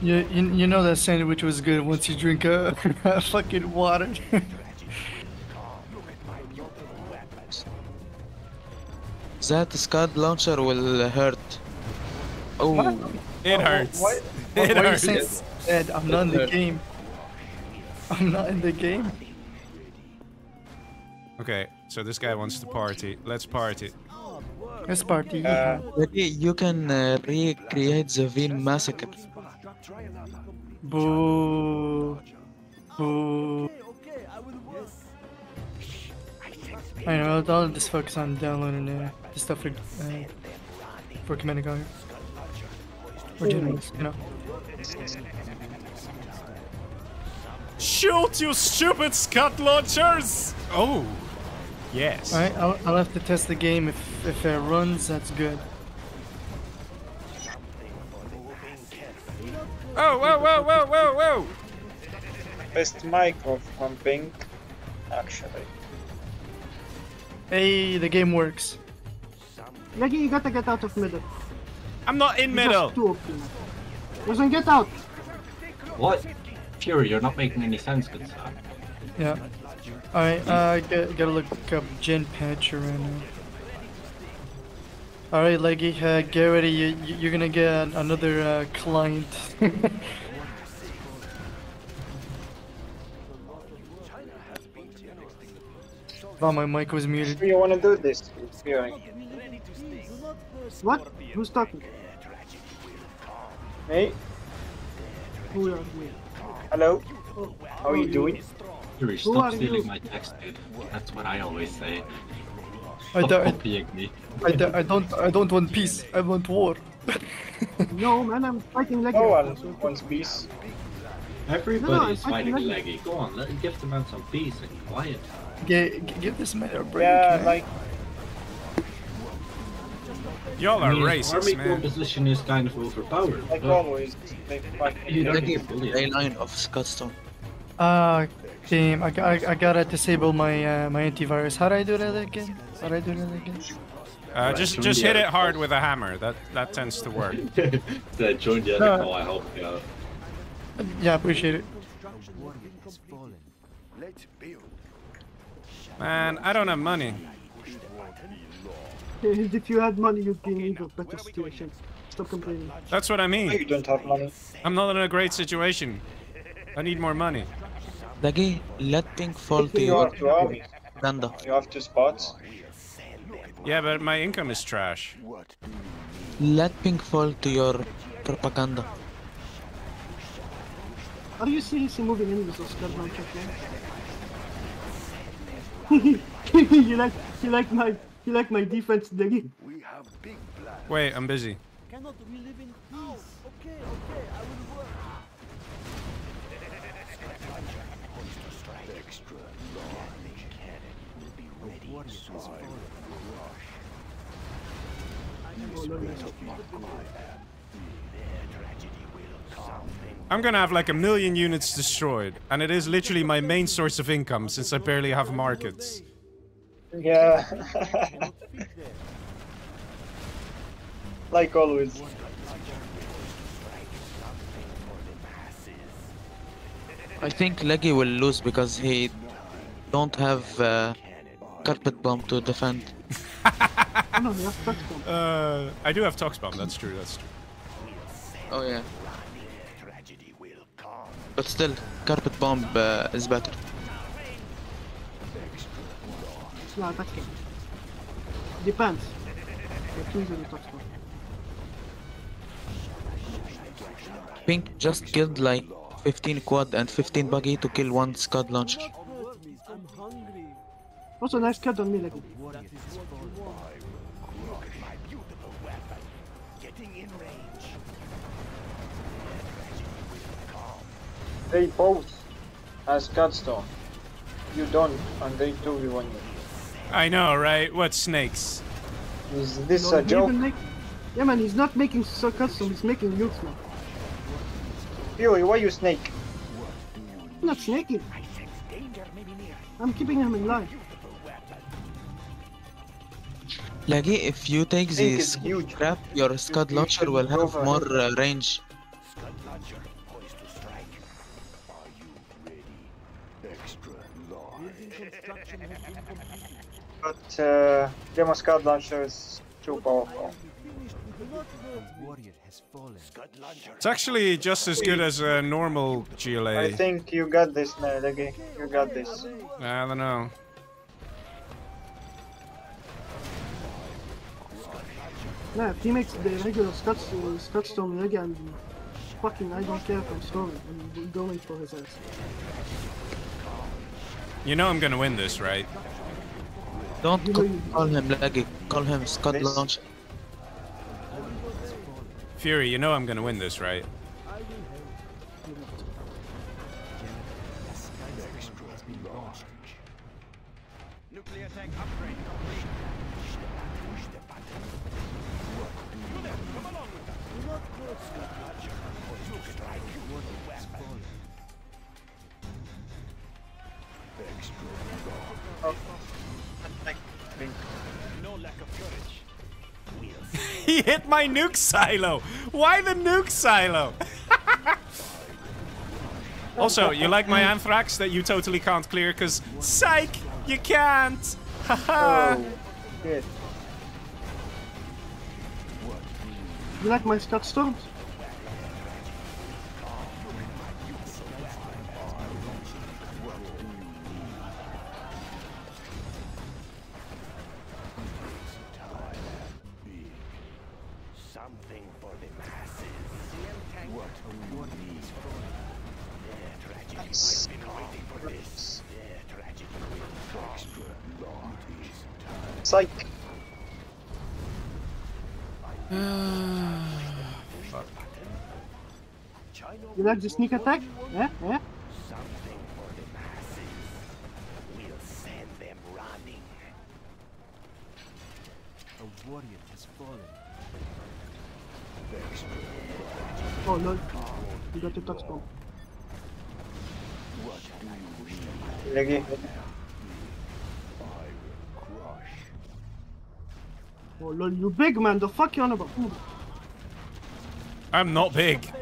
Yeah, you, you know that sandwich was good once you drink a uh, fucking water. That Scud launcher will hurt. Oh, what? It hurts. Oh, what? What, it hurts. You saying, Ed, I'm not in the game. I'm not in the game. Okay, so this guy wants to party. Let's party. Let's party. Uh, you can uh, recreate the Veen massacre. Boo. Boo. I know, I'll just focus on downloading uh, the stuff for, uh, for Command and Conquer. Or Generals, you know. Shoot, you stupid Scud launchers! Oh, yes. Alright, I'll, I'll have to test the game. If, if it runs, that's good. Oh, whoa, whoa, whoa, whoa, whoa! Best micro from Pink, actually. Hey, the game works. Leggy, you gotta get out of middle. I'm not in middle! Listen, get out! What? Fury, you're not making any sense, good sir. Yeah. Alright, uh, get, gotta look up Gen Patcher and... Alright, Leggy, uh, get ready, you, you're gonna get another uh, client. Oh, my mic was muted. Do you wanna do this? What? Who's talking? Me? Who are we? Hello? How are you doing? Fury, stop stealing my text, dude. That's what I always say. Stop copying me. I, do, I don't I don't want peace, I want war. No man, I'm fighting Leggy. No one wants peace. Everybody's no, fighting Leggy. Go on, let, give the man some peace and quiet. G give this man a break. Yeah, man. Like... Y'all are I mean, racist, army man. Army composition is kind of overpowered. Like always, they fucking A nine of Scudstorm. Ah, damn! I, I, I gotta disable my uh, my antivirus. How do I do that again? How do I do that again? Uh, just just hit it hard with a hammer. That that tends to work. That joined the other call. I hope. Yeah. Yeah, appreciate it. Man, I don't have money. If you had money, you'd be in a better situation. Stop complaining. That's what I mean. You don't have money. I'm not in a great situation. I need more money. Leggy, let Pink fall to you. Have you have two spots. Yeah, but my income is trash. Let Pink fall to your propaganda. Are you seriously moving in with those card launchers? You like, you like my... You like my defense, Leggy? We have big plans. Wait, I'm busy. Cannot we live in peace? Okay, okay, I will work. I'm gonna have like a million units destroyed, and it is literally my main source of income since I barely have markets. Yeah. Like always. I think Leggy will lose because he don't have uh, carpet bomb to defend. uh, I do have tox bomb. That's true. That's true. Oh yeah. But still, carpet bomb uh, is better. No, that can. Depends. Pink just killed like fifteen quad and fifteen buggy to kill one scud launcher. Also, nice cut on me, like. They both as Godstone. You don't, and they do you one. I know, right? What snakes? Is this no, a joke? Make... Yeah, man, he's not making so custom, he's making nukes, man. Fury, why you snake? I'm not snaking. I'm keeping him in line. Leggy, if you take this crap, your Scud Launcher will have more uh, range. But uh, Demo Scud Launcher is too powerful. It's actually just as good as a normal G L A. I think you got this, Leggy. You got this. I don't know. Nah, if he makes the regular Scud Storm Leggy, and fucking I don't care if I'm storming. I'm going for his ass. You know I'm gonna win this, right? Don't call him Leggy, call him Scud Launcher. Fury, you know I'm gonna win this, right? He hit my nuke silo. Why the nuke silo? Also, you like my anthrax that you totally can't clear because psych, you can't. Haha. Oh, you like my Scud Storms? Psych. You like the sneak attack? Yeah, yeah. Something for the masses. We'll send them running. A warrior has fallen. Oh no! You got the touch bomb. Leggy. Oh lol, you big man, the fuck you on about? Ooh. I'm not big.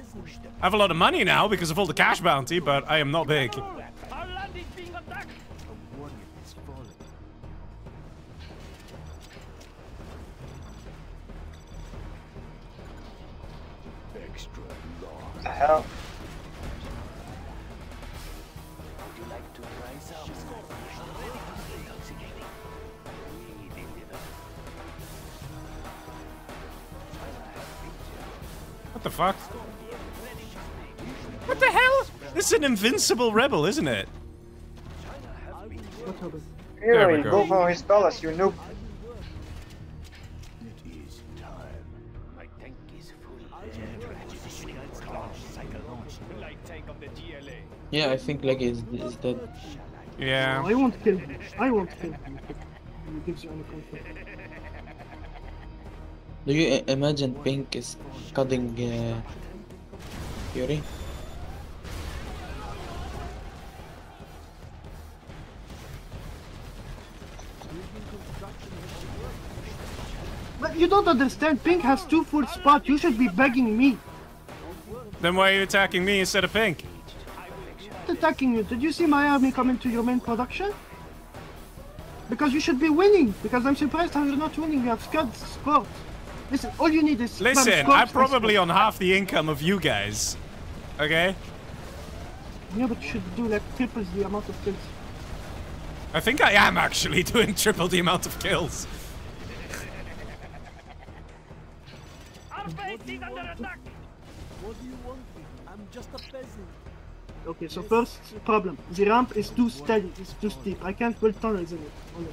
I have a lot of money now because of all the cash bounty, but I am not big. What the hell? What the fuck? What the hell? This is an invincible rebel, isn't it? Here we go. Go for his palace, you noob. Yeah, I think Leggy is, is dead. Yeah. No, I won't kill him. I won't kill him. It gives you any comfort. Do you imagine Pink is cutting uh, Fury? But you don't understand, Pink has two full spots, you should be begging me. Then why are you attacking me instead of Pink? I'm not attacking you, did you see my army coming to your main production? Because you should be winning, because I'm surprised how you're not winning, you have scuds, sports. Listen, all you need is... Listen, I'm probably on half the income of you guys, okay? Yeah, but you should do like triple the amount of kills. I think I am actually doing triple the amount of kills. What do you want? What do you want? I'm just a peasant. Okay, so first problem. The ramp is too steady, it's too steep. I can't build tunnels in it. On it.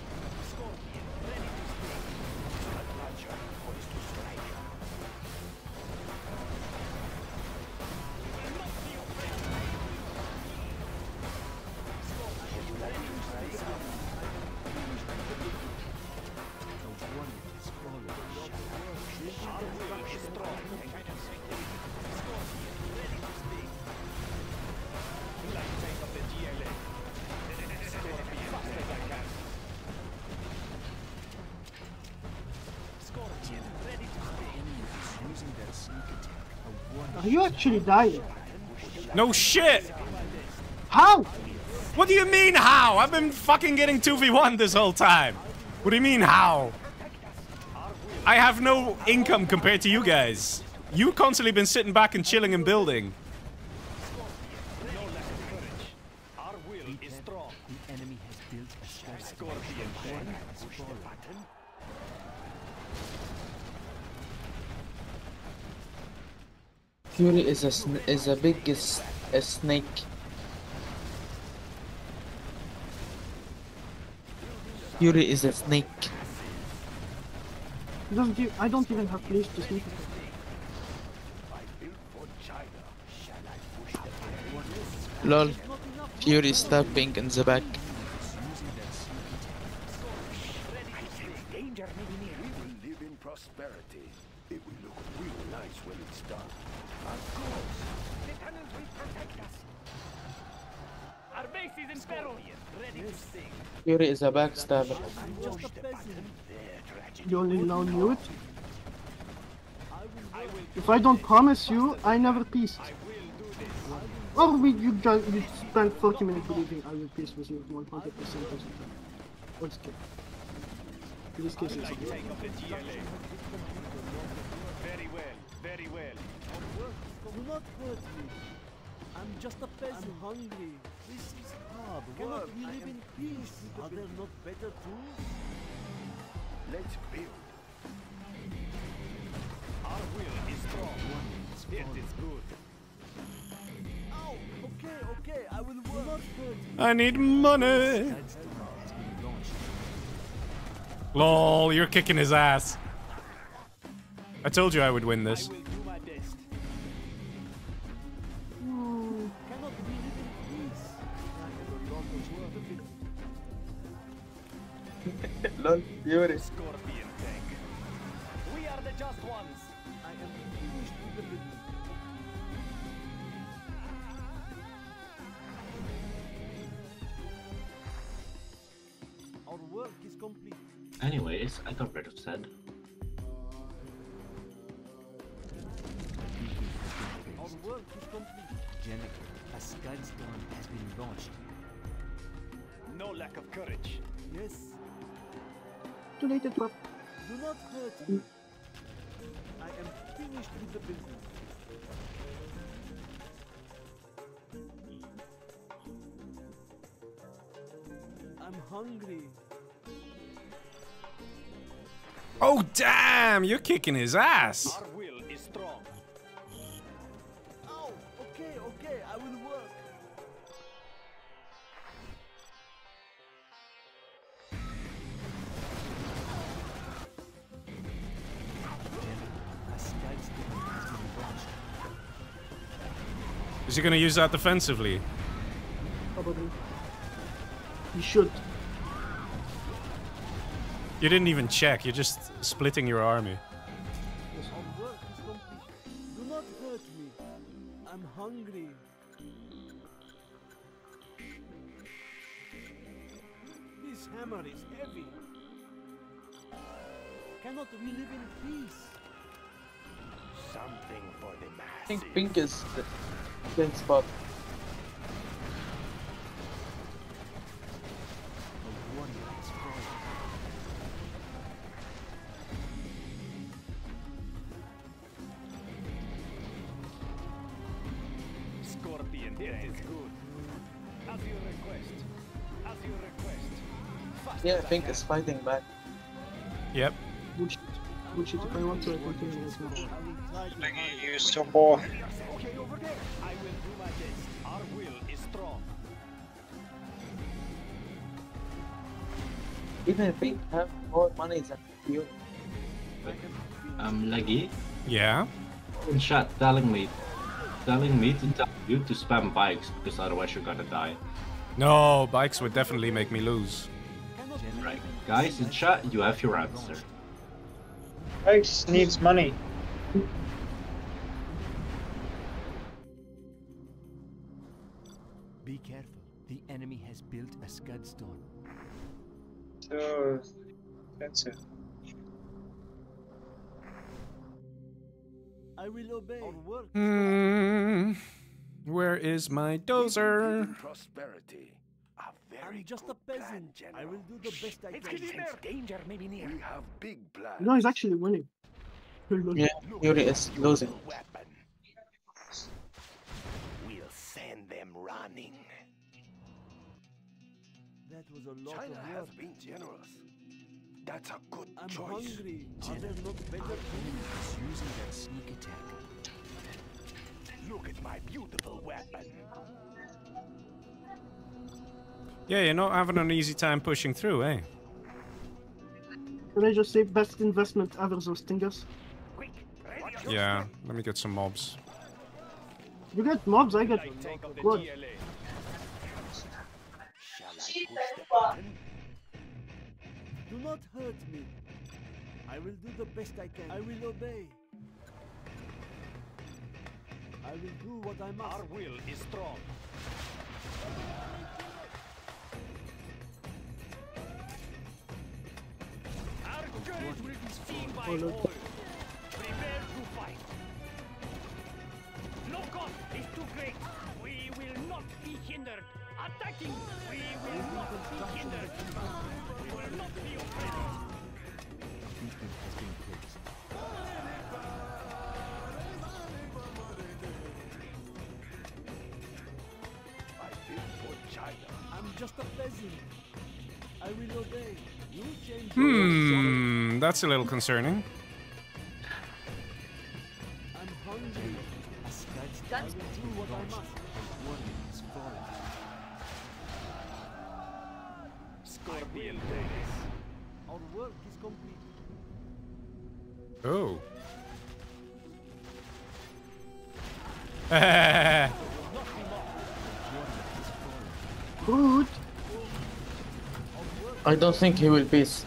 Actually dying. No shit! How? What do you mean how? I've been fucking getting two v one this whole time. What do you mean how? I have no income compared to you guys. You constantly been sitting back and chilling and building. Fury is a sn is a big is a snake. Fury is a snake. Don't you, I don't even have place to sneak. Lol, Fury is stabbing in the back. Fury is a backstabber. You only now knew it. If I don't promise you, I never peaced. Or we you just you spend forty minutes believing I will peace with you one hundred percent of the time. What's good? In this case, it's okay. Very well, very well. You're not worth me. I'm just a peasant. I'm hungry. This is hard. Cannot we live in peace? Are there not better tools? Let's build. Our will is strong. It is good. Oh, okay, okay. I will work. I need money. Lol, you're kicking his ass. I told you I would win this. Lol, Fury. Scorpion tank. We are the just ones. I am finished with the business. Our work is complete. Anyways, I got rid of said. Our work is complete. Jennifer, a Skydstone has been launched. No lack of courage. Yes. Too late, but do not hurt me. I am finished with the business. I'm hungry. Oh damn! You're kicking his ass. Our will is strong. Oh, okay, okay. I will work. Is he gonna use that defensively? Probably. He should. You didn't even check, you're just splitting your army. Do not hurt me. I'm hungry. This hammer is heavy. Cannot we live in peace? Something for the masses. I think Pink is the blind spot. Yeah, Pink is fighting back. Yep. Bullshit. Bullshit, if I want to, I continue this match. Leggy, use your ball. Okay, over there. I will do my best. Our will is strong. Even Pink have more money than you. Um, Leggy? Yeah? In chat, telling me. Telling me to tell you to spam bikes, because otherwise you're gonna die. No, bikes would definitely make me lose. Right. Guys, in chat, you have your answer. X needs money. Be careful. The enemy has built a scud storm. So, that's it. I will obey. Mm, where is my dozer? Prosperity. I'm just a peasant. Plan, I will do the best I can. Sense danger may be near. We have big plans. No, he's actually winning. Yeah, Fury is losing. We'll send them running. That was a lot China of work. Has been generous. That's a good I'm choice. Hungry. Are there not better things using that sneak attack? Look at my beautiful weapon. Yeah, you're not having an easy time pushing through, eh? Can I just say best investment ever, those stingers? Yeah, let me get some mobs. You get mobs, I get what? Do not hurt me. I will do the best I can. I will obey. I will do what I must. Our will is strong. Courage will be seen by all. Prepare to fight. No cost is too great. We will not be hindered. Attacking, we will not be hindered. We will not be afraid. Beacon has been placed. I feel for China. I'm just a peasant. I will obey. Hmm, that's a little concerning. Oh. Good. I don't think he will beat.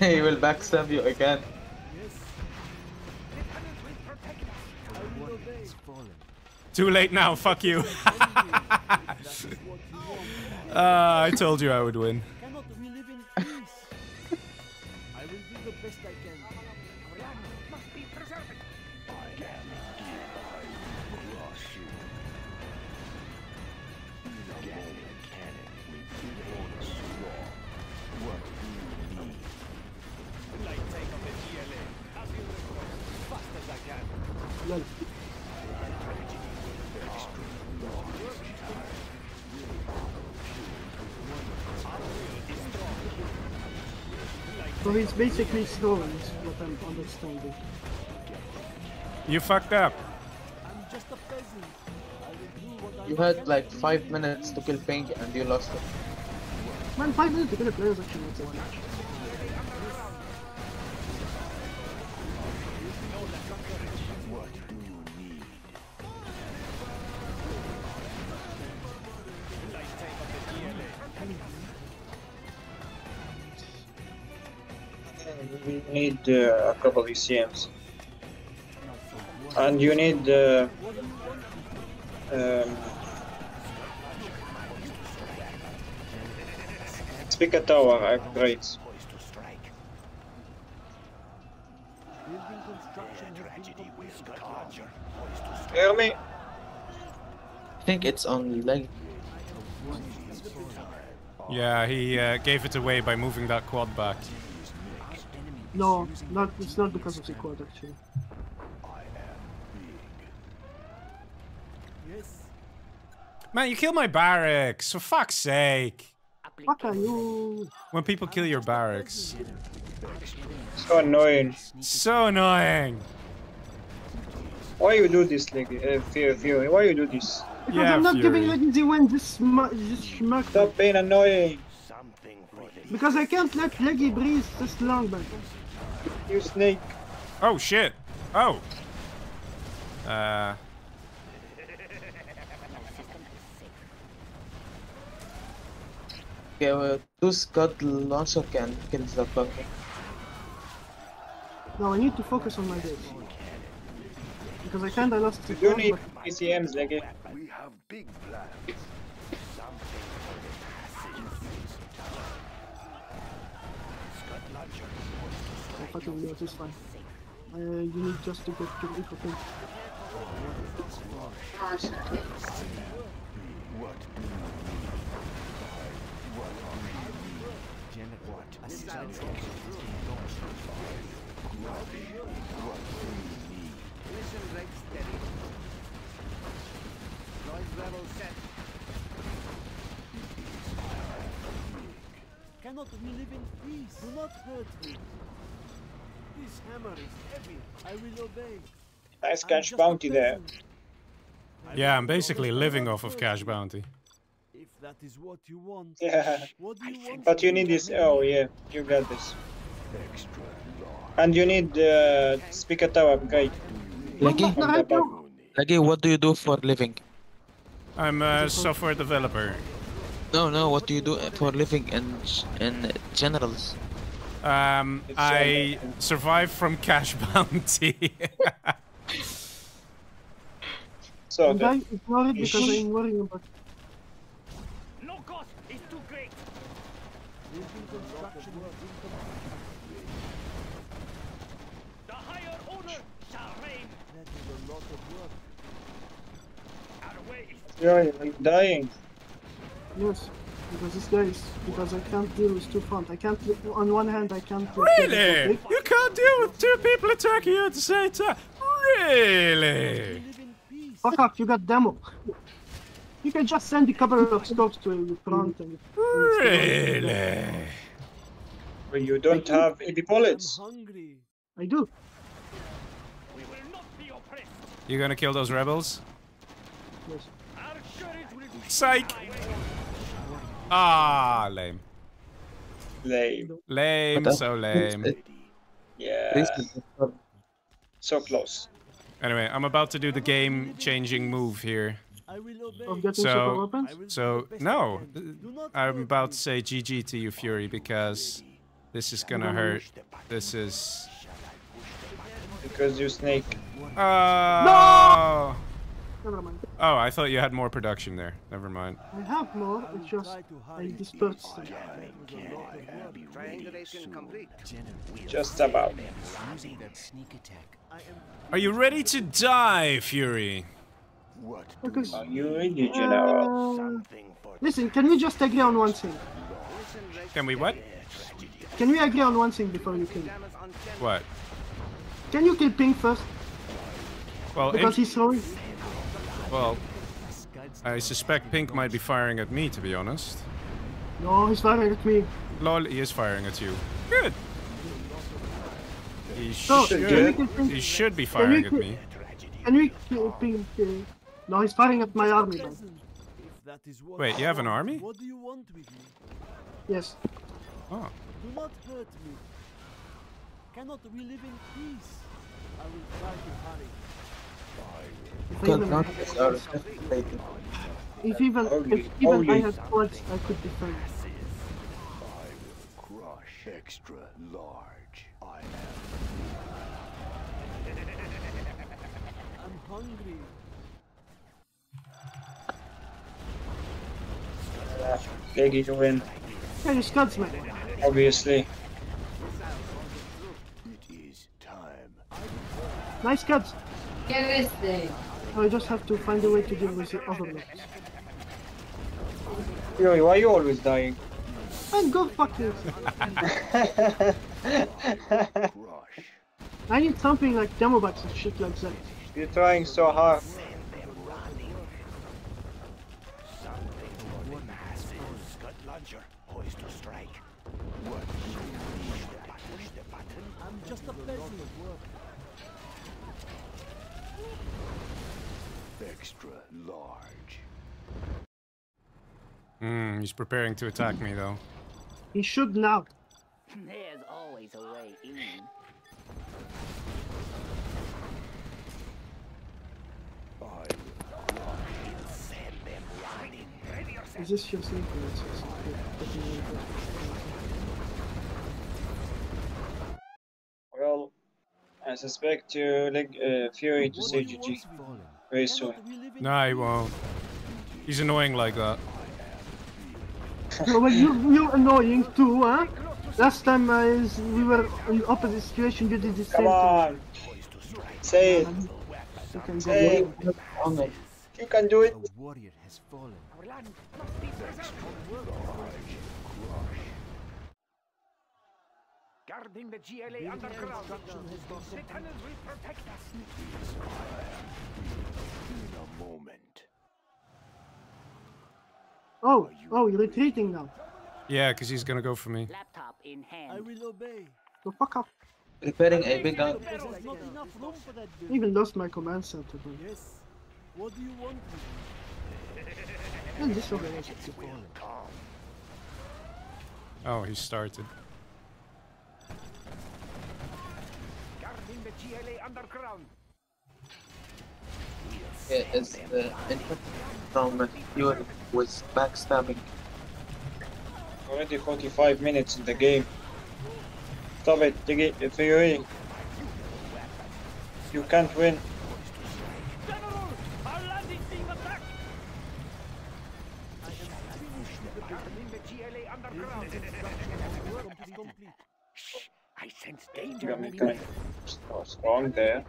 He will backstab you again. Yes. Too late now, fuck you. uh, I told you I would win. So he's basically stolen, is what I'm understanding. You fucked up. I'm just a peasant. I will do what I you had like five minutes to kill Pink and you lost it. Man, five minutes to kill a player is actually not so much. We need uh, a couple E C Ms, and you need uh, um, Pick a tower upgrades. Hear me? I think it's on Leggy. Yeah, he uh, gave it away by moving that quad back. No, not, it's not because of the quad actually. Man, you killed my barracks, for fuck's sake! What are you? When people kill your barracks. So annoying. So annoying! Why you do this, like, uh, Fury, Fury? Why you do this? Because yeah, I'm not Fury. Giving Legacy when this, this schmuck. Stop being annoying! Because I can't let Leggy breathe this long, man. You snake. Oh shit! Oh! Uh... Okay, well, two Scott launcher can kill the bucket. No, I need to focus on my base. Because I kinda lost the You need P C Ms, Leggy. We have big plans. I don't know, it is fine. Uh, you need just to get to the eco thing. Cannot live in peace. Do not hurt me. This hammer is heavy. I will obey. Nice cash bounty there. Yeah, I'm basically living off of cash bounty. If that is what you want. Yeah. What do you want? But you need this. Oh yeah, you got this. And you need the uh, speaker tower guide. Leggy, Leggy, what do you do for living? I'm a software developer. No, no. What do you do for living in in generals? Um, it's I so survive from cash bounty. So I'm dying, it's worried because I'm worrying about it. No cost is too great. The higher owner shall reign. That is a lot of work. Our way is yeah, I'm dying. Yes. Because this guy is, because I can't deal with two fronts. I can't, on one hand I can't deal really? With two. Really? You can't deal with two people attacking you at the same time? Really? Fuck off, you got demo. You can just send a couple of scopes to the front and... Really? Well, you don't I have do. Any bullets. I'm hungry. I do. We will not be oppressed. You gonna kill those rebels? Yes. Psych! Ah, lame. Lame. Lame, but so lame. Yeah. So close. Anyway, I'm about to do the game-changing move here. So, so no. I'm about to say G G to you, Fury, because this is gonna hurt. This is... Because you snake. Oh! No! Never mind. Oh, I thought you had more production there. Never mind. I have more, it's just I dispersed them. Just about. Are you ready to die, Fury? Because, Are you ready, General? Uh, listen, can we just agree on one thing? Can we what? Can we agree on one thing before you kill? What? Can you kill Pink first? Well, because he's throwing. Well, I suspect Pink might be firing at me, to be honest. No, he's firing at me. Lol, he is firing at you. Good! He, so, should, he should be firing at me. Can we kill Pink? No, he's firing at my army. Though. Wait, you have an army? What do you want with me? Yes. Oh. Do not hurt me. Cannot we live in peace? I will try to hurry. If even, if even, if even I had swords, I could defend. I will crush extra large. I am. I'm hungry. Leggy to win. Yeah, just gunsmith it. Obviously. It is time. Nice guns. Get this thing. I just have to find a way to deal with the other ones. Yo, why are you always dying? And go fuck you. I need something like demo bots and shit like that. You're trying so hard. Extra large. Hmm, he's preparing to attack me though. He should now. There's always a way in. Is this your sleep? Well, I suspect you like uh, Fury to say G G very soon. Nah, he won't. He's annoying like that. Well, you, you're annoying too, huh? Last time uh, we were in the opposite situation, you did the same thing. Come on! Say it! You can say it! You can do it! Guarding the G L A underground. The tunnels will protect us. In a moment. Oh, oh, you're retreating now. Yeah, because he's gonna go for me. Laptop in hand. I will obey. Go fuck up. Repairing a big gun. Even lost my command center. Yes. What do you want? And this one is too calm. Oh, he started. The G L A underground. Yeah, it's the input from Fury was backstabbing. Already forty-five minutes in the game. Stop it, Fury. You can't win. General, our landing being attacked. The G L A underground. Shh. I sense danger. What's wrong there?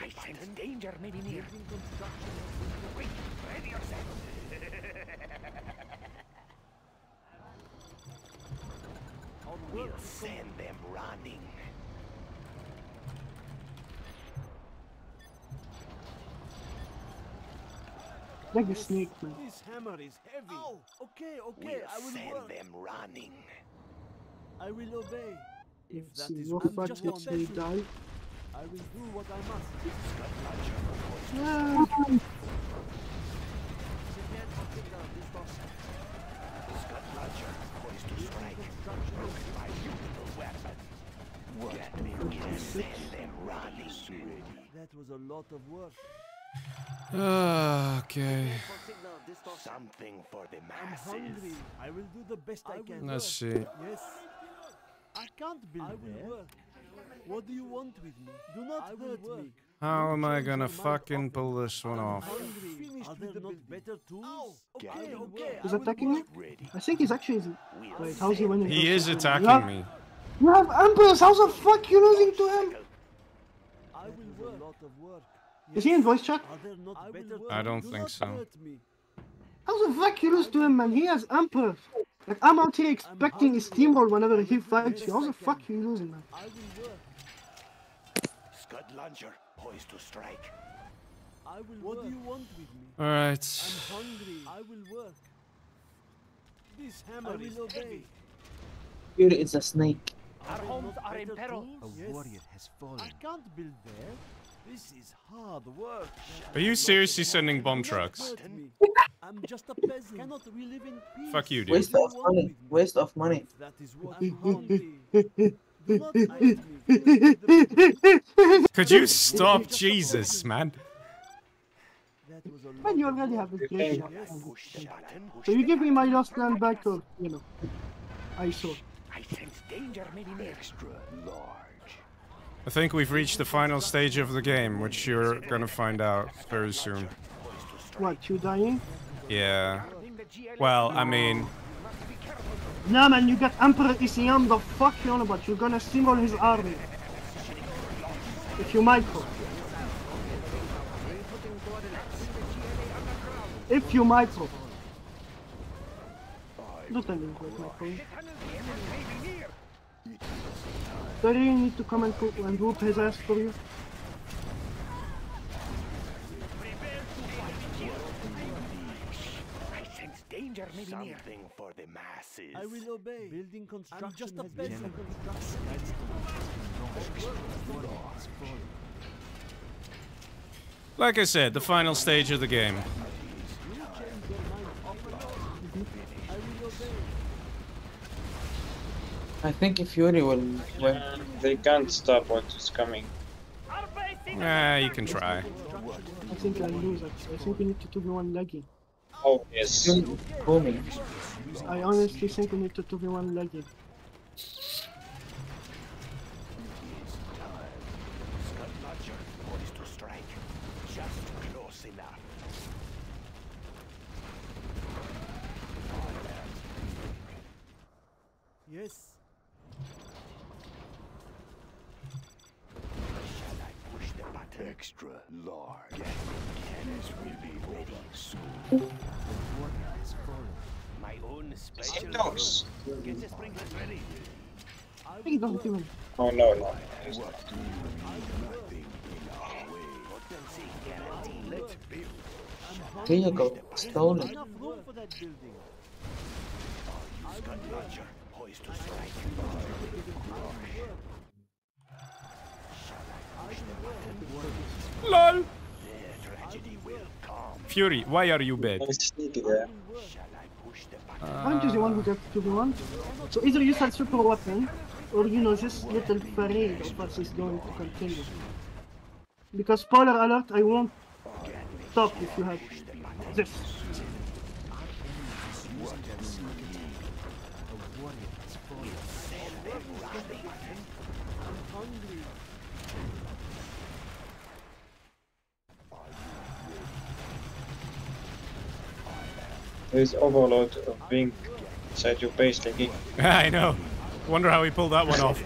I sense danger maybe near. Quick, ready yourself. We'll send them running. Like a snake, man. This hammer is heavy. Oh, okay, okay. We'll I will send work. them running. I will obey. If that is what I'm just not die. die, I will do what I must. Yeah. That was a lot of work. Uh, okay. Something for the masses. I will do the best I can. Let's see. Yes. I can't build I will work. What do you want with me? Do not I hurt me. How am I gonna fucking pull this one off? Are there not better tools? Oh, okay, okay. He's attacking me? I think he's actually... Wait, how's he winning? He is attacking you have, me. You have Empress! How the fuck you losing to him? I will work. A lot of work. Is he in voice chat? I don't think so. How the fuck you lose to him, man? He has Emperor. Like, I'm out here expecting a steamroll whenever he fights you. How the fuck you losing, man? Scud launcher, poised to strike. I will what do you want with me? All right. I'm hungry. I will work. This hammer is heavy. Here is a snake. Our homes are in peril. A warrior has fallen. I can't build there. This is hard work. Are you seriously sending bomb trucks? I'm just a peasant. Cannot we live in peace? Fuck you, dude. Waste of money. Waste of money. That is what I'm hungry. Could you stop, Jesus, man? Man, you already have a game. So you give me my last land back, or you know, I saw. I sense danger, maybe extra large. I think we've reached the final stage of the game, which you're gonna find out very soon. What, you dying? Yeah. Well, I mean... Nah, man, you got Emperor Isiam, the fuck you on about? You're gonna steamroll his army. If you micro. If you micro. Don't tell him quite micro. Do you need to come and cook and whoop his ass for you? Danger maybe something near. For the masses. I will obey. Building construction. I'm just a peasant. Like I said, the final stage of the game. I think if Fury will win, they can't stop what is coming. Nah, you can try. I think I lose. Actually. I think we need to give one Leggy. Oh, yes. I honestly think we need to two v one Leggy. Yes. Shall I push the button? Extra large. Cannons will be ready soon. My own special get the sprinklers ready. Oh no, no. What do you mean? Nothing in our way. Potency guaranteed. Let's build. There you go. Stone it. Enough room for that building. Are you Scott Lodger? Poised to strike. L O L Fury, why are you bad? Uh, I'm just the one who gets to the one. So either you start super weapon, or you know, just little parade of us is going to continue. Because spoiler alert, I won't stop if you have this. This overload of Pink inside your base, Leggy. I know. Wonder how he pulled that one off.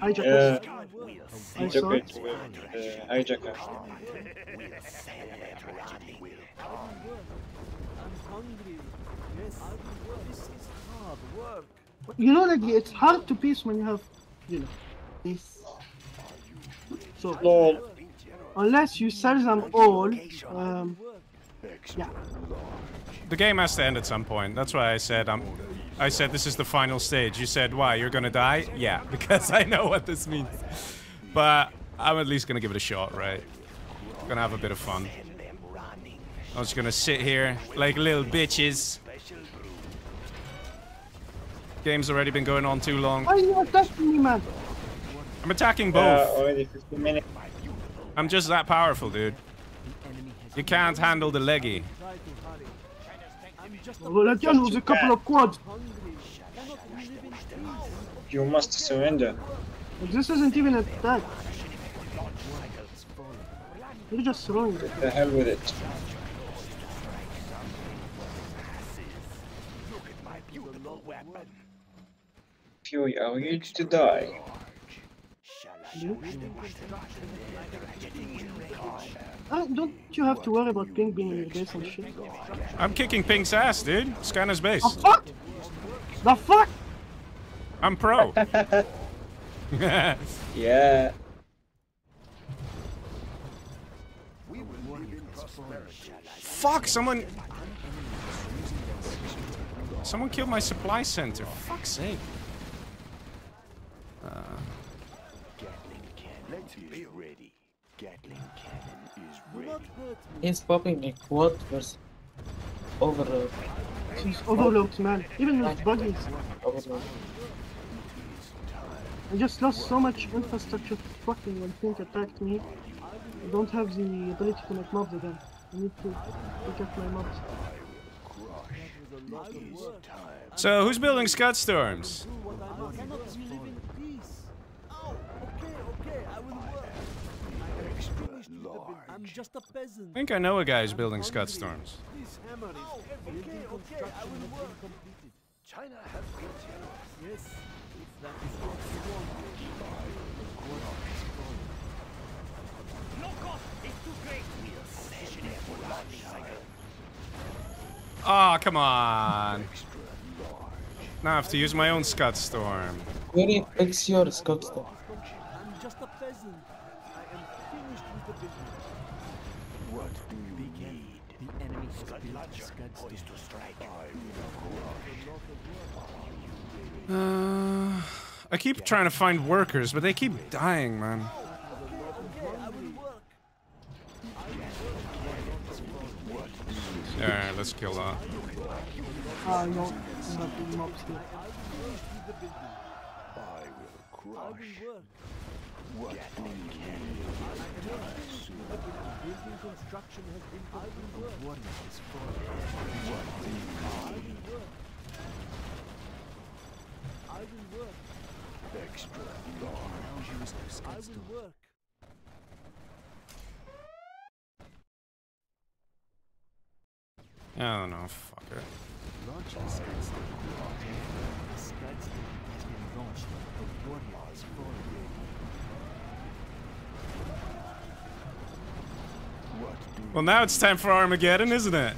Hijacker. Uh, took it with the uh, hijacker. You know, Leggy, it's hard to peace when you have, you know, this. So, no. Unless you sell them all, um, yeah. The game has to end at some point. That's why I said I'm. I said this is the final stage. You said why? You're gonna die? Yeah, because I know what this means. But I'm at least gonna give it a shot, right? I'm gonna have a bit of fun. I'm just gonna sit here like little bitches. Game's already been going on too long. Why are you attacking me, man? I'm attacking both. I'm just that powerful, dude. You can't handle the Leggy. Well, again, was a couple of quads. You must surrender. This isn't even a tag. You're just throwing it. What the hell with it? Fury, are you to die? Uh, don't you have to worry about Pink being in your base and shit? I'm kicking Pink's ass, dude. Scanner's base. The fuck? The fuck? I'm pro. Yeah. Fuck, someone... Someone killed my supply center. Fuck's sake. Uh... Be ready. Gatling cannon is ready. He's popping a quad versus overload. He's overloaded, man. Even with buggies. Overload. I just lost so much infrastructure fucking when Pink attacked me. I don't have the ability to make mobs again. I need to pick up my mobs. So who's building Scudstorms? I cannot be living in peace. Oh, okay, okay. I'm just a peasant. I think I know a guy who's building Scud Storms. Oh, okay, okay, I will work. China has been generous. Yes, if that is what you want. No cost is too great. We are stationary for that. Ah, come on. Now I have to use my own Scud Storm. Where do you fix your Scud Storm? I'm just a peasant. I am finished with the business. What do you need? The enemy Scud Lodger poised to strike. Uh, I keep trying to find workers, but they keep dying, man. Alright, let's kill that. Uh, no. I will crush. What do you need? I don't know, fuck it. Well, now it's time for Armageddon, isn't it?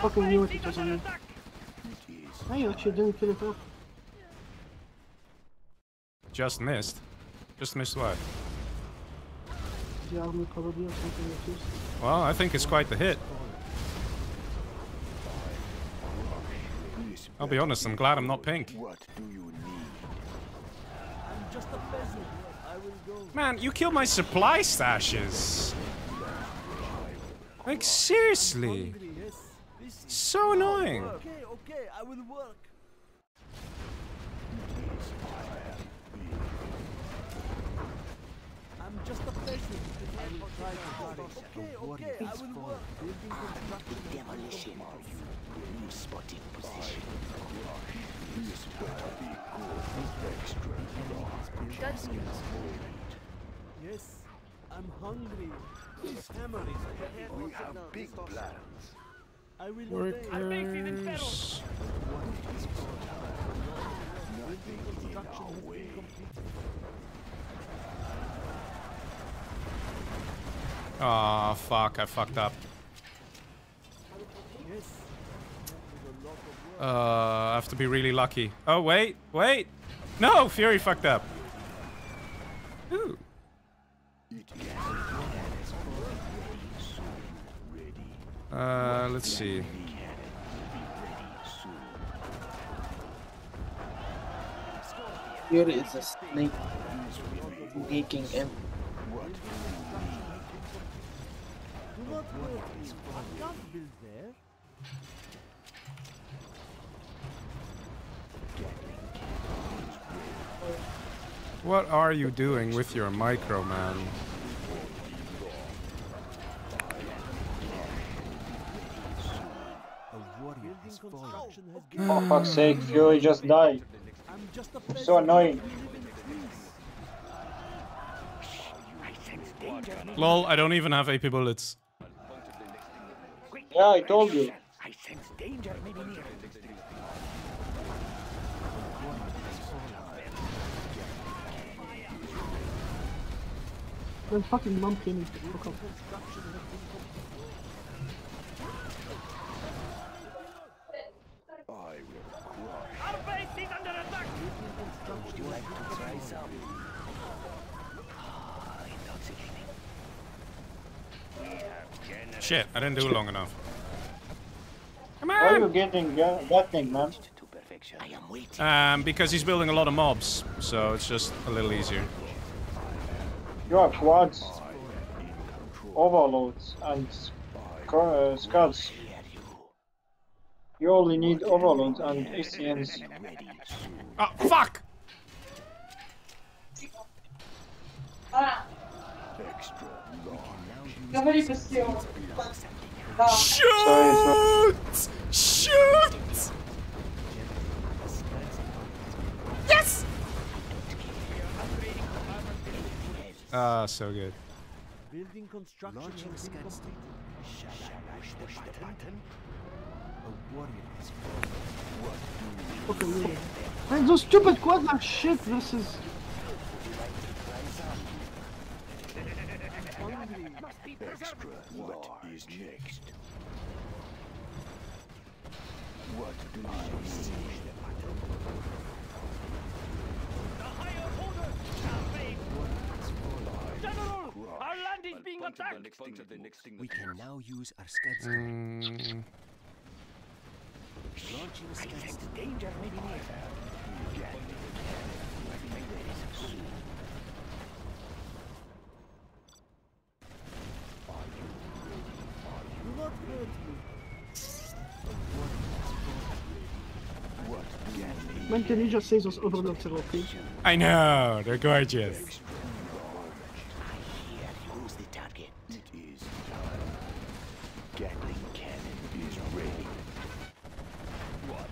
Fucking knew it was on me. I actually didn't kill it up. Just missed. Just missed what? The army probably or something like this. Well, I think it's quite the hit. I'll be honest, I'm glad I'm not pink. What do you need? I'm just a peasant. I will go. Man, you killed my supply stashes. Like seriously. So annoying. Okay, okay, I will work. I'm just a peasant. Okay, okay, I will work. Armed with demolition. You spotted position. This better be good. Extra large. Yes, I'm hungry. This hammer is heavy. We have big plans. I will work. I make these in battle. Nothing in our way. Aw, oh, fuck, I fucked up. Uh, I have to be really lucky. Oh, wait, wait! No, Fury fucked up! Ooh. Uh, let's see. Fury is a snake. Taking him. What is I can't build there. What are you doing with your micro, man? Oh, fuck's sake, Fury just died. So annoying. Lol, I don't even have A P bullets. Yeah, I told you. I sense danger maybe near. The fucking monkey. I will crush. Our base is under attack. Would you like to try some? Ah, intoxicating. We have generous. Shit, I didn't do it long enough. Come on! Why are you getting that thing, man? I am waiting. Um, because he's building a lot of mobs, so it's just a little easier. You have quads, overloads, and uh, scuds. You only need overloads and A C Ms. Oh, fuck! Ah. Extra Shoot! Shoot! Yes! Ah, oh, so good. Building construction. Launching scuds. Shall I push the button? A warrior is born. What do we do? Man, those stupid quadlock shit, this is... Extra. What is next? What do I see? The higher order shall be. General, our land is being attacked. We can now use our scuds. Mm. Launching scuds. Danger may be near. When can you just say those overlords are okay? I know, they're gorgeous. I hear who's the target. It is done. Gatling cannon is ready. What?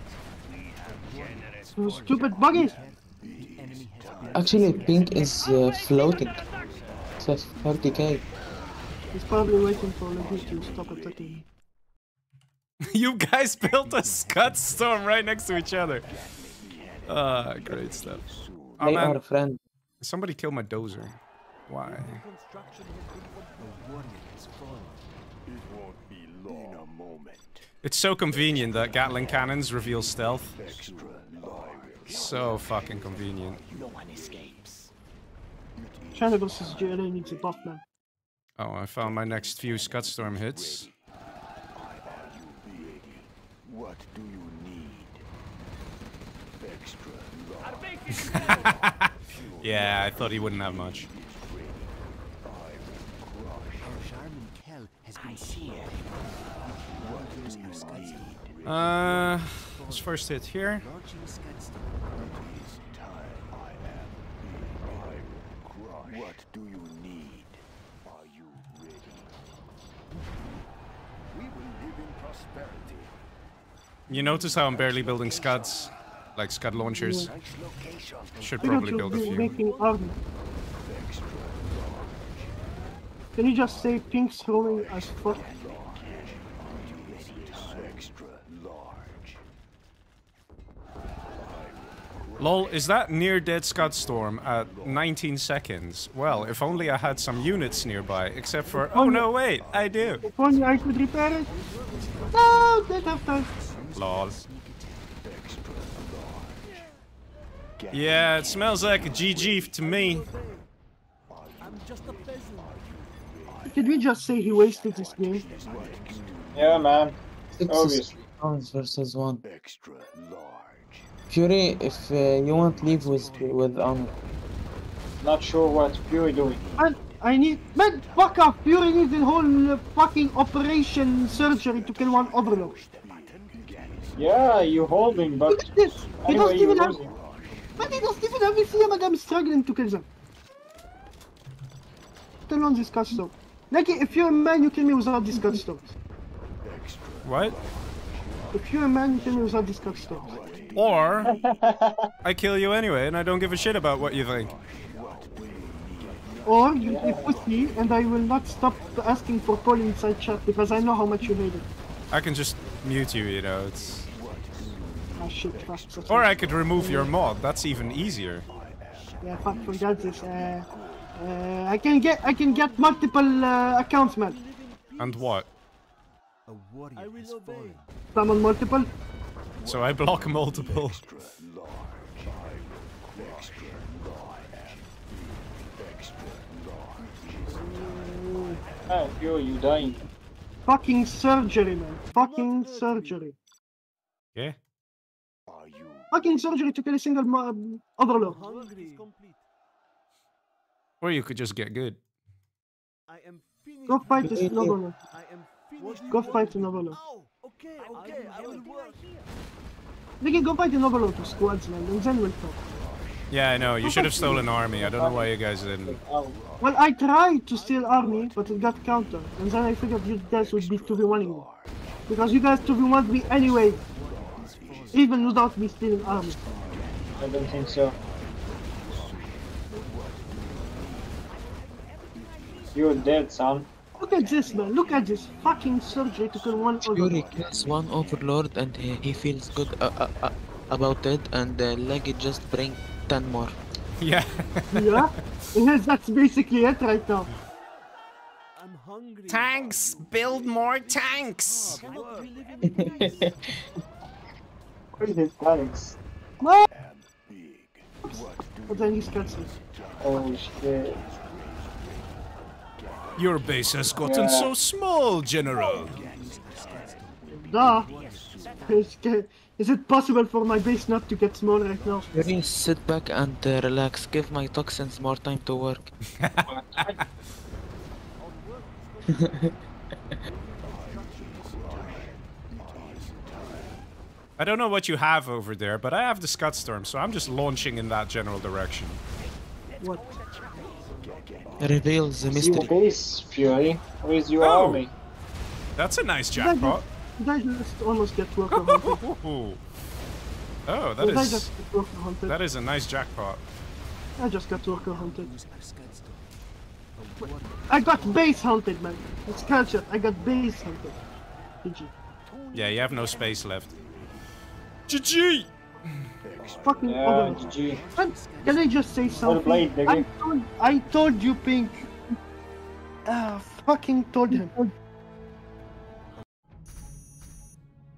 We have generous. Those stupid buggies! Actually, Pink is uh, floating. It's at thirty K. He's probably waiting for Leggy to stop attacking. You guys built a scud storm right next to each other. Ah, uh, great stuff. They oh, are friends. Somebody killed my dozer. Why? It won't be long. In a moment. It's so convenient that Gatling cannons reveal stealth. So fucking convenient. No one escapes. Generals Zero needs a buff now. Oh, I found my next few scud storm hits. What do you need? Extra large. Yeah, I thought he wouldn't have much. Uh, his first hit here. What do you need? Are you ready? We will live in prosperity. You notice how I'm barely building scuds, like scud launchers. Should probably build a few. Can you just say Pink's throwing as fuck? Lol, is that near dead scud storm at nineteen seconds? Well, if only I had some units nearby, except for... Oh no, wait, I do! If only I could repair it! No, don't have time! Lol. Yeah, it smells like a G G to me. Did we just say he wasted this game? Yeah, man. Six obviously. Versus one. Extra large. Fury, if uh, you want, leave with with honor. Not sure what Fury doing. Man, I need man. Fuck off. Fury needs a whole uh, fucking operation surgery to kill one overlord. Yeah, you're holding, but look at this. He anyway, doesn't even have. But he doesn't even have E C M, and I'm struggling to kill them. Turn on this custom. Like, if you're a man, you kill me without this custom. What? If you're a man, you kill me without this custom. Or I kill you anyway, and I don't give a shit about what you think. Or you push me, and I will not stop asking for Paul inside chat because I know how much you hate it. I can just mute you, you know, it's... Or I could remove your mod, that's even easier. Yeah, fuck, forget this. Uh, uh, I can get I can get multiple uh, accounts, man. And what? I'm on multiple. So I block multiple. Oh, yo, you dying. Fucking surgery, man. Fucking surgery. Yeah? Fucking surgery to kill a single um, overlord. Or you could just get good. I am Go fight this overlord. Go fight an overlord. Okay, okay, I will work. We can go fight an overlord to squads, man, and then we'll talk. Yeah, I know. You should have stolen army. I don't know why you guys didn't. Well, I tried to steal army, but it got countered. And then I figured you guys would be two v one-ing me. Because you guys two v one me anyway. Even without me stealing army. I don't think so. You're dead, son. Look at this, man. Look at this fucking surgery to kill one overlord. Fury kills one overlord and he, he feels good uh, uh, uh, about it, and uh, Leggy just bring ten more. Yeah. Yeah? Yes, that's basically it right now. I'm hungry. Tanks! Build more tanks! Oh, where is the tanks? No! But then he's cutscenes. Oh shit. Your base has gotten yeah. so small, General. Duh. Is it possible for my base not to get small right now? Please sit back and uh, relax. Give my toxins more time to work. I don't know what you have over there, but I have the Scud Storm, so I'm just launching in that general direction. What? Reveals the mystery. Your base, Fury. Where is your oh, army? That's a nice jackpot. You guys just almost get worker hunted. Oh, that is, just hunted. That is a nice jackpot. I just got worker hunted. I got base hunted, man. It's culture. I got base hunted. G G. Yeah, you have no space left. G G! Fucking yeah, G G. Can I just say something? Blade, I, told, I told you, Pink. Ah, fucking told him.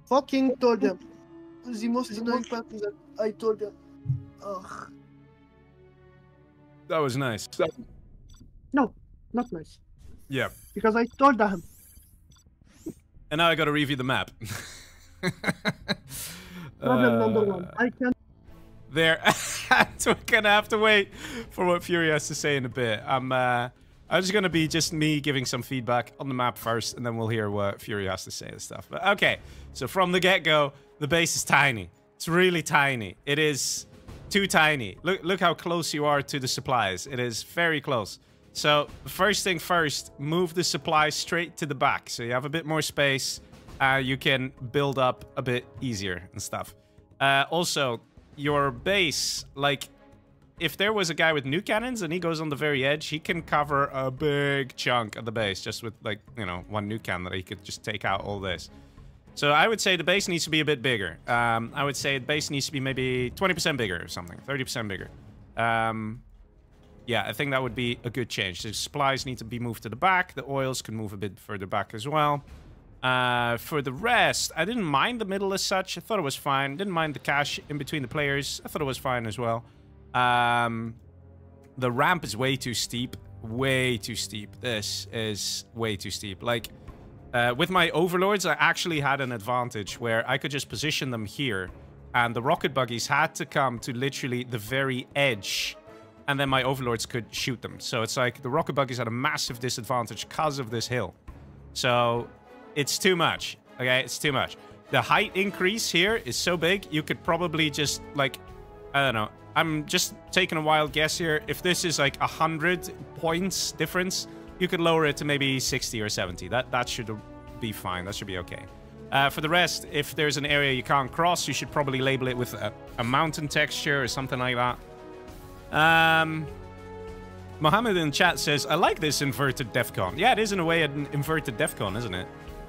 Fucking told them. The most annoying part is that I told them. Ugh. That was nice. That... No, not nice. Yeah. Because I told them. And now I gotta review the map. Problem uh, number one. I can't. There. We're gonna have to wait for what Fury has to say in a bit. I'm, uh, I'm just gonna be just me giving some feedback on the map first, and then we'll hear what Fury has to say and stuff. But okay, so from the get-go, the base is tiny. It's really tiny. It is too tiny. Look, look how close you are to the supplies. It is very close. So first thing first, move the supplies straight to the back, so you have a bit more space. Uh, you can build up a bit easier and stuff. Uh, also, your base, like, if there was a guy with new cannons and he goes on the very edge, he can cover a big chunk of the base just with, like, you know, one new cannon that he could just take out all this. So I would say the base needs to be a bit bigger. Um, I would say the base needs to be maybe twenty percent bigger or something, thirty percent bigger. Um, yeah, I think that would be a good change. The supplies need to be moved to the back. The oils can move a bit further back as well. Uh, for the rest, I didn't mind the middle as such. I thought it was fine. Didn't mind the cash in between the players. I thought it was fine as well. Um, the ramp is way too steep, way too steep. This is way too steep. Like, uh, with my overlords, I actually had an advantage where I could just position them here, and the rocket buggies had to come to literally the very edge, and then my overlords could shoot them. So it's like the rocket buggies had a massive disadvantage because of this hill. So it's too much, okay? It's too much. The height increase here is so big, you could probably just, like, I don't know. I'm just taking a wild guess here. If this is like one hundred points difference, you could lower it to maybe sixty or seventy. That that should be fine. That should be okay. Uh, for the rest, if there's an area you can't cross, you should probably label it with a, a mountain texture or something like that. Um, Mohammed in chat says, I like this inverted DEFCON. Yeah, it is in a way an inverted DEFCON, isn't it?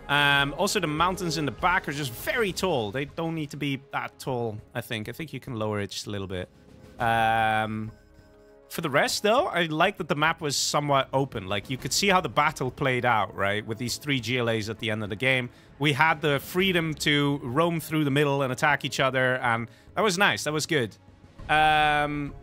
Um, also, the mountains in the back are just very tall. They don't need to be that tall, I think. I think you can lower it just a little bit. Um, for the rest, though, I like that the map was somewhat open. Like, you could see how the battle played out, right? With these three G L As at the end of the game. We had the freedom to roam through the middle and attack each other, and that was nice. That was good. Um,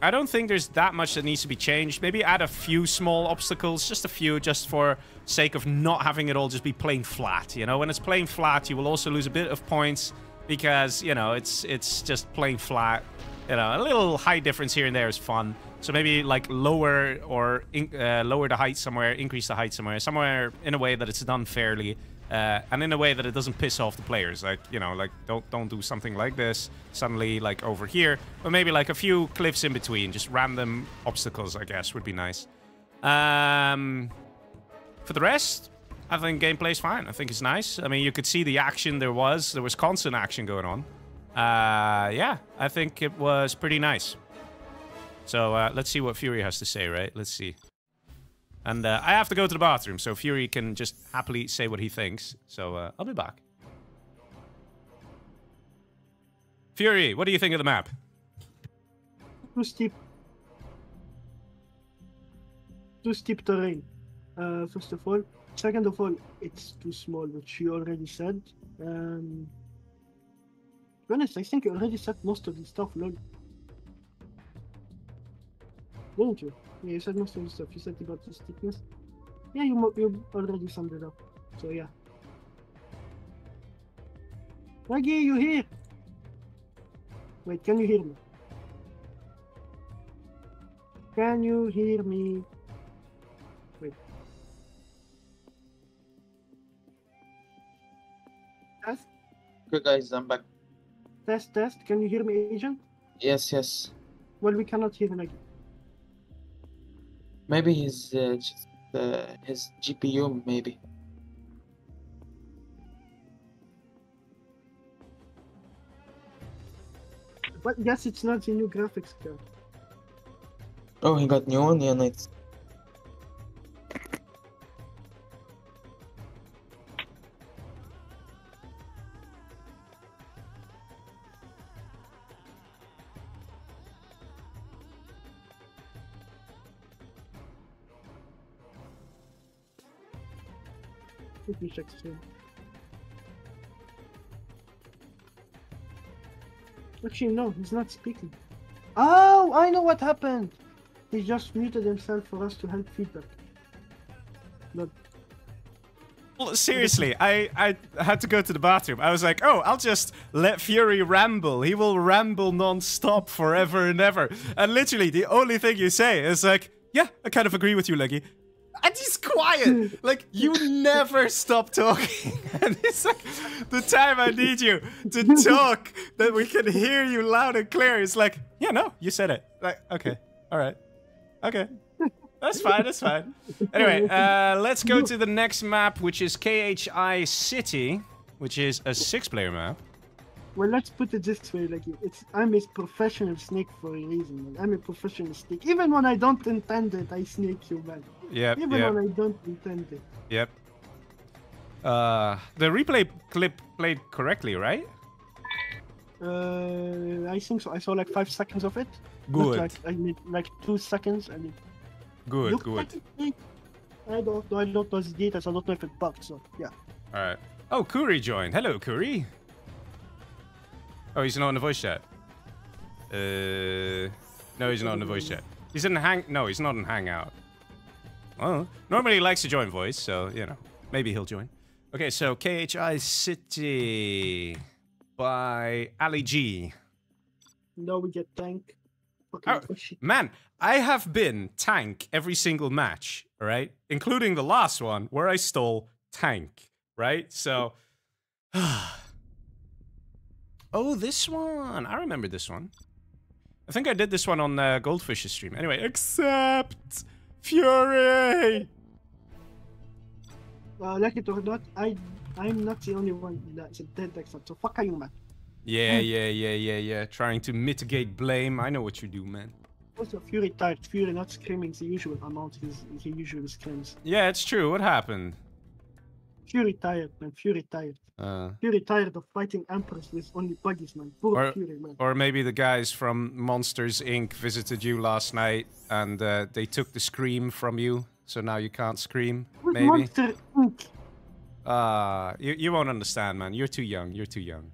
I don't think there's that much that needs to be changed. Maybe add a few small obstacles, just a few, just for sake of not having it all just be plain flat, you know? When it's plain flat, you will also lose a bit of points, because, you know, it's it's just plain flat. You know, a little height difference here and there is fun. So maybe, like, lower or in, uh, lower the height somewhere, increase the height somewhere, somewhere in a way that it's done fairly, uh, and in a way that it doesn't piss off the players. Like, you know, like, don't don't do something like this suddenly, like, over here. But maybe, like, a few cliffs in between, just random obstacles, I guess, would be nice. Um, for the rest, I think gameplay's fine. I think it's nice. I mean, you could see the action there was. There was constant action going on. Uh, yeah, I think it was pretty nice. So uh, let's see what Fury has to say, right? Let's see. And uh, I have to go to the bathroom, so Fury can just happily say what he thinks. So uh, I'll be back. Fury, what do you think of the map? Too steep. Too steep terrain. Uh, first of all. Second of all, it's too small, which you already said. Um, to be honest, I think you already said most of the stuff, lol. Didn't you? Yeah, you said most of the stuff. You said about the steepness. Yeah, you, you already summed it up. So, yeah. Leggy, you here? Wait, can you hear me? Can you hear me? Wait. Test? Good guys, I'm back. Test, test. Can you hear me, Agent? Yes, yes. Well, we cannot hear Leggy. Maybe his, uh, just, uh, his G P U, maybe. But yes, it's not the new graphics card. Oh, he got new one? Yeah, nice. Let me check soon. Actually, no, he's not speaking. Oh, I know what happened! He just muted himself for us to help feedback. But... Well, seriously, I, I had to go to the bathroom. I was like, oh, I'll just let Fury ramble. He will ramble non-stop forever and ever. And literally, the only thing you say is like, yeah, I kind of agree with you, Leggy. And he's quiet! Like, you never stop talking. And it's like, the time I need you to talk, that we can hear you loud and clear. It's like, yeah, no, you said it. Like, okay, all right. Okay, that's fine, that's fine. Anyway, uh, let's go to the next map, which is K H I City, which is a six-player map. Well, let's put it this way, like, it's, I'm a professional snake for a reason, man. I'm a professional snake. Even when I don't intend it, I snake you, man. Yeah. Even yep. when I don't intend it. Yep. Uh, the replay clip played correctly, right? Uh, I think so. I saw like five seconds of it. Good. Like, I mean, like two seconds, and it good, looked good. Like it. I don't know. I don't know the data, so I don't know if it bugged. So yeah. All right. Oh, Kuri joined. Hello, Kuri. Oh, he's not on the voice chat. Uh, no, he's not on the voice chat. He's in hang. No, he's not in Hangout. Well, normally he likes to join voice, so you know, maybe he'll join. Okay, so K H I City by Ali G. No, we get tank. Oh, man, I have been tank every single match, right? Including the last one where I stole tank, right? So. Oh, this one. I remember this one. I think I did this one on uh, Goldfish's stream. Anyway, except Fury! Uh, like it or not, I, I'm not the only one that's a dead except. So fuck are you, man? Yeah, yeah, yeah, yeah, yeah. Trying to mitigate blame. I know what you do, man. Also, Fury tired. Fury not screaming the usual amount he usually screams. Yeah, it's true. What happened? Fury tired, man. Fury tired. Uh, Fury tired of fighting Empress with only buggies, man. Poor or, Fury, man. Or maybe the guys from Monsters Incorporated visited you last night and uh, they took the scream from you, so now you can't scream. Who's maybe. Monsters Incorporated? Uh, you, you won't understand, man. You're too young. You're too young.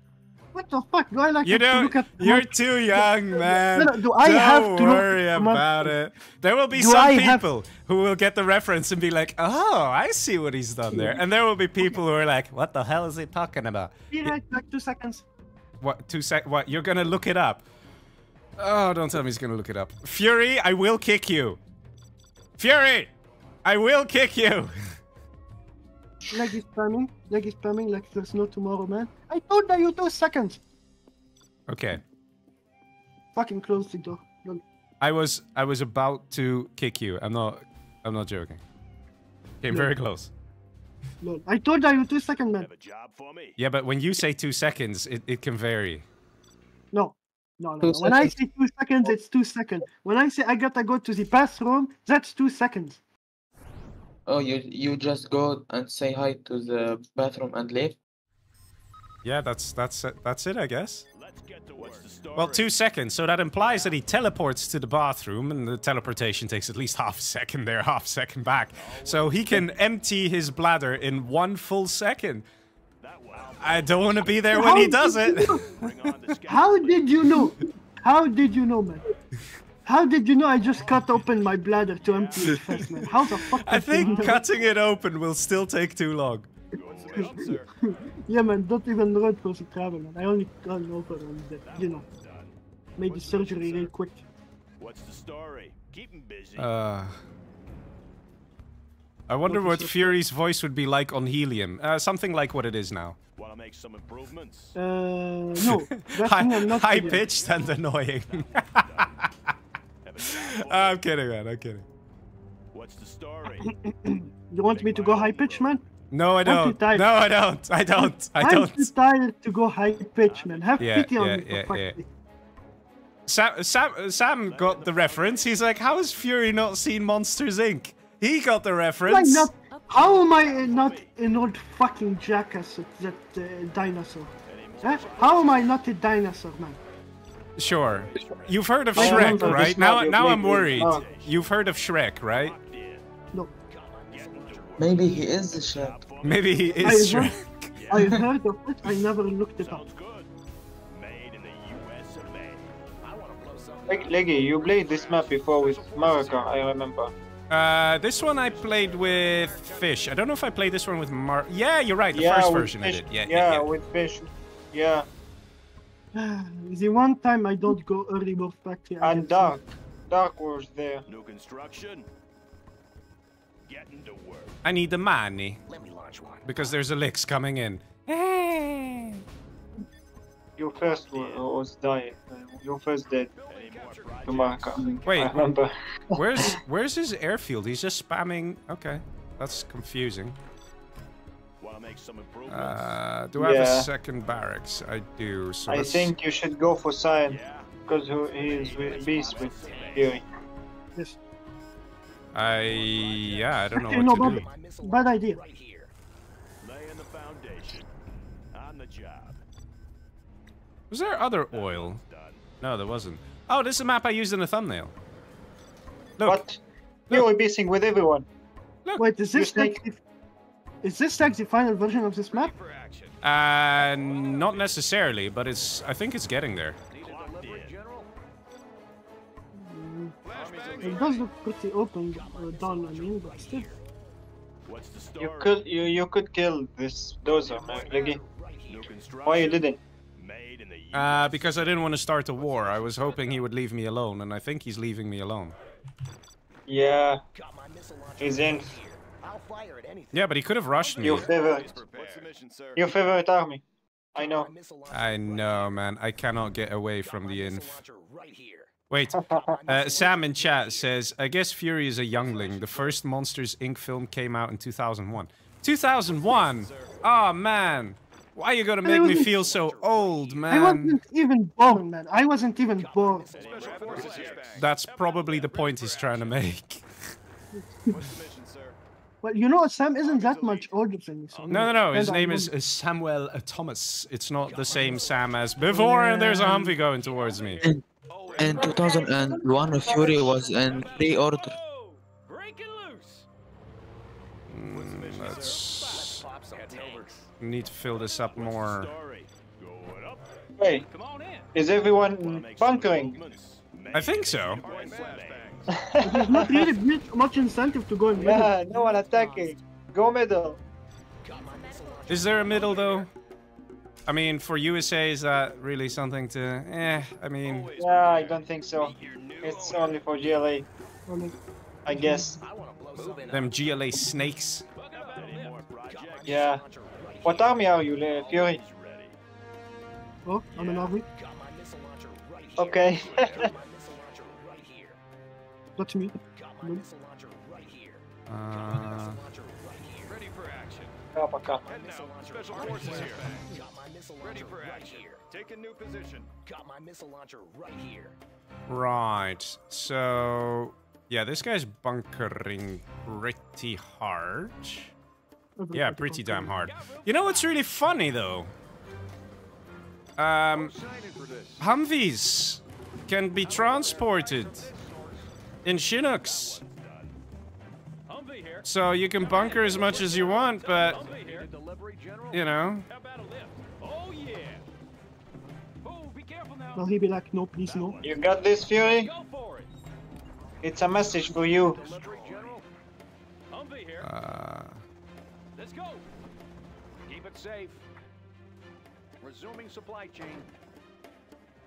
What the fuck? Do I like you to look at... You're too young, man. No, no, do I Don't have to worry look about it. There will be do some I people have... who will get the reference and be like, oh, I see what he's done there. And there will be people okay. who are like, what the hell is he talking about? Be right back, two seconds. What? Two sec... What? You're gonna look it up. Oh, don't tell me he's gonna look it up. Fury, I will kick you. Fury, I will kick you. Like he's spamming, like he's spamming, like there's no tomorrow, man. I told you two seconds. Okay. Fucking close the door. No. I was, I was about to kick you. I'm not, I'm not joking. Came no. very close. No, I told you two seconds, man. Have a job for me. Yeah, but when you say two seconds, it, it can vary. No, no, no. no. When I say two seconds, it's two seconds. When I say I gotta go to the bathroom, that's two seconds. Oh, you you just go and say hi to the bathroom and leave? Yeah, that's that's it, that's it, I guess. Let's get to work. Well, two seconds. So that implies that he teleports to the bathroom, and the teleportation takes at least half a second there, half a second back. So he can empty his bladder in one full second. I don't want to be there when he does it. How did you know? How did you know, man? How did you know I just cut open my bladder to empty it first, man? How the fuck? I think cutting it open will still take too long. Yeah, man, not even road was a travel, man. I only cut over and, you know, made the surgery real quick. What's the story? Keep him busy. Uh, I wonder what Fury's voice would be like on helium. Uh, something like what it is now. Want to make some improvements? Uh, no. High pitched and annoying. I'm kidding, man. I'm kidding. What's the story? You want me to go high pitch, man? No, I don't. No, I don't. I don't. I don't. I'm too tired to go high pitch, man. Have yeah, pity on yeah, me. Yeah, for yeah. Sam, Sam, Sam got the reference. He's like, how has Fury not seen Monsters Incorporated? He got the reference. Not, how am I not an old fucking jackass at that uh, dinosaur? Huh? How am I not a dinosaur, man? Sure. You've heard of Shrek, right? Now, now I'm worried. You've heard of Shrek, right? No. Maybe he is the Shrek. Maybe he is Shrek. I've heard of it. I never looked it up. Leggy, you played this map before with Marika, I remember. Uh, this one I played with Fish. I don't know if I played this one with Mar. Yeah, you're right. The yeah, first version I did. Yeah, yeah, yeah, yeah, with Fish. Yeah. The one time I don't go early wolf back here. And Dark. Dark was there. New construction. Getting to work. I need the money. Let me launch one. Because there's a licks coming in. Hey. Your first one was dying. Your first dead. Wait, I remember. where's where's his airfield? He's just spamming. Okay, that's confusing. Uh, do I yeah. have a second barracks? I do. So I let's... think you should go for Cyan, because he is with beast with Fury. Yes. I yeah, I don't know what no, to bad, do. Bad idea. Lay in the foundation. On the job. Was there other oil? No, there wasn't. Oh, this is a map I used in a thumbnail. Look. What? Look. You're missing with everyone. Look. Wait, is this like the, is this like the final version of this map? Uh, not necessarily, but it's. I think it's getting there. Mm. It does look pretty open, uh, down. I mean, but still. What's the story? You could you you could kill this dozer, Leggy. Why you didn't? Uh, because I didn't want to start a war. I was hoping he would leave me alone, and I think he's leaving me alone. Yeah. He's in. Yeah, but he could have rushed me. Your favorite. Your favorite army. I know. I know, man. I cannot get away from the inf. Wait. Uh, Sam in chat says, I guess Fury is a youngling. The first Monsters Incorporated film came out in two thousand one. two thousand one? Oh, man. Why are you gonna make me feel so old, man? I wasn't even born, man. I wasn't even born. That's probably the point he's trying to make. Well, you know, Sam isn't that much older than me. So no, no, no. His name is Samuel Thomas. It's not the same Sam as before, and there's a Humvee going towards me. In, in two thousand one, Fury was in pre-order. Mm, that's... Need to fill this up more. Hey, is everyone bunkering? I think so. There's not really much incentive to go in middle. Yeah, no one attacking. Go middle. Is there a middle though? I mean, for U S A, is that really something to? Eh, I mean. Yeah, I don't think so. It's only for G L A. I guess. Them G L A snakes. Yeah. What army are you, Fury? Oh, I'm an army. Okay. That's me. Uh... Right, so Yeah, this guy's bunkering pretty hard. Yeah, pretty damn hard. You know what's really funny, though? Um, Humvees can be transported in Chinooks. So you can bunker as much as you want, but, you know. Will he be like, no, please, no? You got this, Fury? It's a message for you. Uh... Let's go. Keep it safe. Resuming supply chain.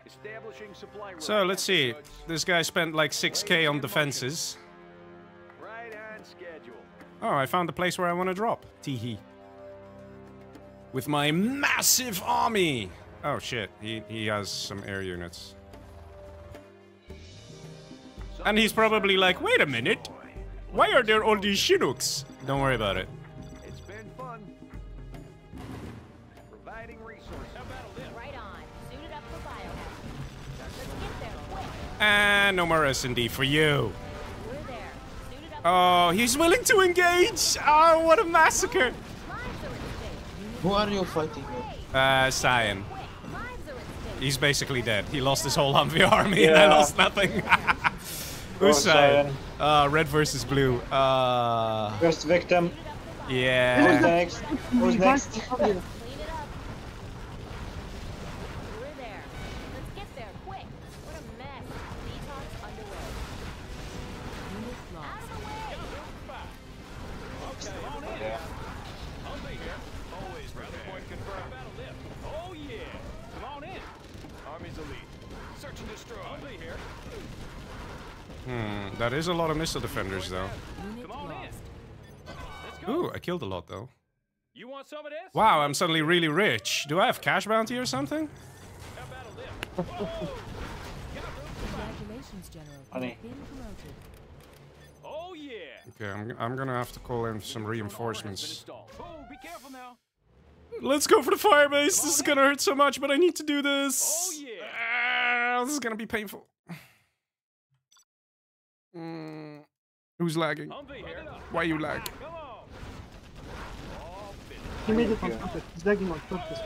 Establishing supply. So let's see. This guy spent like six K on defenses. Right on schedule. Oh, I found the place where I want to drop. Teehee. With my massive army. Oh shit. He he has some air units. And he's probably like, wait a minute. Why are there all these Chinooks? Don't worry about it. And no more S and D for you. Oh, he's willing to engage. Oh, what a massacre. Who are you fighting with? Uh, Cyan. He's basically dead. He lost his whole Humvee army, yeah. And I lost nothing. Who's Cyan? Uh, Red versus Blue. Uh... First victim. Yeah. Who's next? Who's next? Hmm, that is a lot of missile defenders, though. Ooh, I killed a lot, though. Wow, I'm suddenly really rich. Do I have cash bounty or something? Honey. Okay, I'm, I'm gonna have to call in some reinforcements. Let's go for the firebase. This is gonna hurt so much, but I need to do this. Uh, this is gonna be painful. Mm, who's lagging? Why you lag? He made it on purpose. He's lagging on purpose.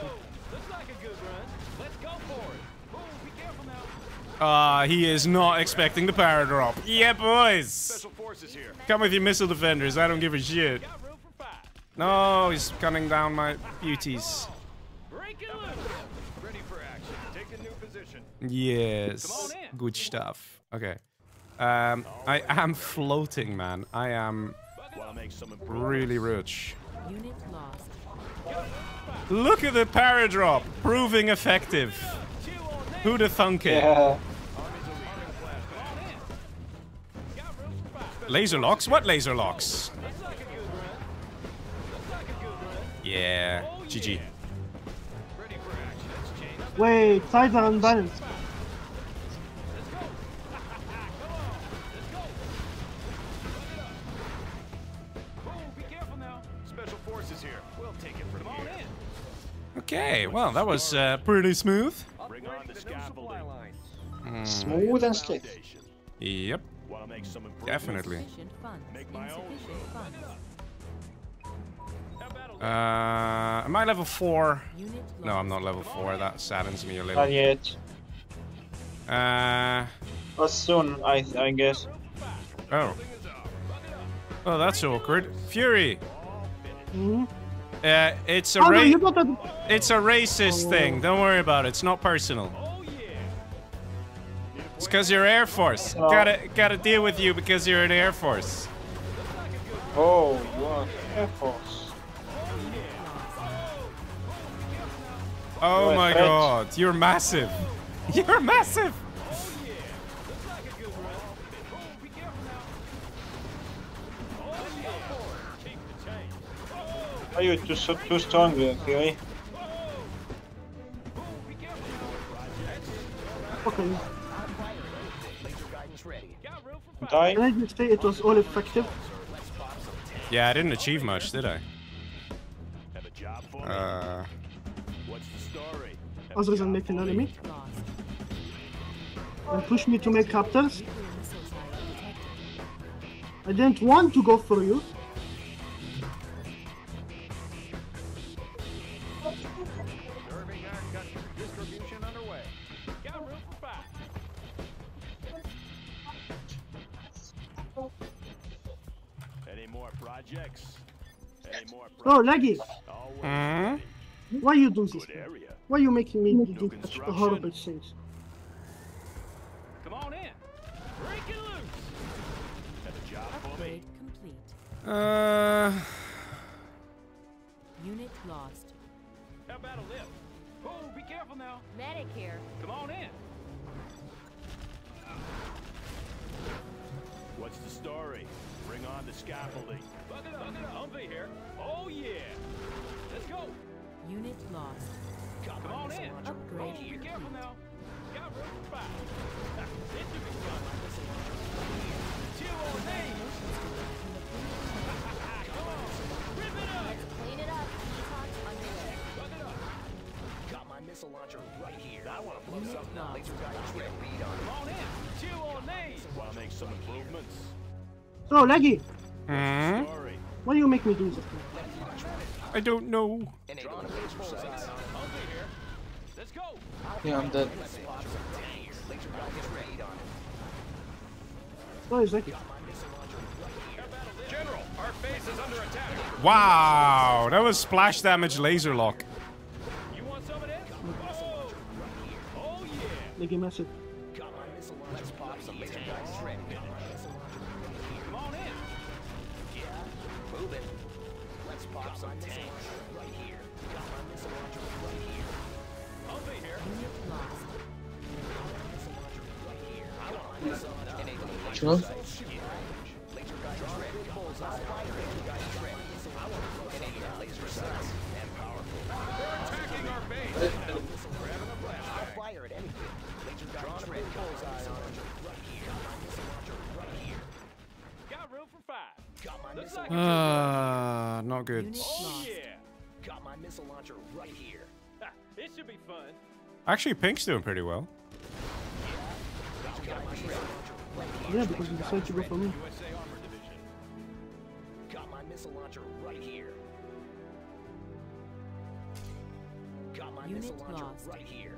Ah, uh, he is not expecting the power drop. Yeah, boys. Come with your missile defenders. I don't give a shit. No, he's cutting down my beauties. Yes. Good stuff. Okay. Um, I am floating, man. I am really rich. Look at the para drop, proving effective. Who the thunk it? Yeah. Laser locks? What laser locks? Yeah, G G. Wait, sides are unbalanced. Okay, well, that was uh, pretty smooth. Mm. Smooth and slick. Yep. Definitely. Uh, am I level four? No, I'm not level four. That saddens me a little. Not yet. Uh. Well, soon, I I guess. Oh. Oh, that's awkward. Fury. Mm-hmm. Uh, it's a oh, no, a... it's a racist oh. thing. Don't worry about it. It's not personal. Oh, yeah. It's because you're Air Force. Oh. Gotta gotta deal with you because you're an Air Force. Oh, you are Air Force. Oh you're my French. God, you're massive. You're massive. Are you too, too strong, Fury? Okay. Die. Can I just say it was all effective? Yeah, I didn't achieve much, did I? Uh. What's the story? Other than make an enemy? And push me to make captors? I didn't want to go for you. Oh, Leggy! Mm? Why you do this? Why you making me do such horrible things? Come on in. Break it loose. Have a job for me. Complete. Uh. Unit lost. How about a lift? Oh, be careful now. Medic here. Come on in. What's the story? Bring on the scaffolding. Bug it up, bug it up. Humvee here. Oh yeah. Let's go. Unit lost. Come, Come on in. Upgrade. Oh, be careful now. Got room for five. This should be fun. Two old names. Come on. Rip it up. Let's clean it up. Bug it up. Got my missile launcher right here. I want to blow something up. Laser guy trick lead on. Come on in. Two old names. Want to make some improvements? So, Leggy! Mm? Why do you make me do this? I don't know. Yeah, I'm dead. Where is Leggy? General, our base is under attack. Wow, that was splash damage laser lock. You want some of this? Oh, oh yeah. Leggy message. Let's pop some laser guys. Let's pop some tanks right here. Got my missile launcher right here. Over here. I want my missile launcher right here. I want my missile launcher. Enable laser guy shred. Bullseye. Laser guy shred. I want to enable laser sights and powerful. They're attacking our base. Grabbing a blast. I'll fire at anything. Laser guy shred. Bullseye on right here. Got my missile launcher right here. Got room for five. Ah, uh, not good. Oh, yeah. Got my missile launcher right here. Ha, this should be fun. Actually, Pink's doing pretty well. Yeah, because you decided to go for me. Got my missile launcher right here. Got my missile launcher right here.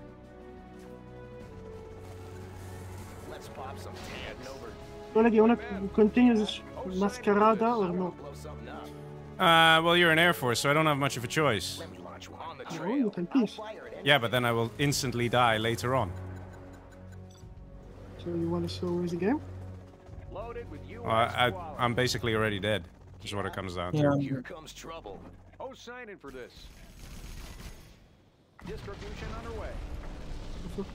Let's pop some tags over. So, like, you want to continue this masquerada or no? Uh, well, you're an Air Force, so I don't have much of a choice. Oh, you can peace. Yeah, but then I will instantly die later on. So you want to slow the game? Well, I, I, I'm basically already dead. Is what it comes down to. Yeah. Here comes trouble. Oh, sign in for this. Distribution underway.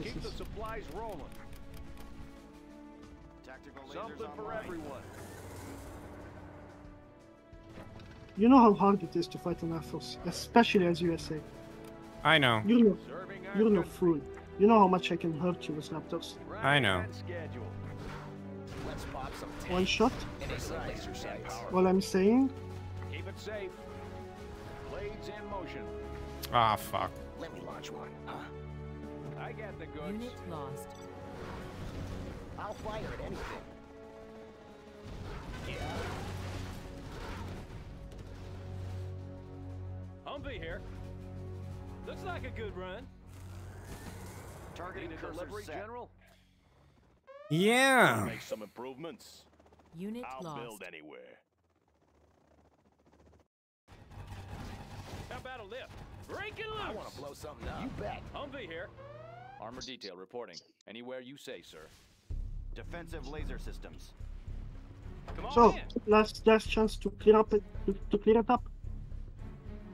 Keep the supplies rolling. Something for everyone. You know how hard it is to fight an Air Force, especially as U S A. I know. You're no, you're no fool. You know how much I can hurt you with Raptors. I know. One shot. What I'm saying. Keep it safe. Blades in motion. Ah, fuck. Let me launch one. Uh. I got the goods. Unit lost. I'll fire at anything. Yeah. Humvee here. Looks like a good run. Targeting the delivery, General. Yeah. Make some improvements. Unit I'll lost. Build anywhere. How about a lift? Break it loose. I want to blow something up. You bet. Humvee here. Armor detail reporting. Anywhere you say, sir. Defensive laser systems. Come on, so, last last chance to clear up it, to, to clear it up.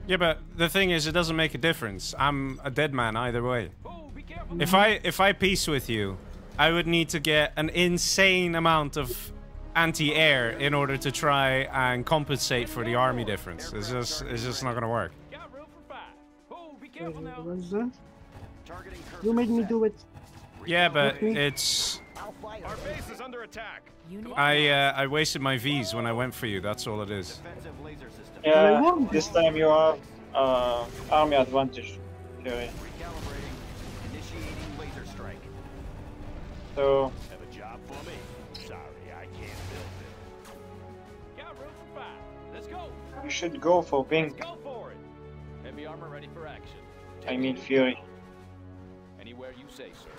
Yeah, but the thing is, it doesn't make a difference. I'm a dead man either way. Oh, be careful. If I if I peace with you, I would need to get an insane amount of anti-air in order to try and compensate for the army difference. It's just it's just not gonna work. Got room for five. Oh, be careful now. What's that? You made me do it. Yeah, but it's. Our base is under attack. I uh, I wasted my V's when I went for you. That's all it is. Yeah, this time you have uh, army advantage, Kuri. So. Have a job for me. Sorry, I can't build it. We should go for Pink. Go for it. Heavy armor ready for action. Take I mean Fury. Anywhere you say, sir.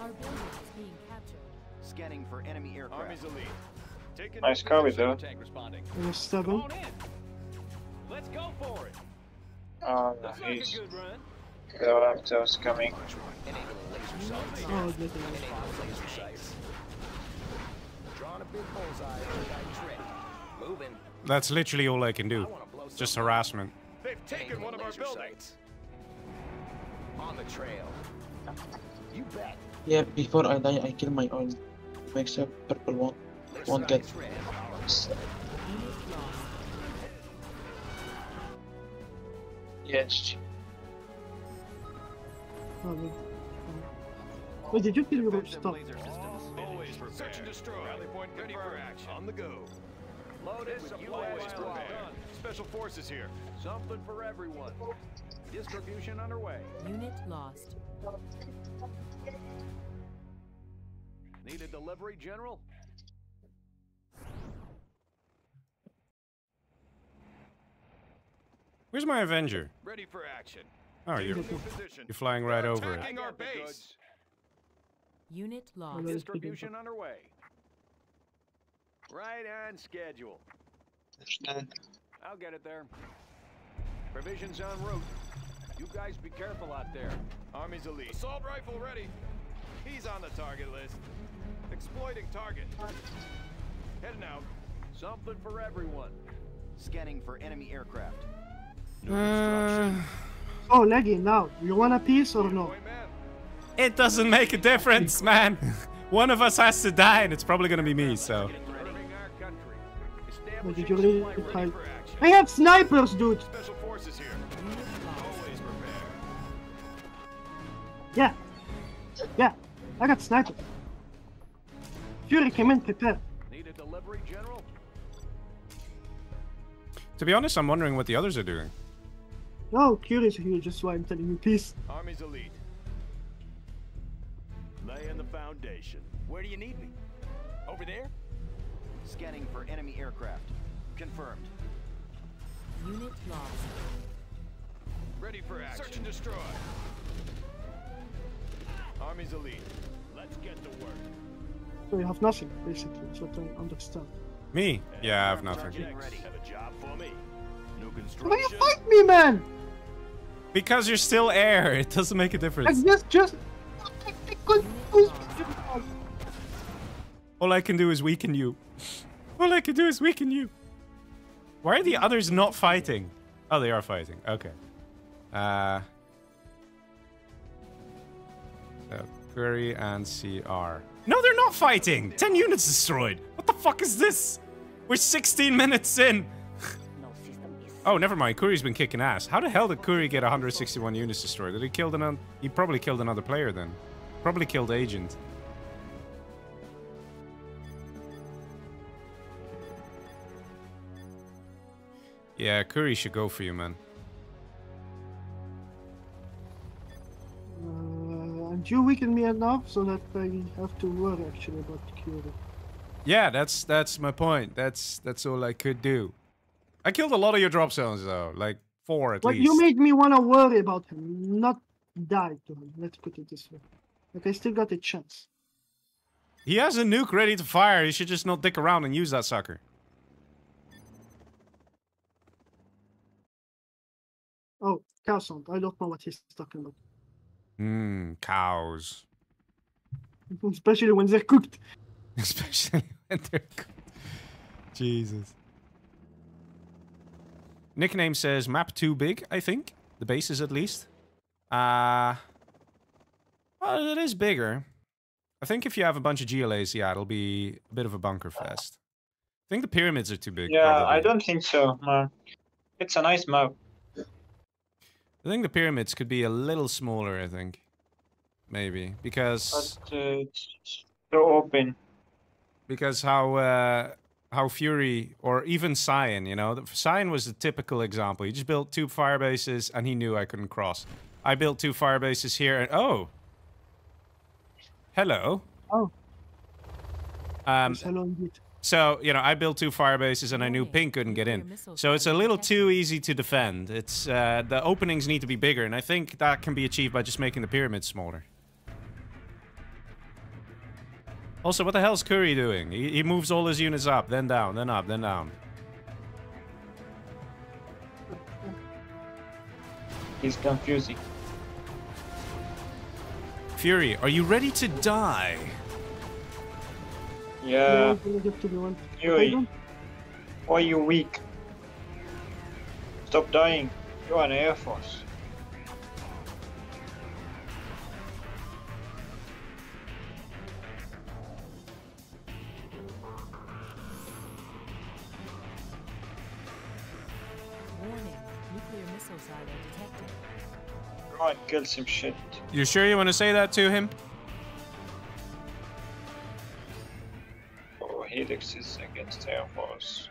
Our border is being captured. Scanning for enemy aircraft. Army's elite. Take nice car with though. Stubborn. Let's go for it. Oh, he's go after us coming. Oh, that's literally all I can do. Just harassment. They've taken one of our buildings. On the trail. You bet. Yeah, before I die, I kill my own. Make sure Purple won't won't get. Yes. Oh, oh, did you kill your stuff? Always search and destroy. Rally point ready for action. On the go. Loaded with U S Special forces here. Something for everyone. Distribution underway. Unit lost. Need a delivery, General? Where's my Avenger? Ready for action. Oh, you're, you're flying right over it. Our base. Unit lost. Distribution underway. Right on schedule. I'll get it there. Provisions en route. You guys be careful out there. Army's elite. Assault rifle ready. He's on the target list. Exploiting target. Heading out. Something for everyone. Scanning for enemy aircraft. No uh... Oh, Leggy, now. You want a piece or no? It doesn't make a difference, man. One of us has to die, and it's probably gonna be me, so. Did you really I have snipers, dude! Special forces here. Always prepared. Yeah. Yeah, I got snipers. Fury came in prepared. Need a delivery, General? To be honest, I'm wondering what the others are doing. No, Kuri's here, just why I'm telling you peace. Army's elite. Laying the foundation. Where do you need me? Over there? Scanning for enemy aircraft. Confirmed. Unit lost. Ready for action. Search and destroy. Army's elite. Let's get to work. So you have nothing, basically. That's what I understand. Me? Yeah, I have nothing. Ready. Have a job for me. No construction. Why you fight me, man? Because you're still air. It doesn't make a difference. I just, just. All I can do is weaken you. All I can do is weaken you. Why are the others not fighting? Oh, they are fighting. Okay. Uh. Query and C R. No, they're not fighting! ten units destroyed! What the fuck is this? We're sixteen minutes in! Oh, never mind. Kuri's been kicking ass. How the hell did Kuri get one hundred sixty-one units destroyed? Did he kill another? He probably killed another player then. Probably killed Agent. Yeah, Kuri should go for you, man. You weaken me enough so that I have to worry actually about Kuri. Yeah, that's that's my point. That's that's all I could do. I killed a lot of your drop zones though, like four at well, least. But you made me want to worry about him, not die to him. Let's put it this way. Like I still got a chance. He has a nuke ready to fire. He should just not dick around and use that sucker. Oh, Cowson, I don't know what he's talking about. Mmm, cows. Especially when they're cooked. Especially when they're cooked. Jesus. Nickname says map too big, I think. The bases at least. Uh, well, it is bigger. I think if you have a bunch of G L As, yeah, it'll be a bit of a bunker fest. I think the pyramids are too big. Yeah, probably. I don't think so, man. It's a nice map. I think the pyramids could be a little smaller, I think. Maybe. Because... But, uh, it's so open. Because how uh, how Fury, or even Cyan, you know? Cyan was the typical example. He just built two fire bases, and he knew I couldn't cross. I built two fire bases here, and... Oh! Hello. Oh. Um, hello indeed. So, you know, I built two fire bases and I knew Pink couldn't get in. So it's a little too easy to defend. It's uh, the openings need to be bigger, and I think that can be achieved by just making the pyramids smaller. Also, what the hell is Kuri doing? He, he moves all his units up, then down, then up, then down. He's confusing. Fury, are you ready to die? Yeah. Fury, why are you weak? Stop dying. You're an Air Force. I'd kill some shit. You sure you want to say that to him? Oh, Helix is against Air Force.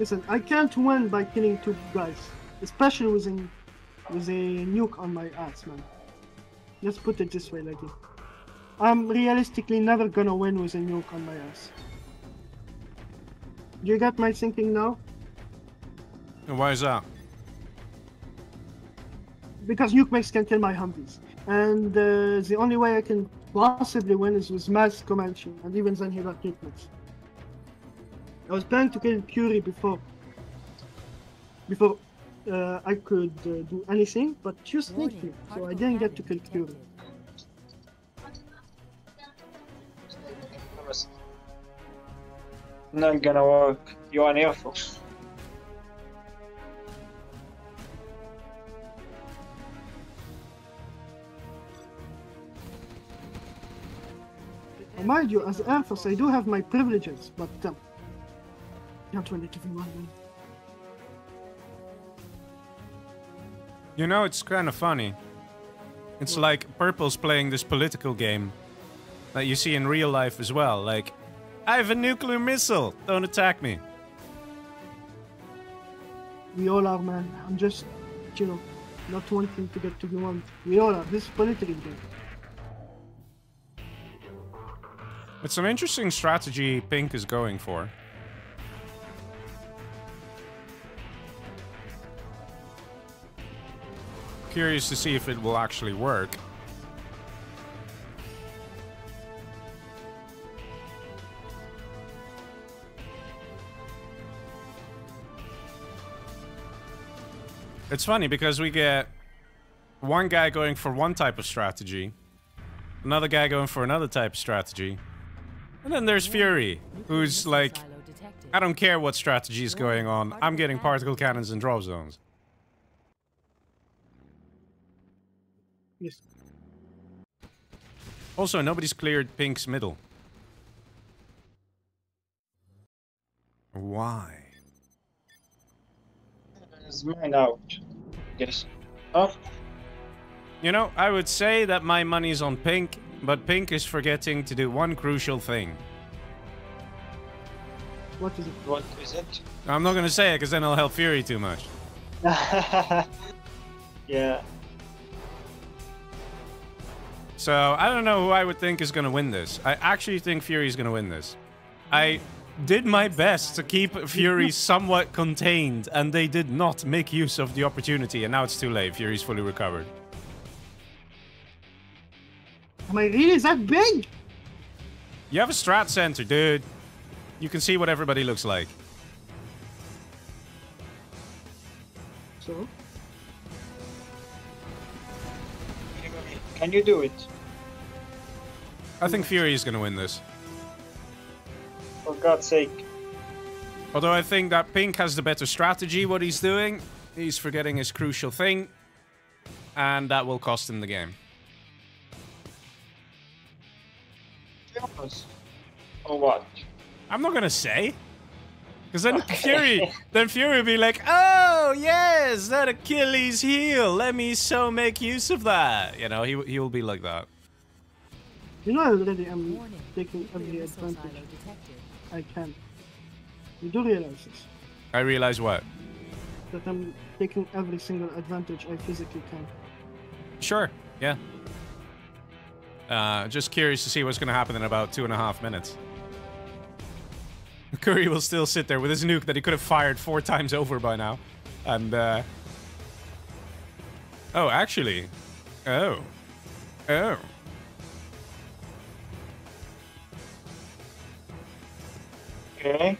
Listen, I can't win by killing two guys, especially with a, with a nuke on my ass, man. Let's put it this way, Leggy. I'm realistically never gonna win with a nuke on my ass. You got my thinking now? And why is that? Because nuke makes can kill my Humvees. And uh, the only way I can possibly win is with mass Comanche, and even then he got treatments. I was planning to kill Fury before. Before. Uh, I could uh, do anything, but you sneaked me, so I didn't get to kill Kuri. Not gonna work. You're an Air Force. Mind you, as Air Force, I do have my privileges, but um, not when they give me one minute. You know, it's kind of funny. It's like Purple's playing this political game that you see in real life as well. Like, I have a nuclear missile. Don't attack me. We all are, man. I'm just, you know, not wanting to get to the one. We all are. This is a political game. It's an interesting strategy Pink is going for. Curious to see if it will actually work. It's funny because we get one guy going for one type of strategy, another guy going for another type of strategy, and then there's Fury, who's like, I don't care what strategy is going on, I'm getting particle cannons and drop zones. Yes. Also, nobody's cleared Pink's middle. Why? Is mine out? Yes. Oh. You know, I would say that my money's on Pink, but Pink is forgetting to do one crucial thing. What is it? What is it? I'm not gonna say it, because then I'll help Fury too much. Yeah. So, I don't know who I would think is going to win this. I actually think Fury is going to win this. I did my best to keep Fury somewhat contained, and they did not make use of the opportunity, and now it's too late. Fury's fully recovered. Am I really that big? You have a strat center, dude. You can see what everybody looks like. So? Can you do it? I think Fury is going to win this. For God's sake. Although I think that Pink has the better strategy, what he's doing. He's forgetting his crucial thing. And that will cost him the game. Or what? I'm not going to say. Because then Fury, then Fury will be like, oh, yes, that Achilles heel. Let me so make use of that. You know, he, he will be like that. You know, already I'm taking every advantage I can. You do realize this. I realize what? That I'm taking every single advantage I physically can. Sure, yeah. Uh, just curious to see what's going to happen in about two and a half minutes. Kuri will still sit there with his nuke that he could have fired four times over by now. And, uh... Oh, actually. Oh. Oh. Okay.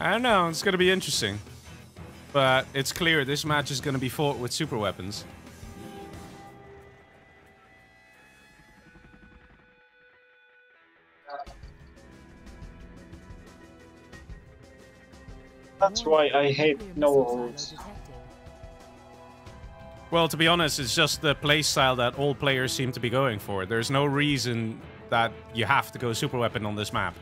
I don't know. It's going to be interesting. But it's clear this match is going to be fought with super weapons. That's why I hate no-holds. Well, to be honest, it's just the playstyle that all players seem to be going for. There's no reason that you have to go super weapon on this map.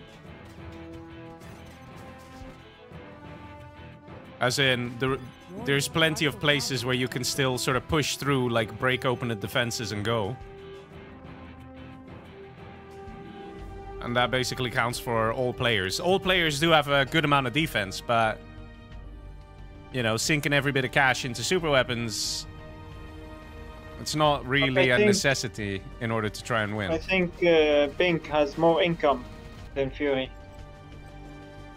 As in, there, there's plenty of places where you can still sort of push through, like break open the defenses and go. And that basically counts for all players. All players do have a good amount of defense, but... You know, sinking every bit of cash into super weapons... It's not really a think, necessity in order to try and win. I think uh, Pink has more income than Fury.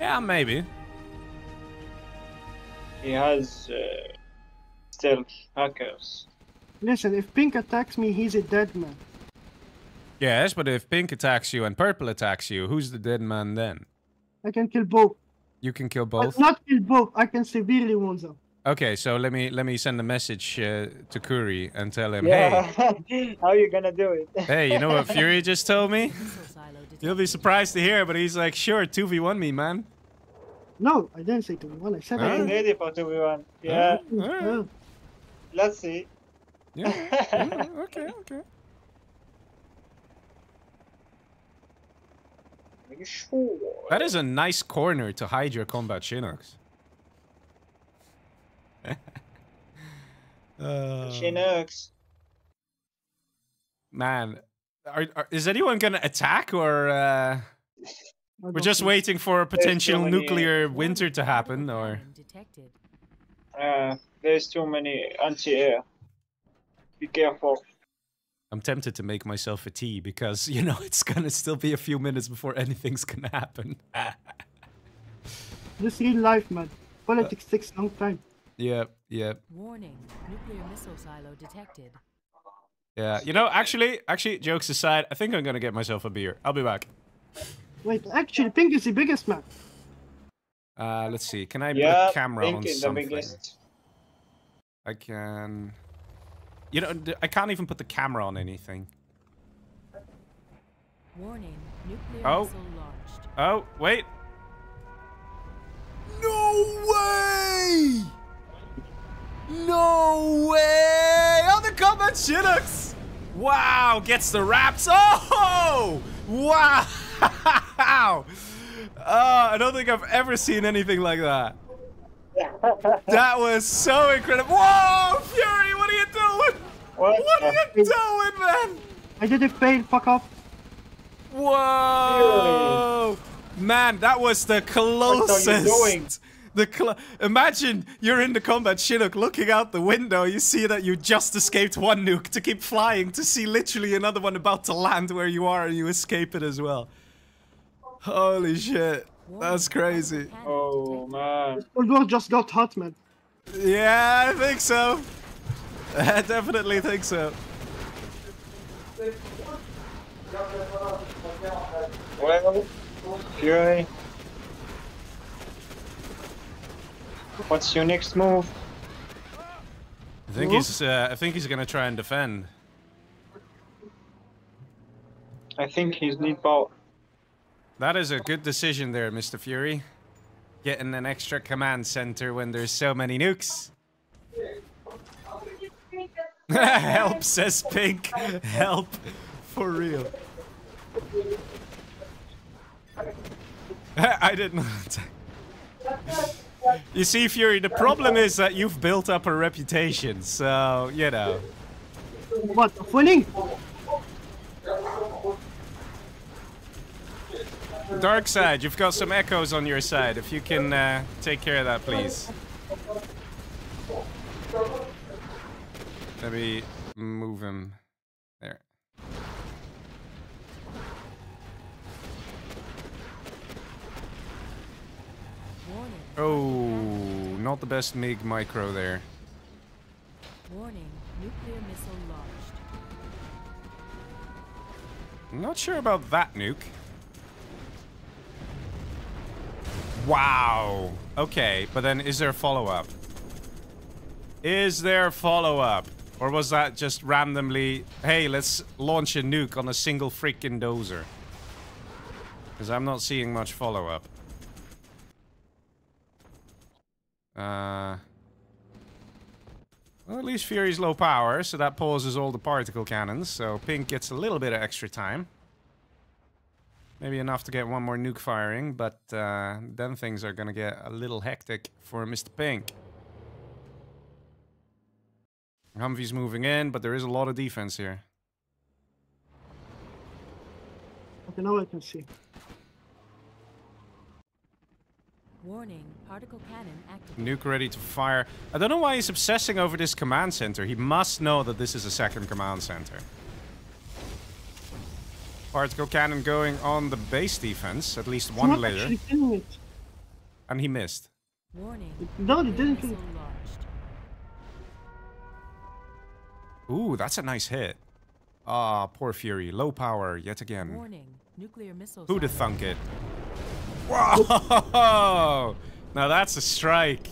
Yeah, maybe. He has uh, still hackers. Listen, if Pink attacks me, he's a dead man. Yes, but if Pink attacks you and Purple attacks you, who's the dead man then? I can kill both. You can kill both? But not kill both. I can severely wound them. Okay, so let me let me send a message uh, to Kuri and tell him, yeah. Hey. How are you gonna do it? Hey, you know what Fury just told me? You'll be surprised to hear, but he's like, sure, two v one me, man. No, I didn't say two v one. I said oh. I am ready for two v one. Yeah. Oh, all right. Oh. Let's see. Yeah. Oh, okay. Okay. Are you sure? That is a nice corner to hide your combat Chinooks. uh, Chinooks. Man, are, are, is anyone gonna attack or? Uh... We're just waiting for a potential nuclear winter to happen, or... Uh, there's too many anti-air. Be careful. I'm tempted to make myself a tea, because, you know, it's gonna still be a few minutes before anything's gonna happen. This real life, man. Politics uh, takes a long time. Yeah, yeah. Warning. Nuclear missile silo detected. Yeah, you know, actually, actually, jokes aside, I think I'm gonna get myself a beer. I'll be back. Wait, actually, Pink is the biggest map. Uh, let's see. Can I put yeah, a camera Pink on is something? The biggest. I can. You know, I can't even put the camera on anything. Warning, nuclear oh. missile launched. Oh, wait. No way! No way! Oh, the combat Chinooks! Wow, gets the wraps. Oh! Wow! Wow! Uh, I don't think I've ever seen anything like that. That was so incredible. Whoa, Fury, what are you doing? What, what are you doing, man? I did it fail, fuck off. Whoa! Fury. Man, that was the closest. What are you doing? The cl Imagine you're in the combat Chinook looking out the window, you see that you just escaped one nuke to keep flying to see literally another one about to land where you are and you escape it as well. Holy shit, that's crazy. Oh man. World War just got hot, man. Yeah, I think so. I definitely think so. Well, Fury. What's your next move? I think he's. Uh, I think he's gonna try and defend. I think he's need both. That is a good decision there, Mister Fury. Getting an extra command center when there's so many nukes. Help, says Pink. Help, for real. I did not. You see, Fury, the problem is that you've built up a reputation, so, you know. What, winning? Dark side, you've got some echoes on your side. If you can uh, take care of that, please. Let me move him there. Oh, not the best M I G micro there. Warning, nuclear missile launched. Not sure about that nuke. Wow. Okay, but then is there a follow-up? Is there a follow-up? Or was that just randomly, hey, let's launch a nuke on a single freaking dozer? Because I'm not seeing much follow-up. Uh, well, at least Fury's low power, so that pauses all the particle cannons. So Pink gets a little bit of extra time. Maybe enough to get one more nuke firing, but uh, then things are gonna get a little hectic for Mister Pink. Humvee's moving in, but there is a lot of defense here. Okay, now I can see. Warning, particle cannon activated. Nuke ready to fire. I don't know why he's obsessing over this command center. He must know that this is a second command center. Particle cannon going on the base defense. At least one not layer. It. And he missed. Warning. No, he didn't. Kill it. Ooh, that's a nice hit. Ah, poor Fury. Low power yet again. Warning. Nuclear missiles. Who'da thunk it? Whoa! Now that's a strike.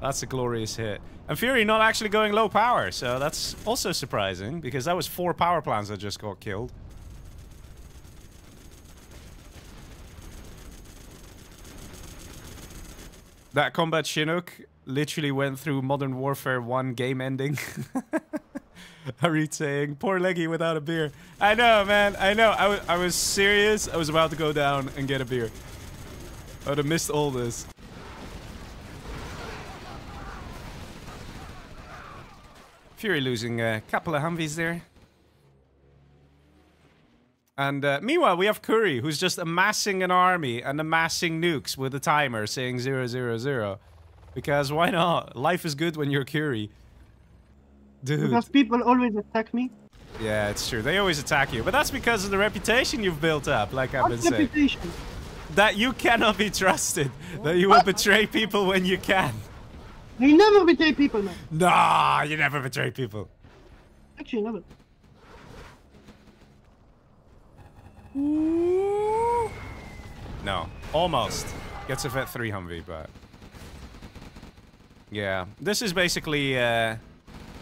That's a glorious hit. And Fury not actually going low power, so that's also surprising, because that was four power plants that just got killed. That combat Chinook literally went through Modern Warfare one game ending. Harit saying, poor Leggy without a beer. I know, man. I know. I, I was serious. I was about to go down and get a beer. I would have missed all this. Fury losing a couple of Humvees there. And uh, meanwhile, we have Kuri, who's just amassing an army and amassing nukes with a timer saying zero, zero, zero. Because why not? Life is good when you're Kuri. Dude. Because people always attack me. Yeah, it's true. They always attack you. But that's because of the reputation you've built up, like I've been saying. What reputation? That you cannot be trusted. That you will betray people when you can. You never betray people, man. Nah, you never betray people. Actually, never. Ooh. No, almost. Gets a Vet three Humvee, but... Yeah, this is basically... Uh,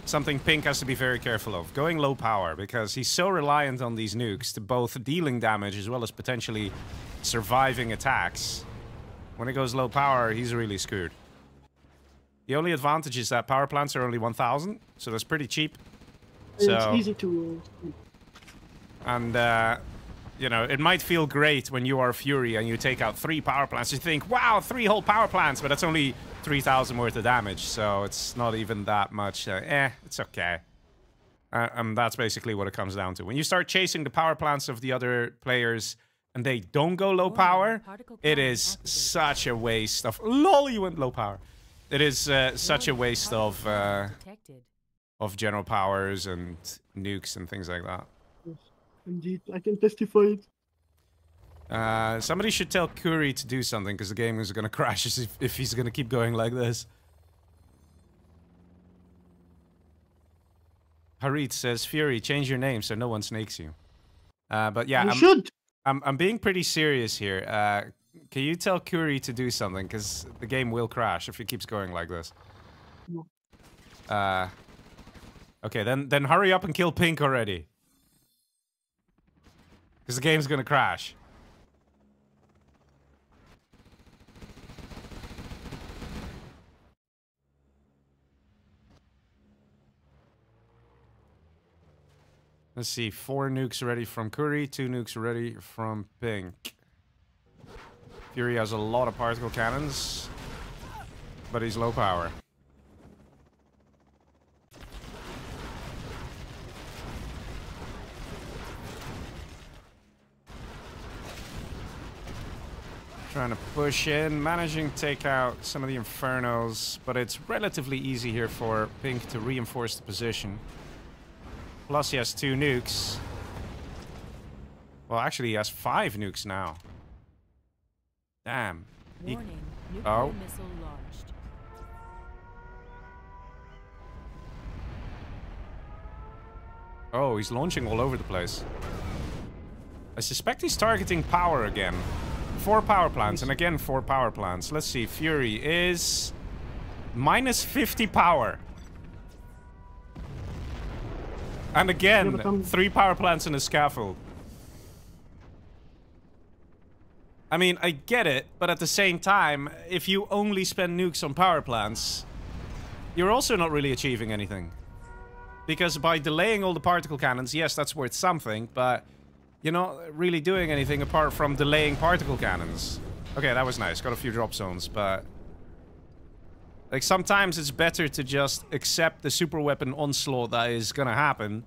something Pink has to be very careful of. Going low power, because he's so reliant on these nukes to both dealing damage as well as potentially surviving attacks. When it goes low power, he's really screwed. The only advantage is that power plants are only one thousand, so that's pretty cheap. So, it's easy to... And, uh, you know, it might feel great when you are Fury and you take out three power plants. You think, wow, three whole power plants, but that's only... three thousand worth of damage, so it's not even that much. Uh, eh, it's okay. Uh, and that's basically what it comes down to. When you start chasing the power plants of the other players and they don't go low power, it is such a waste of... Lol, you went low power. It is uh, such a waste of, uh, of general powers and nukes and things like that. Indeed, I can testify it. Uh, somebody should tell Kuri to do something, because the game is going to crash if, if he's going to keep going like this. Harit says, Fury, change your name so no one snakes you. Uh, but yeah, I'm, should. I'm, I'm being pretty serious here. Uh, can you tell Kuri to do something? Because the game will crash if he keeps going like this. No. Uh, okay, then, then hurry up and kill Pink already. Because the game's going to crash. Let's see, four nukes ready from Kuri, two nukes ready from Pink. Fury has a lot of particle cannons, but he's low power. Trying to push in, managing to take out some of the Infernos, but it's relatively easy here for Pink to reinforce the position. Plus he has two nukes. Well, actually he has five nukes now. Damn. He... Oh. Oh, he's launching all over the place. I suspect he's targeting power again. Four power plants, and again four power plants. Let's see, Fury is... minus fifty power. And again, three power plants and a scaffold. I mean, I get it, but at the same time, if you only spend nukes on power plants, you're also not really achieving anything. Because by delaying all the particle cannons, yes, that's worth something, but... you're not really doing anything apart from delaying particle cannons. Okay, that was nice. Got a few drop zones, but... like, sometimes it's better to just accept the super weapon onslaught that is gonna happen,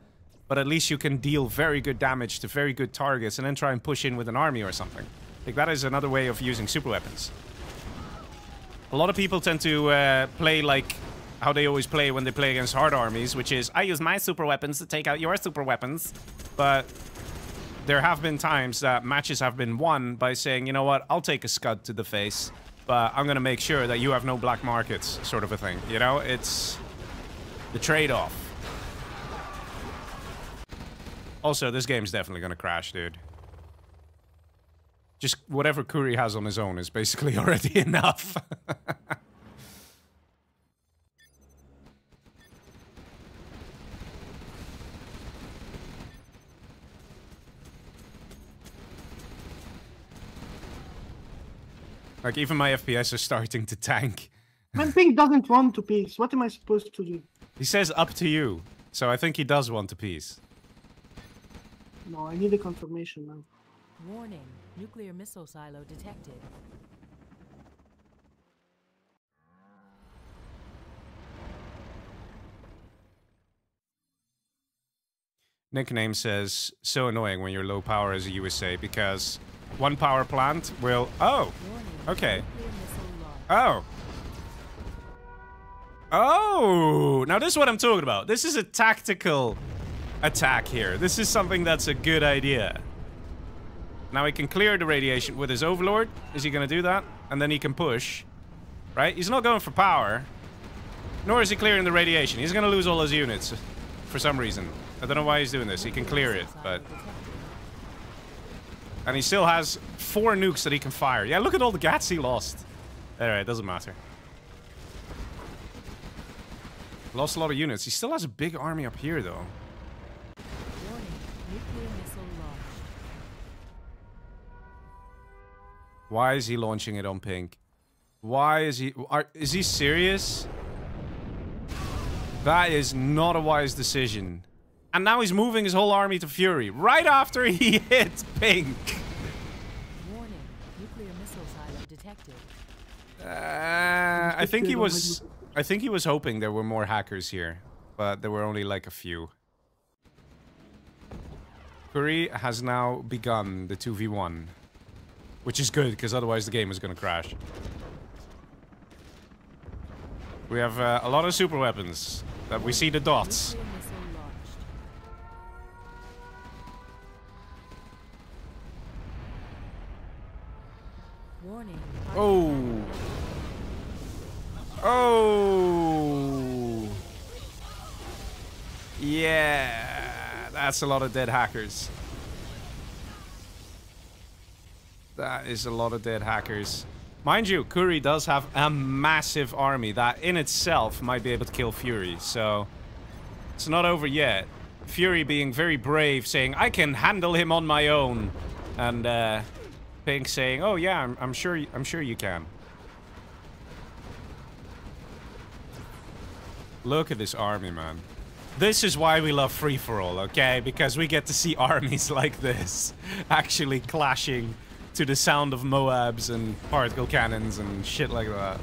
but at least you can deal very good damage to very good targets and then try and push in with an army or something. Like, that is another way of using super weapons. A lot of people tend to uh, play like how they always play when they play against hard armies, which is, I use my super weapons to take out your super weapons, but... there have been times that matches have been won by saying, you know what, I'll take a scud to the face, but I'm going to make sure that you have no black markets, sort of a thing. You know, it's the trade-off. Also, this game's definitely going to crash, dude. Just whatever Kuri has on his own is basically already enough. Like, even my F P S is starting to tank. Man, Pink doesn't want to peace. What am I supposed to do? He says up to you. So I think he does want to peace. No, I need a confirmation now. Warning. Nuclear missile silo detected. Nickname says, so annoying when you're low power as a U S A because... one power plant will... Oh! Okay. Oh! Oh! Now this is what I'm talking about. This is a tactical attack here. This is something that's a good idea. Now he can clear the radiation with his Overlord. Is he gonna do that? And then he can push. Right? He's not going for power. Nor is he clearing the radiation. He's gonna lose all his units. For some reason. I don't know why he's doing this. He can clear it, but... and he still has four nukes that he can fire. Yeah, look at all the gats he lost. Anyway, it doesn't matter. Lost a lot of units. He still has a big army up here, though. Why is he launching it on Pink? Why is he... Are, is he serious? That is not a wise decision. And now he's moving his whole army to Fury, right after he hit Pink. Warning, nuclear missile silo detected. Uh, I think he was, I think he was hoping there were more hackers here, but there were only like a few. Kuri has now begun the two v one, which is good, because otherwise the game is going to crash. We have uh, a lot of super weapons that we see the dots. Oh. Oh. Yeah. That's a lot of dead hackers. That is a lot of dead hackers. Mind you, Kuri does have a massive army that in itself might be able to kill Fury. So it's not over yet. Fury being very brave, saying, I can handle him on my own. And, uh... Pink saying, "Oh yeah, I'm, I'm sure. I'm sure you can." Look at this army, man. This is why we love free for all, okay? Because we get to see armies like this actually clashing to the sound of Moabs and particle cannons and shit like that.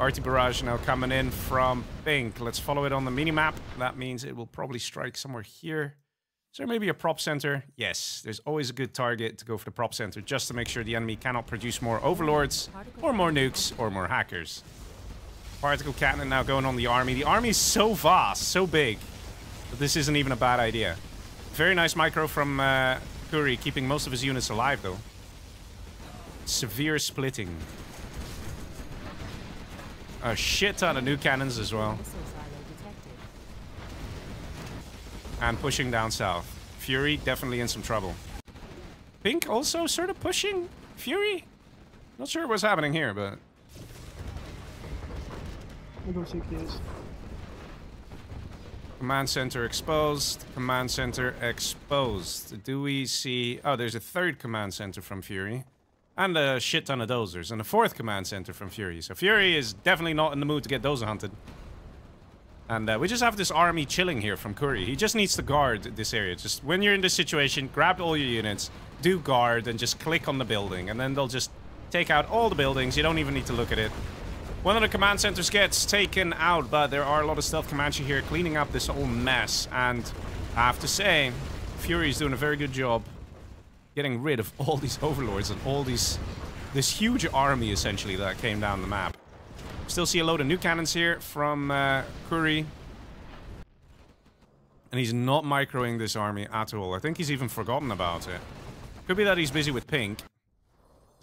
Arty barrage now coming in from Pink. Let's follow it on the minimap. That means it will probably strike somewhere here. Is there maybe a prop center? Yes, there's always a good target to go for the prop center just to make sure the enemy cannot produce more overlords or more nukes or more hackers. Particle cannon now going on the army. The army is so vast, so big, that this isn't even a bad idea. Very nice micro from uh, Kuri, keeping most of his units alive though. Severe splitting. A shit ton of new cannons as well. And pushing down south. Fury definitely in some trouble. Pink also sort of pushing Fury? Not sure what's happening here, but... I don't think he is. Command center exposed. Command center exposed. Do we see... Oh, there's a third command center from Fury. And a shit ton of dozers. And a fourth command center from Fury. So Fury is definitely not in the mood to get dozer hunted. And uh, we just have this army chilling here from Kuri. He just needs to guard this area. Just when you're in this situation, grab all your units, do guard, and just click on the building. And then they'll just take out all the buildings. You don't even need to look at it. One of the command centers gets taken out, but there are a lot of stealth Comanche here cleaning up this whole mess. And I have to say, Fury's doing a very good job getting rid of all these overlords and all these... this huge army, essentially, that came down the map. Still see a load of new cannons here from uh, Kuri. And he's not microing this army at all. I think he's even forgotten about it. Could be that he's busy with Pink.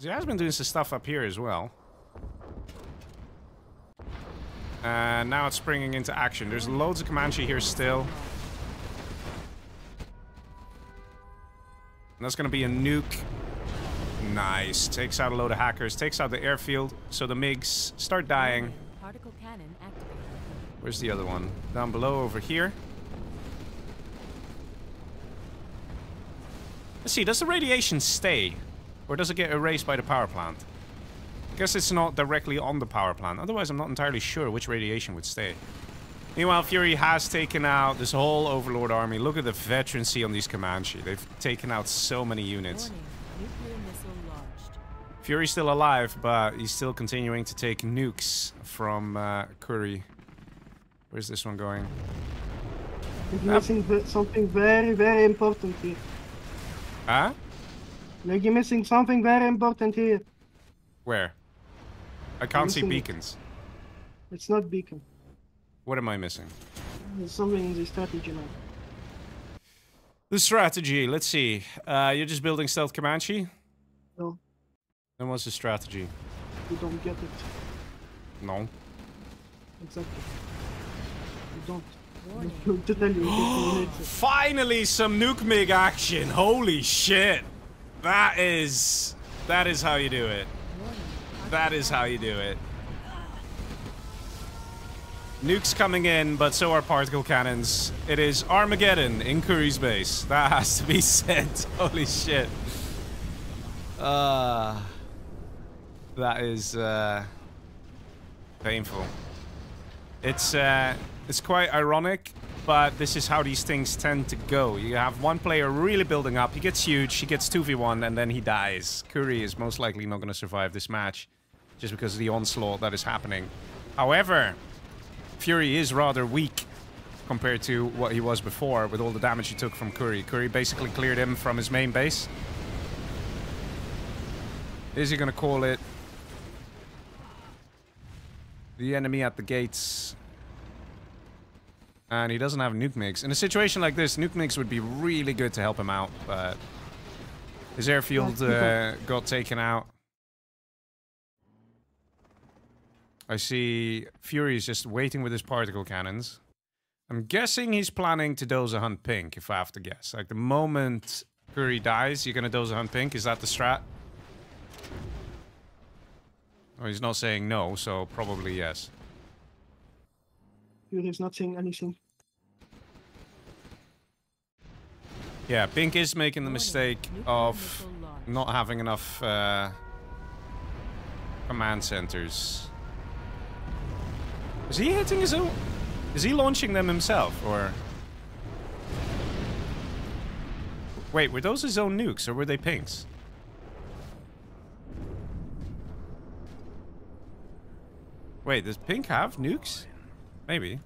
He has been doing some stuff up here as well. And now it's springing into action. There's loads of Comanche here still. And that's going to be a nuke. Nice. Takes out a load of hackers. Takes out the airfield. So the MiGs start dying. Particle cannon activated. Where's the other one? Down below over here. Let's see. Does the radiation stay? Or does it get erased by the power plant? I guess it's not directly on the power plant. Otherwise, I'm not entirely sure which radiation would stay. Meanwhile, Fury has taken out this whole Overlord army. Look at the veterancy on these Comanche. They've taken out so many units. Warning. Fury's still alive, but he's still continuing to take nukes from uh, Kuri. Where's this one going? He's missing ve something very, very important here. Huh? Like you're missing something very important here. Where? I can't see beacons. It. It's not beacon. What am I missing? There's something in the strategy now. The strategy, let's see. Uh, you're just building stealth Comanche? No. Then what's the strategy? You don't get it. No. Exactly. You don't. You tell you Finally some nuke mig action. Holy shit. That is... That is how you do it. That is how you do it. Nukes coming in, but so are particle cannons. It is Armageddon in Kuri's base. That has to be said. Holy shit. Uh... That is uh, painful. It's uh, it's quite ironic, but this is how these things tend to go. You have one player really building up. He gets huge. He gets two v one, and then he dies. Kuri is most likely not going to survive this match just because of the onslaught that is happening. However, Fury is rather weak compared to what he was before with all the damage he took from Kuri. Kuri basically cleared him from his main base. Is he going to call it? The enemy at the gates. And he doesn't have nuke migs. In a situation like this, nuke migs would be really good to help him out, but his airfield uh, got taken out. I see Fury is just waiting with his particle cannons. I'm guessing he's planning to dozer hunt Pink, if I have to guess. Like, the moment Fury dies, you're going to dozer hunt Pink? Is that the strat? Oh, he's not saying no, so probably yes. Fury's not saying anything. Yeah, Pink is making the mistake of not having enough uh, command centers. Is he hitting his own? Is he launching them himself, or? Wait, were those his own nukes, or were they Pink's? Wait, does Pink have nukes? Maybe.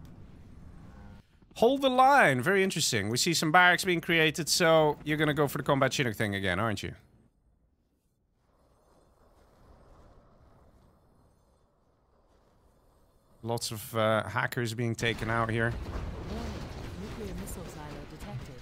Hold the line. Very interesting. We see some barracks being created, so you're gonna go for the combat Chinook thing again, aren't you? Lots of uh, hackers being taken out here. Nuclear missile silo detected.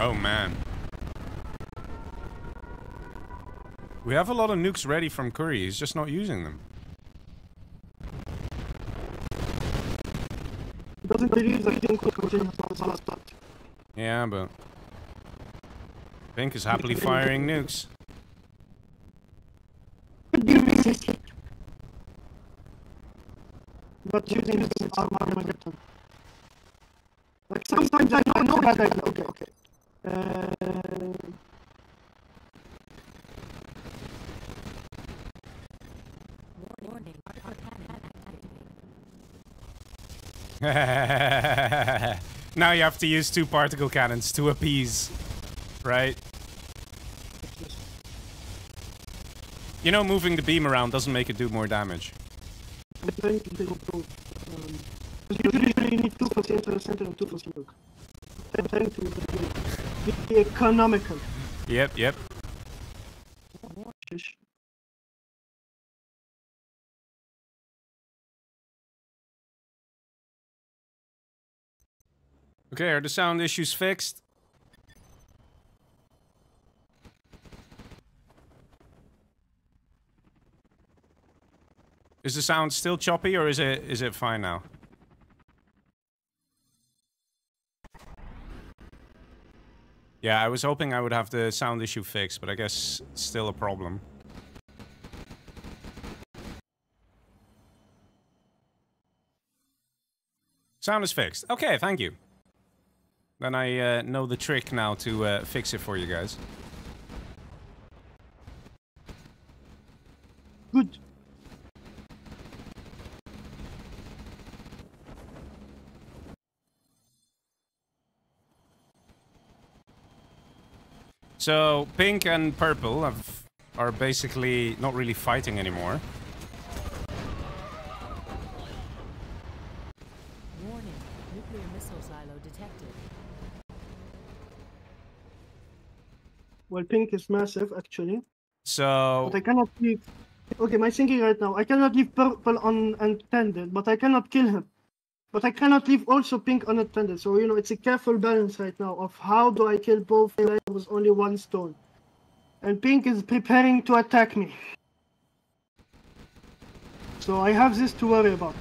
Oh man. We have a lot of nukes ready from Kuri, he's just not using them. Yeah, but Pink is happily firing nukes. But using this armor, like sometimes I don't know that I okay, okay. Uh, now you have to use two particle cannons to appease, right? You know, moving the beam around doesn't make it do more damage. Usually you need two for center, center, and two for smoke. The economical. Yep, yep. Okay, are the sound issues fixed? Is the sound still choppy, or is it is it fine now? Yeah, I was hoping I would have the sound issue fixed, but I guess it's still a problem. Sound is fixed. Okay, thank you. Then I uh, know the trick now to uh, fix it for you guys. Good. So, Pink and Purple have, are basically not really fighting anymore. Warning, nuclear missile silo detected. Well, Pink is massive, actually. So... But I cannot leave... Okay, my thinking right now, I cannot leave Purple unattended, but I cannot kill him. But I cannot leave also Pink unattended, so you know, it's a careful balance right now of how do I kill both players with only one stone. And Pink is preparing to attack me. So I have this to worry about.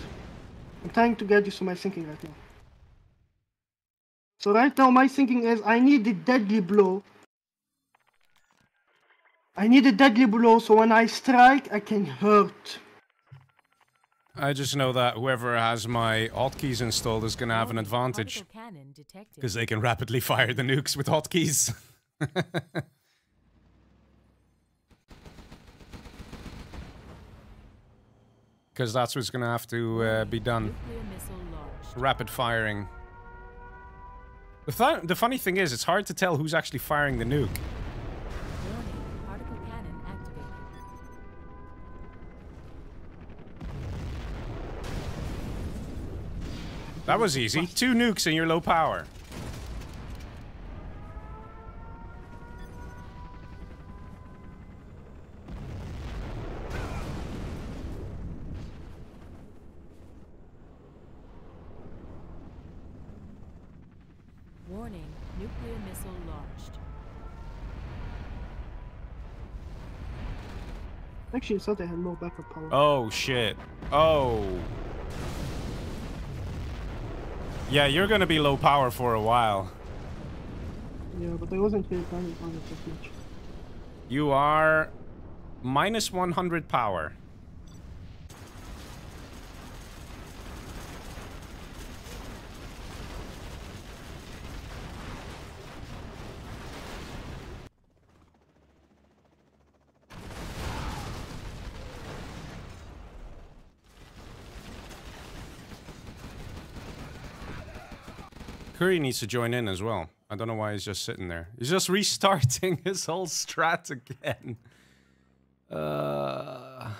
I'm trying to get you to my thinking right now. So right now my thinking is I need a deadly blow. I need a deadly blow so when I strike I can hurt. I just know that whoever has my hotkeys installed is going to have an advantage. Because they can rapidly fire the nukes with hotkeys. Because that's what's going to have to uh, be done. Rapid firing. The, th the funny thing is, it's hard to tell who's actually firing the nuke. That was easy. Two nukes and you're low power. Warning, nuclear missile launched. Actually, I thought they had more backup power. Oh, shit. Oh. Yeah, you're gonna be low power for a while. Yeah, but I wasn't here planning on it that much. You are minus one hundred power. Kuri needs to join in as well. I don't know why he's just sitting there. He's just restarting his whole strat again. Uh...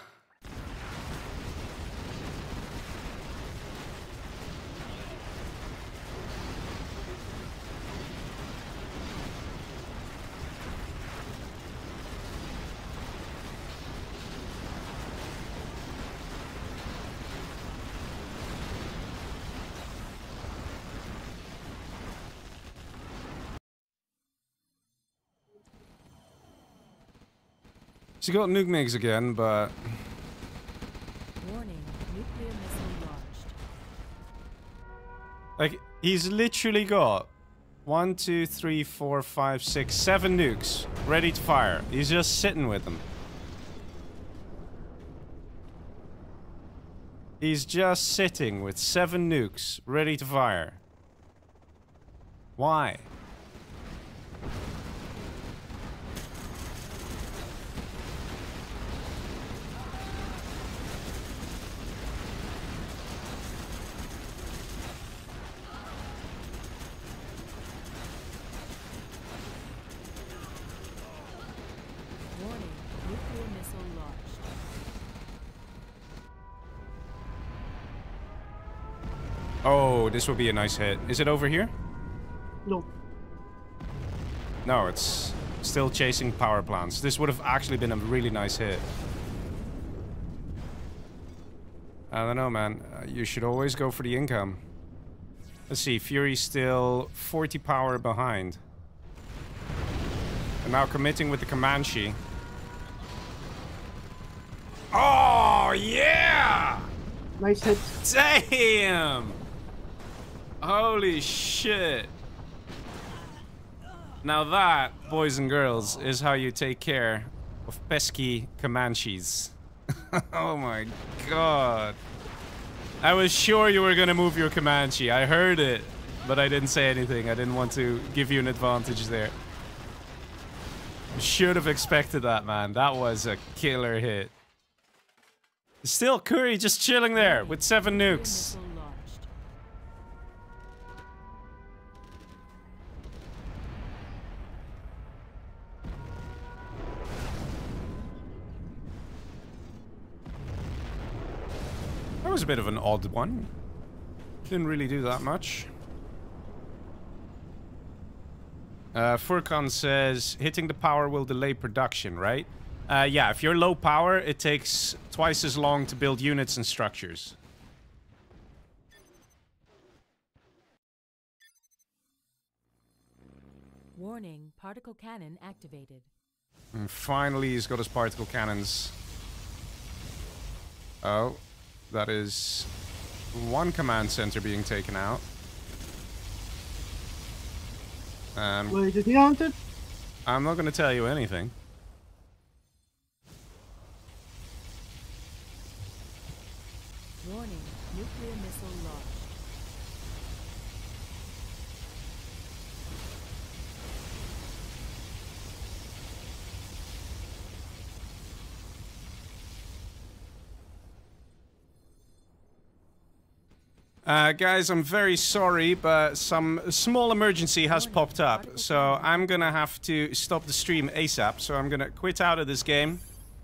She got nuke nigs again, but warning, nuclear missile launched. Like, he's literally got one, two, three, four, five, six, seven nukes ready to fire. He's just sitting with them. He's just sitting with seven nukes ready to fire. Why? Oh, this would be a nice hit. Is it over here? No. No, it's still chasing power plants. This would have actually been a really nice hit. I don't know, man. Uh, you should always go for the income. Let's see. Fury's still forty power behind. And now committing with the Comanche. Oh, yeah! Nice hit. Damn! Holy shit. Now that, boys and girls, is how you take care of pesky Comanches. Oh my god. I was sure you were gonna move your Comanche. I heard it, but I didn't say anything. I didn't want to give you an advantage there. Should have expected that, man. That was a killer hit. Still, Kuri just chilling there with seven nukes. That was a bit of an odd one. Didn't really do that much. Uh, Furkan says, hitting the power will delay production, right? Uh, yeah, if you're low power, it takes twice as long to build units and structures. Warning, particle cannon activated. And finally, he's got his particle cannons. Oh. That is one command center being taken out. Um, Wait, did he hunt it? I'm not going to tell you anything. Warning, nuclear missile launched. Uh, guys, I'm very sorry, but some small emergency has popped up, so I'm gonna have to stop the stream ASAP, so I'm gonna quit out of this game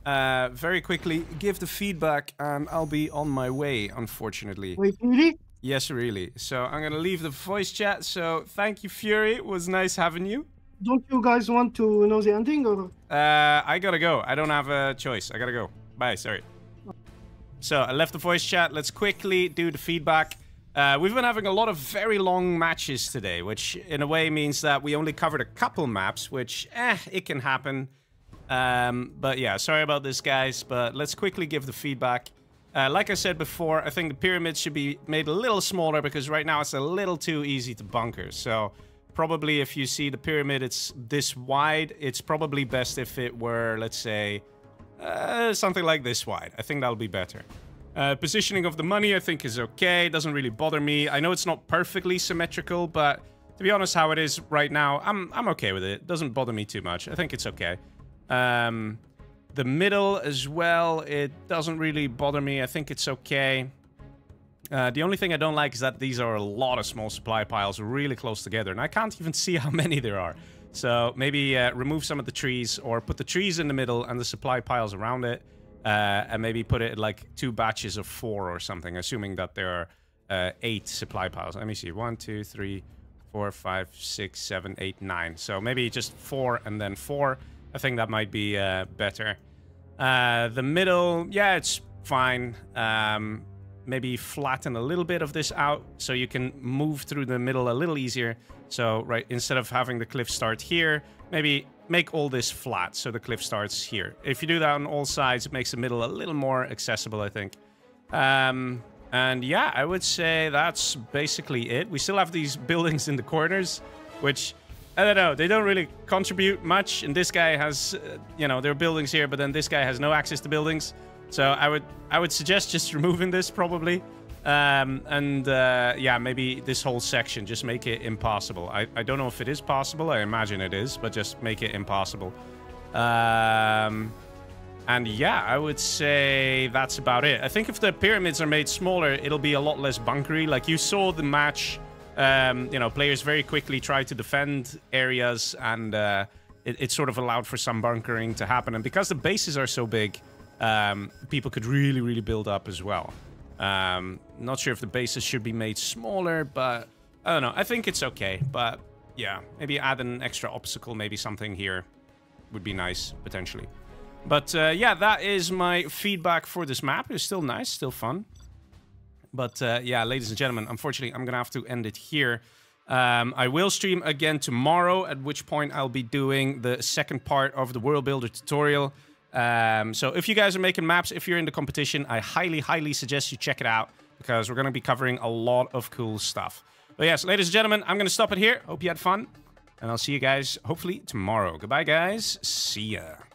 uh, very quickly, give the feedback, and I'll be on my way, unfortunately. Wait, really? Yes, really. So I'm gonna leave the voice chat, so thank you, Fury. It was nice having you. Don't you guys want to know the ending, or...? Uh, I gotta go. I don't have a choice. I gotta go. Bye, sorry. So, I left the voice chat. Let's quickly do the feedback. Uh, we've been having a lot of very long matches today, which in a way means that we only covered a couple maps, which, eh, it can happen. Um, but yeah, sorry about this, guys, but let's quickly give the feedback. Uh, like I said before, I think the pyramids should be made a little smaller because right now it's a little too easy to bunker. So probably if you see the pyramid, it's this wide. It's probably best if it were, let's say, uh, something like this wide. I think that'll be better. Uh, positioning of the money, I think, is okay. It doesn't really bother me. I know it's not perfectly symmetrical, but to be honest, how it is right now, I'm, I'm okay with it. It doesn't bother me too much. I think it's okay. Um... The middle as well, it doesn't really bother me. I think it's okay. Uh, the only thing I don't like is that these are a lot of small supply piles really close together. And I can't even see how many there are. So maybe uh, remove some of the trees or put the trees in the middle and the supply piles around it. Uh, and maybe put it like two batches of four or something, assuming that there are uh, eight supply piles. Let me see. One, two, three, four, five, six, seven, eight, nine. So maybe just four and then four. I think that might be uh, better. Uh, the middle, yeah, it's fine. Um, maybe flatten a little bit of this out so you can move through the middle a little easier. So, right, instead of having the cliff start here, maybe make all this flat so the cliff starts here. If you do that on all sides, it makes the middle a little more accessible, I think. Um, and yeah, I would say that's basically it. We still have these buildings in the corners, which... I don't know, they don't really contribute much, and this guy has, uh, you know, there are buildings here, but then this guy has no access to buildings. So I would I would suggest just removing this, probably. Um, and, uh, yeah, maybe this whole section, just make it impossible. I, I don't know if it is possible, I imagine it is, but just make it impossible. Um, and, yeah, I would say that's about it. I think if the pyramids are made smaller, it'll be a lot less bunkery. Like, you saw the match... Um, you know, players very quickly try to defend areas, and uh, it, it sort of allowed for some bunkering to happen. And because the bases are so big, um, people could really, really build up as well. Um, not sure if the bases should be made smaller, but I don't know. I think it's okay. But yeah, maybe add an extra obstacle, maybe something here would be nice, potentially. But uh, yeah, that is my feedback for this map. It's still nice, still fun. But uh, yeah, ladies and gentlemen, unfortunately, I'm going to have to end it here. Um, I will stream again tomorrow, at which point I'll be doing the second part of the World Builder tutorial. Um, so if you guys are making maps, if you're in the competition, I highly, highly suggest you check it out, because we're going to be covering a lot of cool stuff. But yes, ladies and gentlemen, I'm going to stop it here. Hope you had fun, and I'll see you guys hopefully tomorrow. Goodbye, guys. See ya.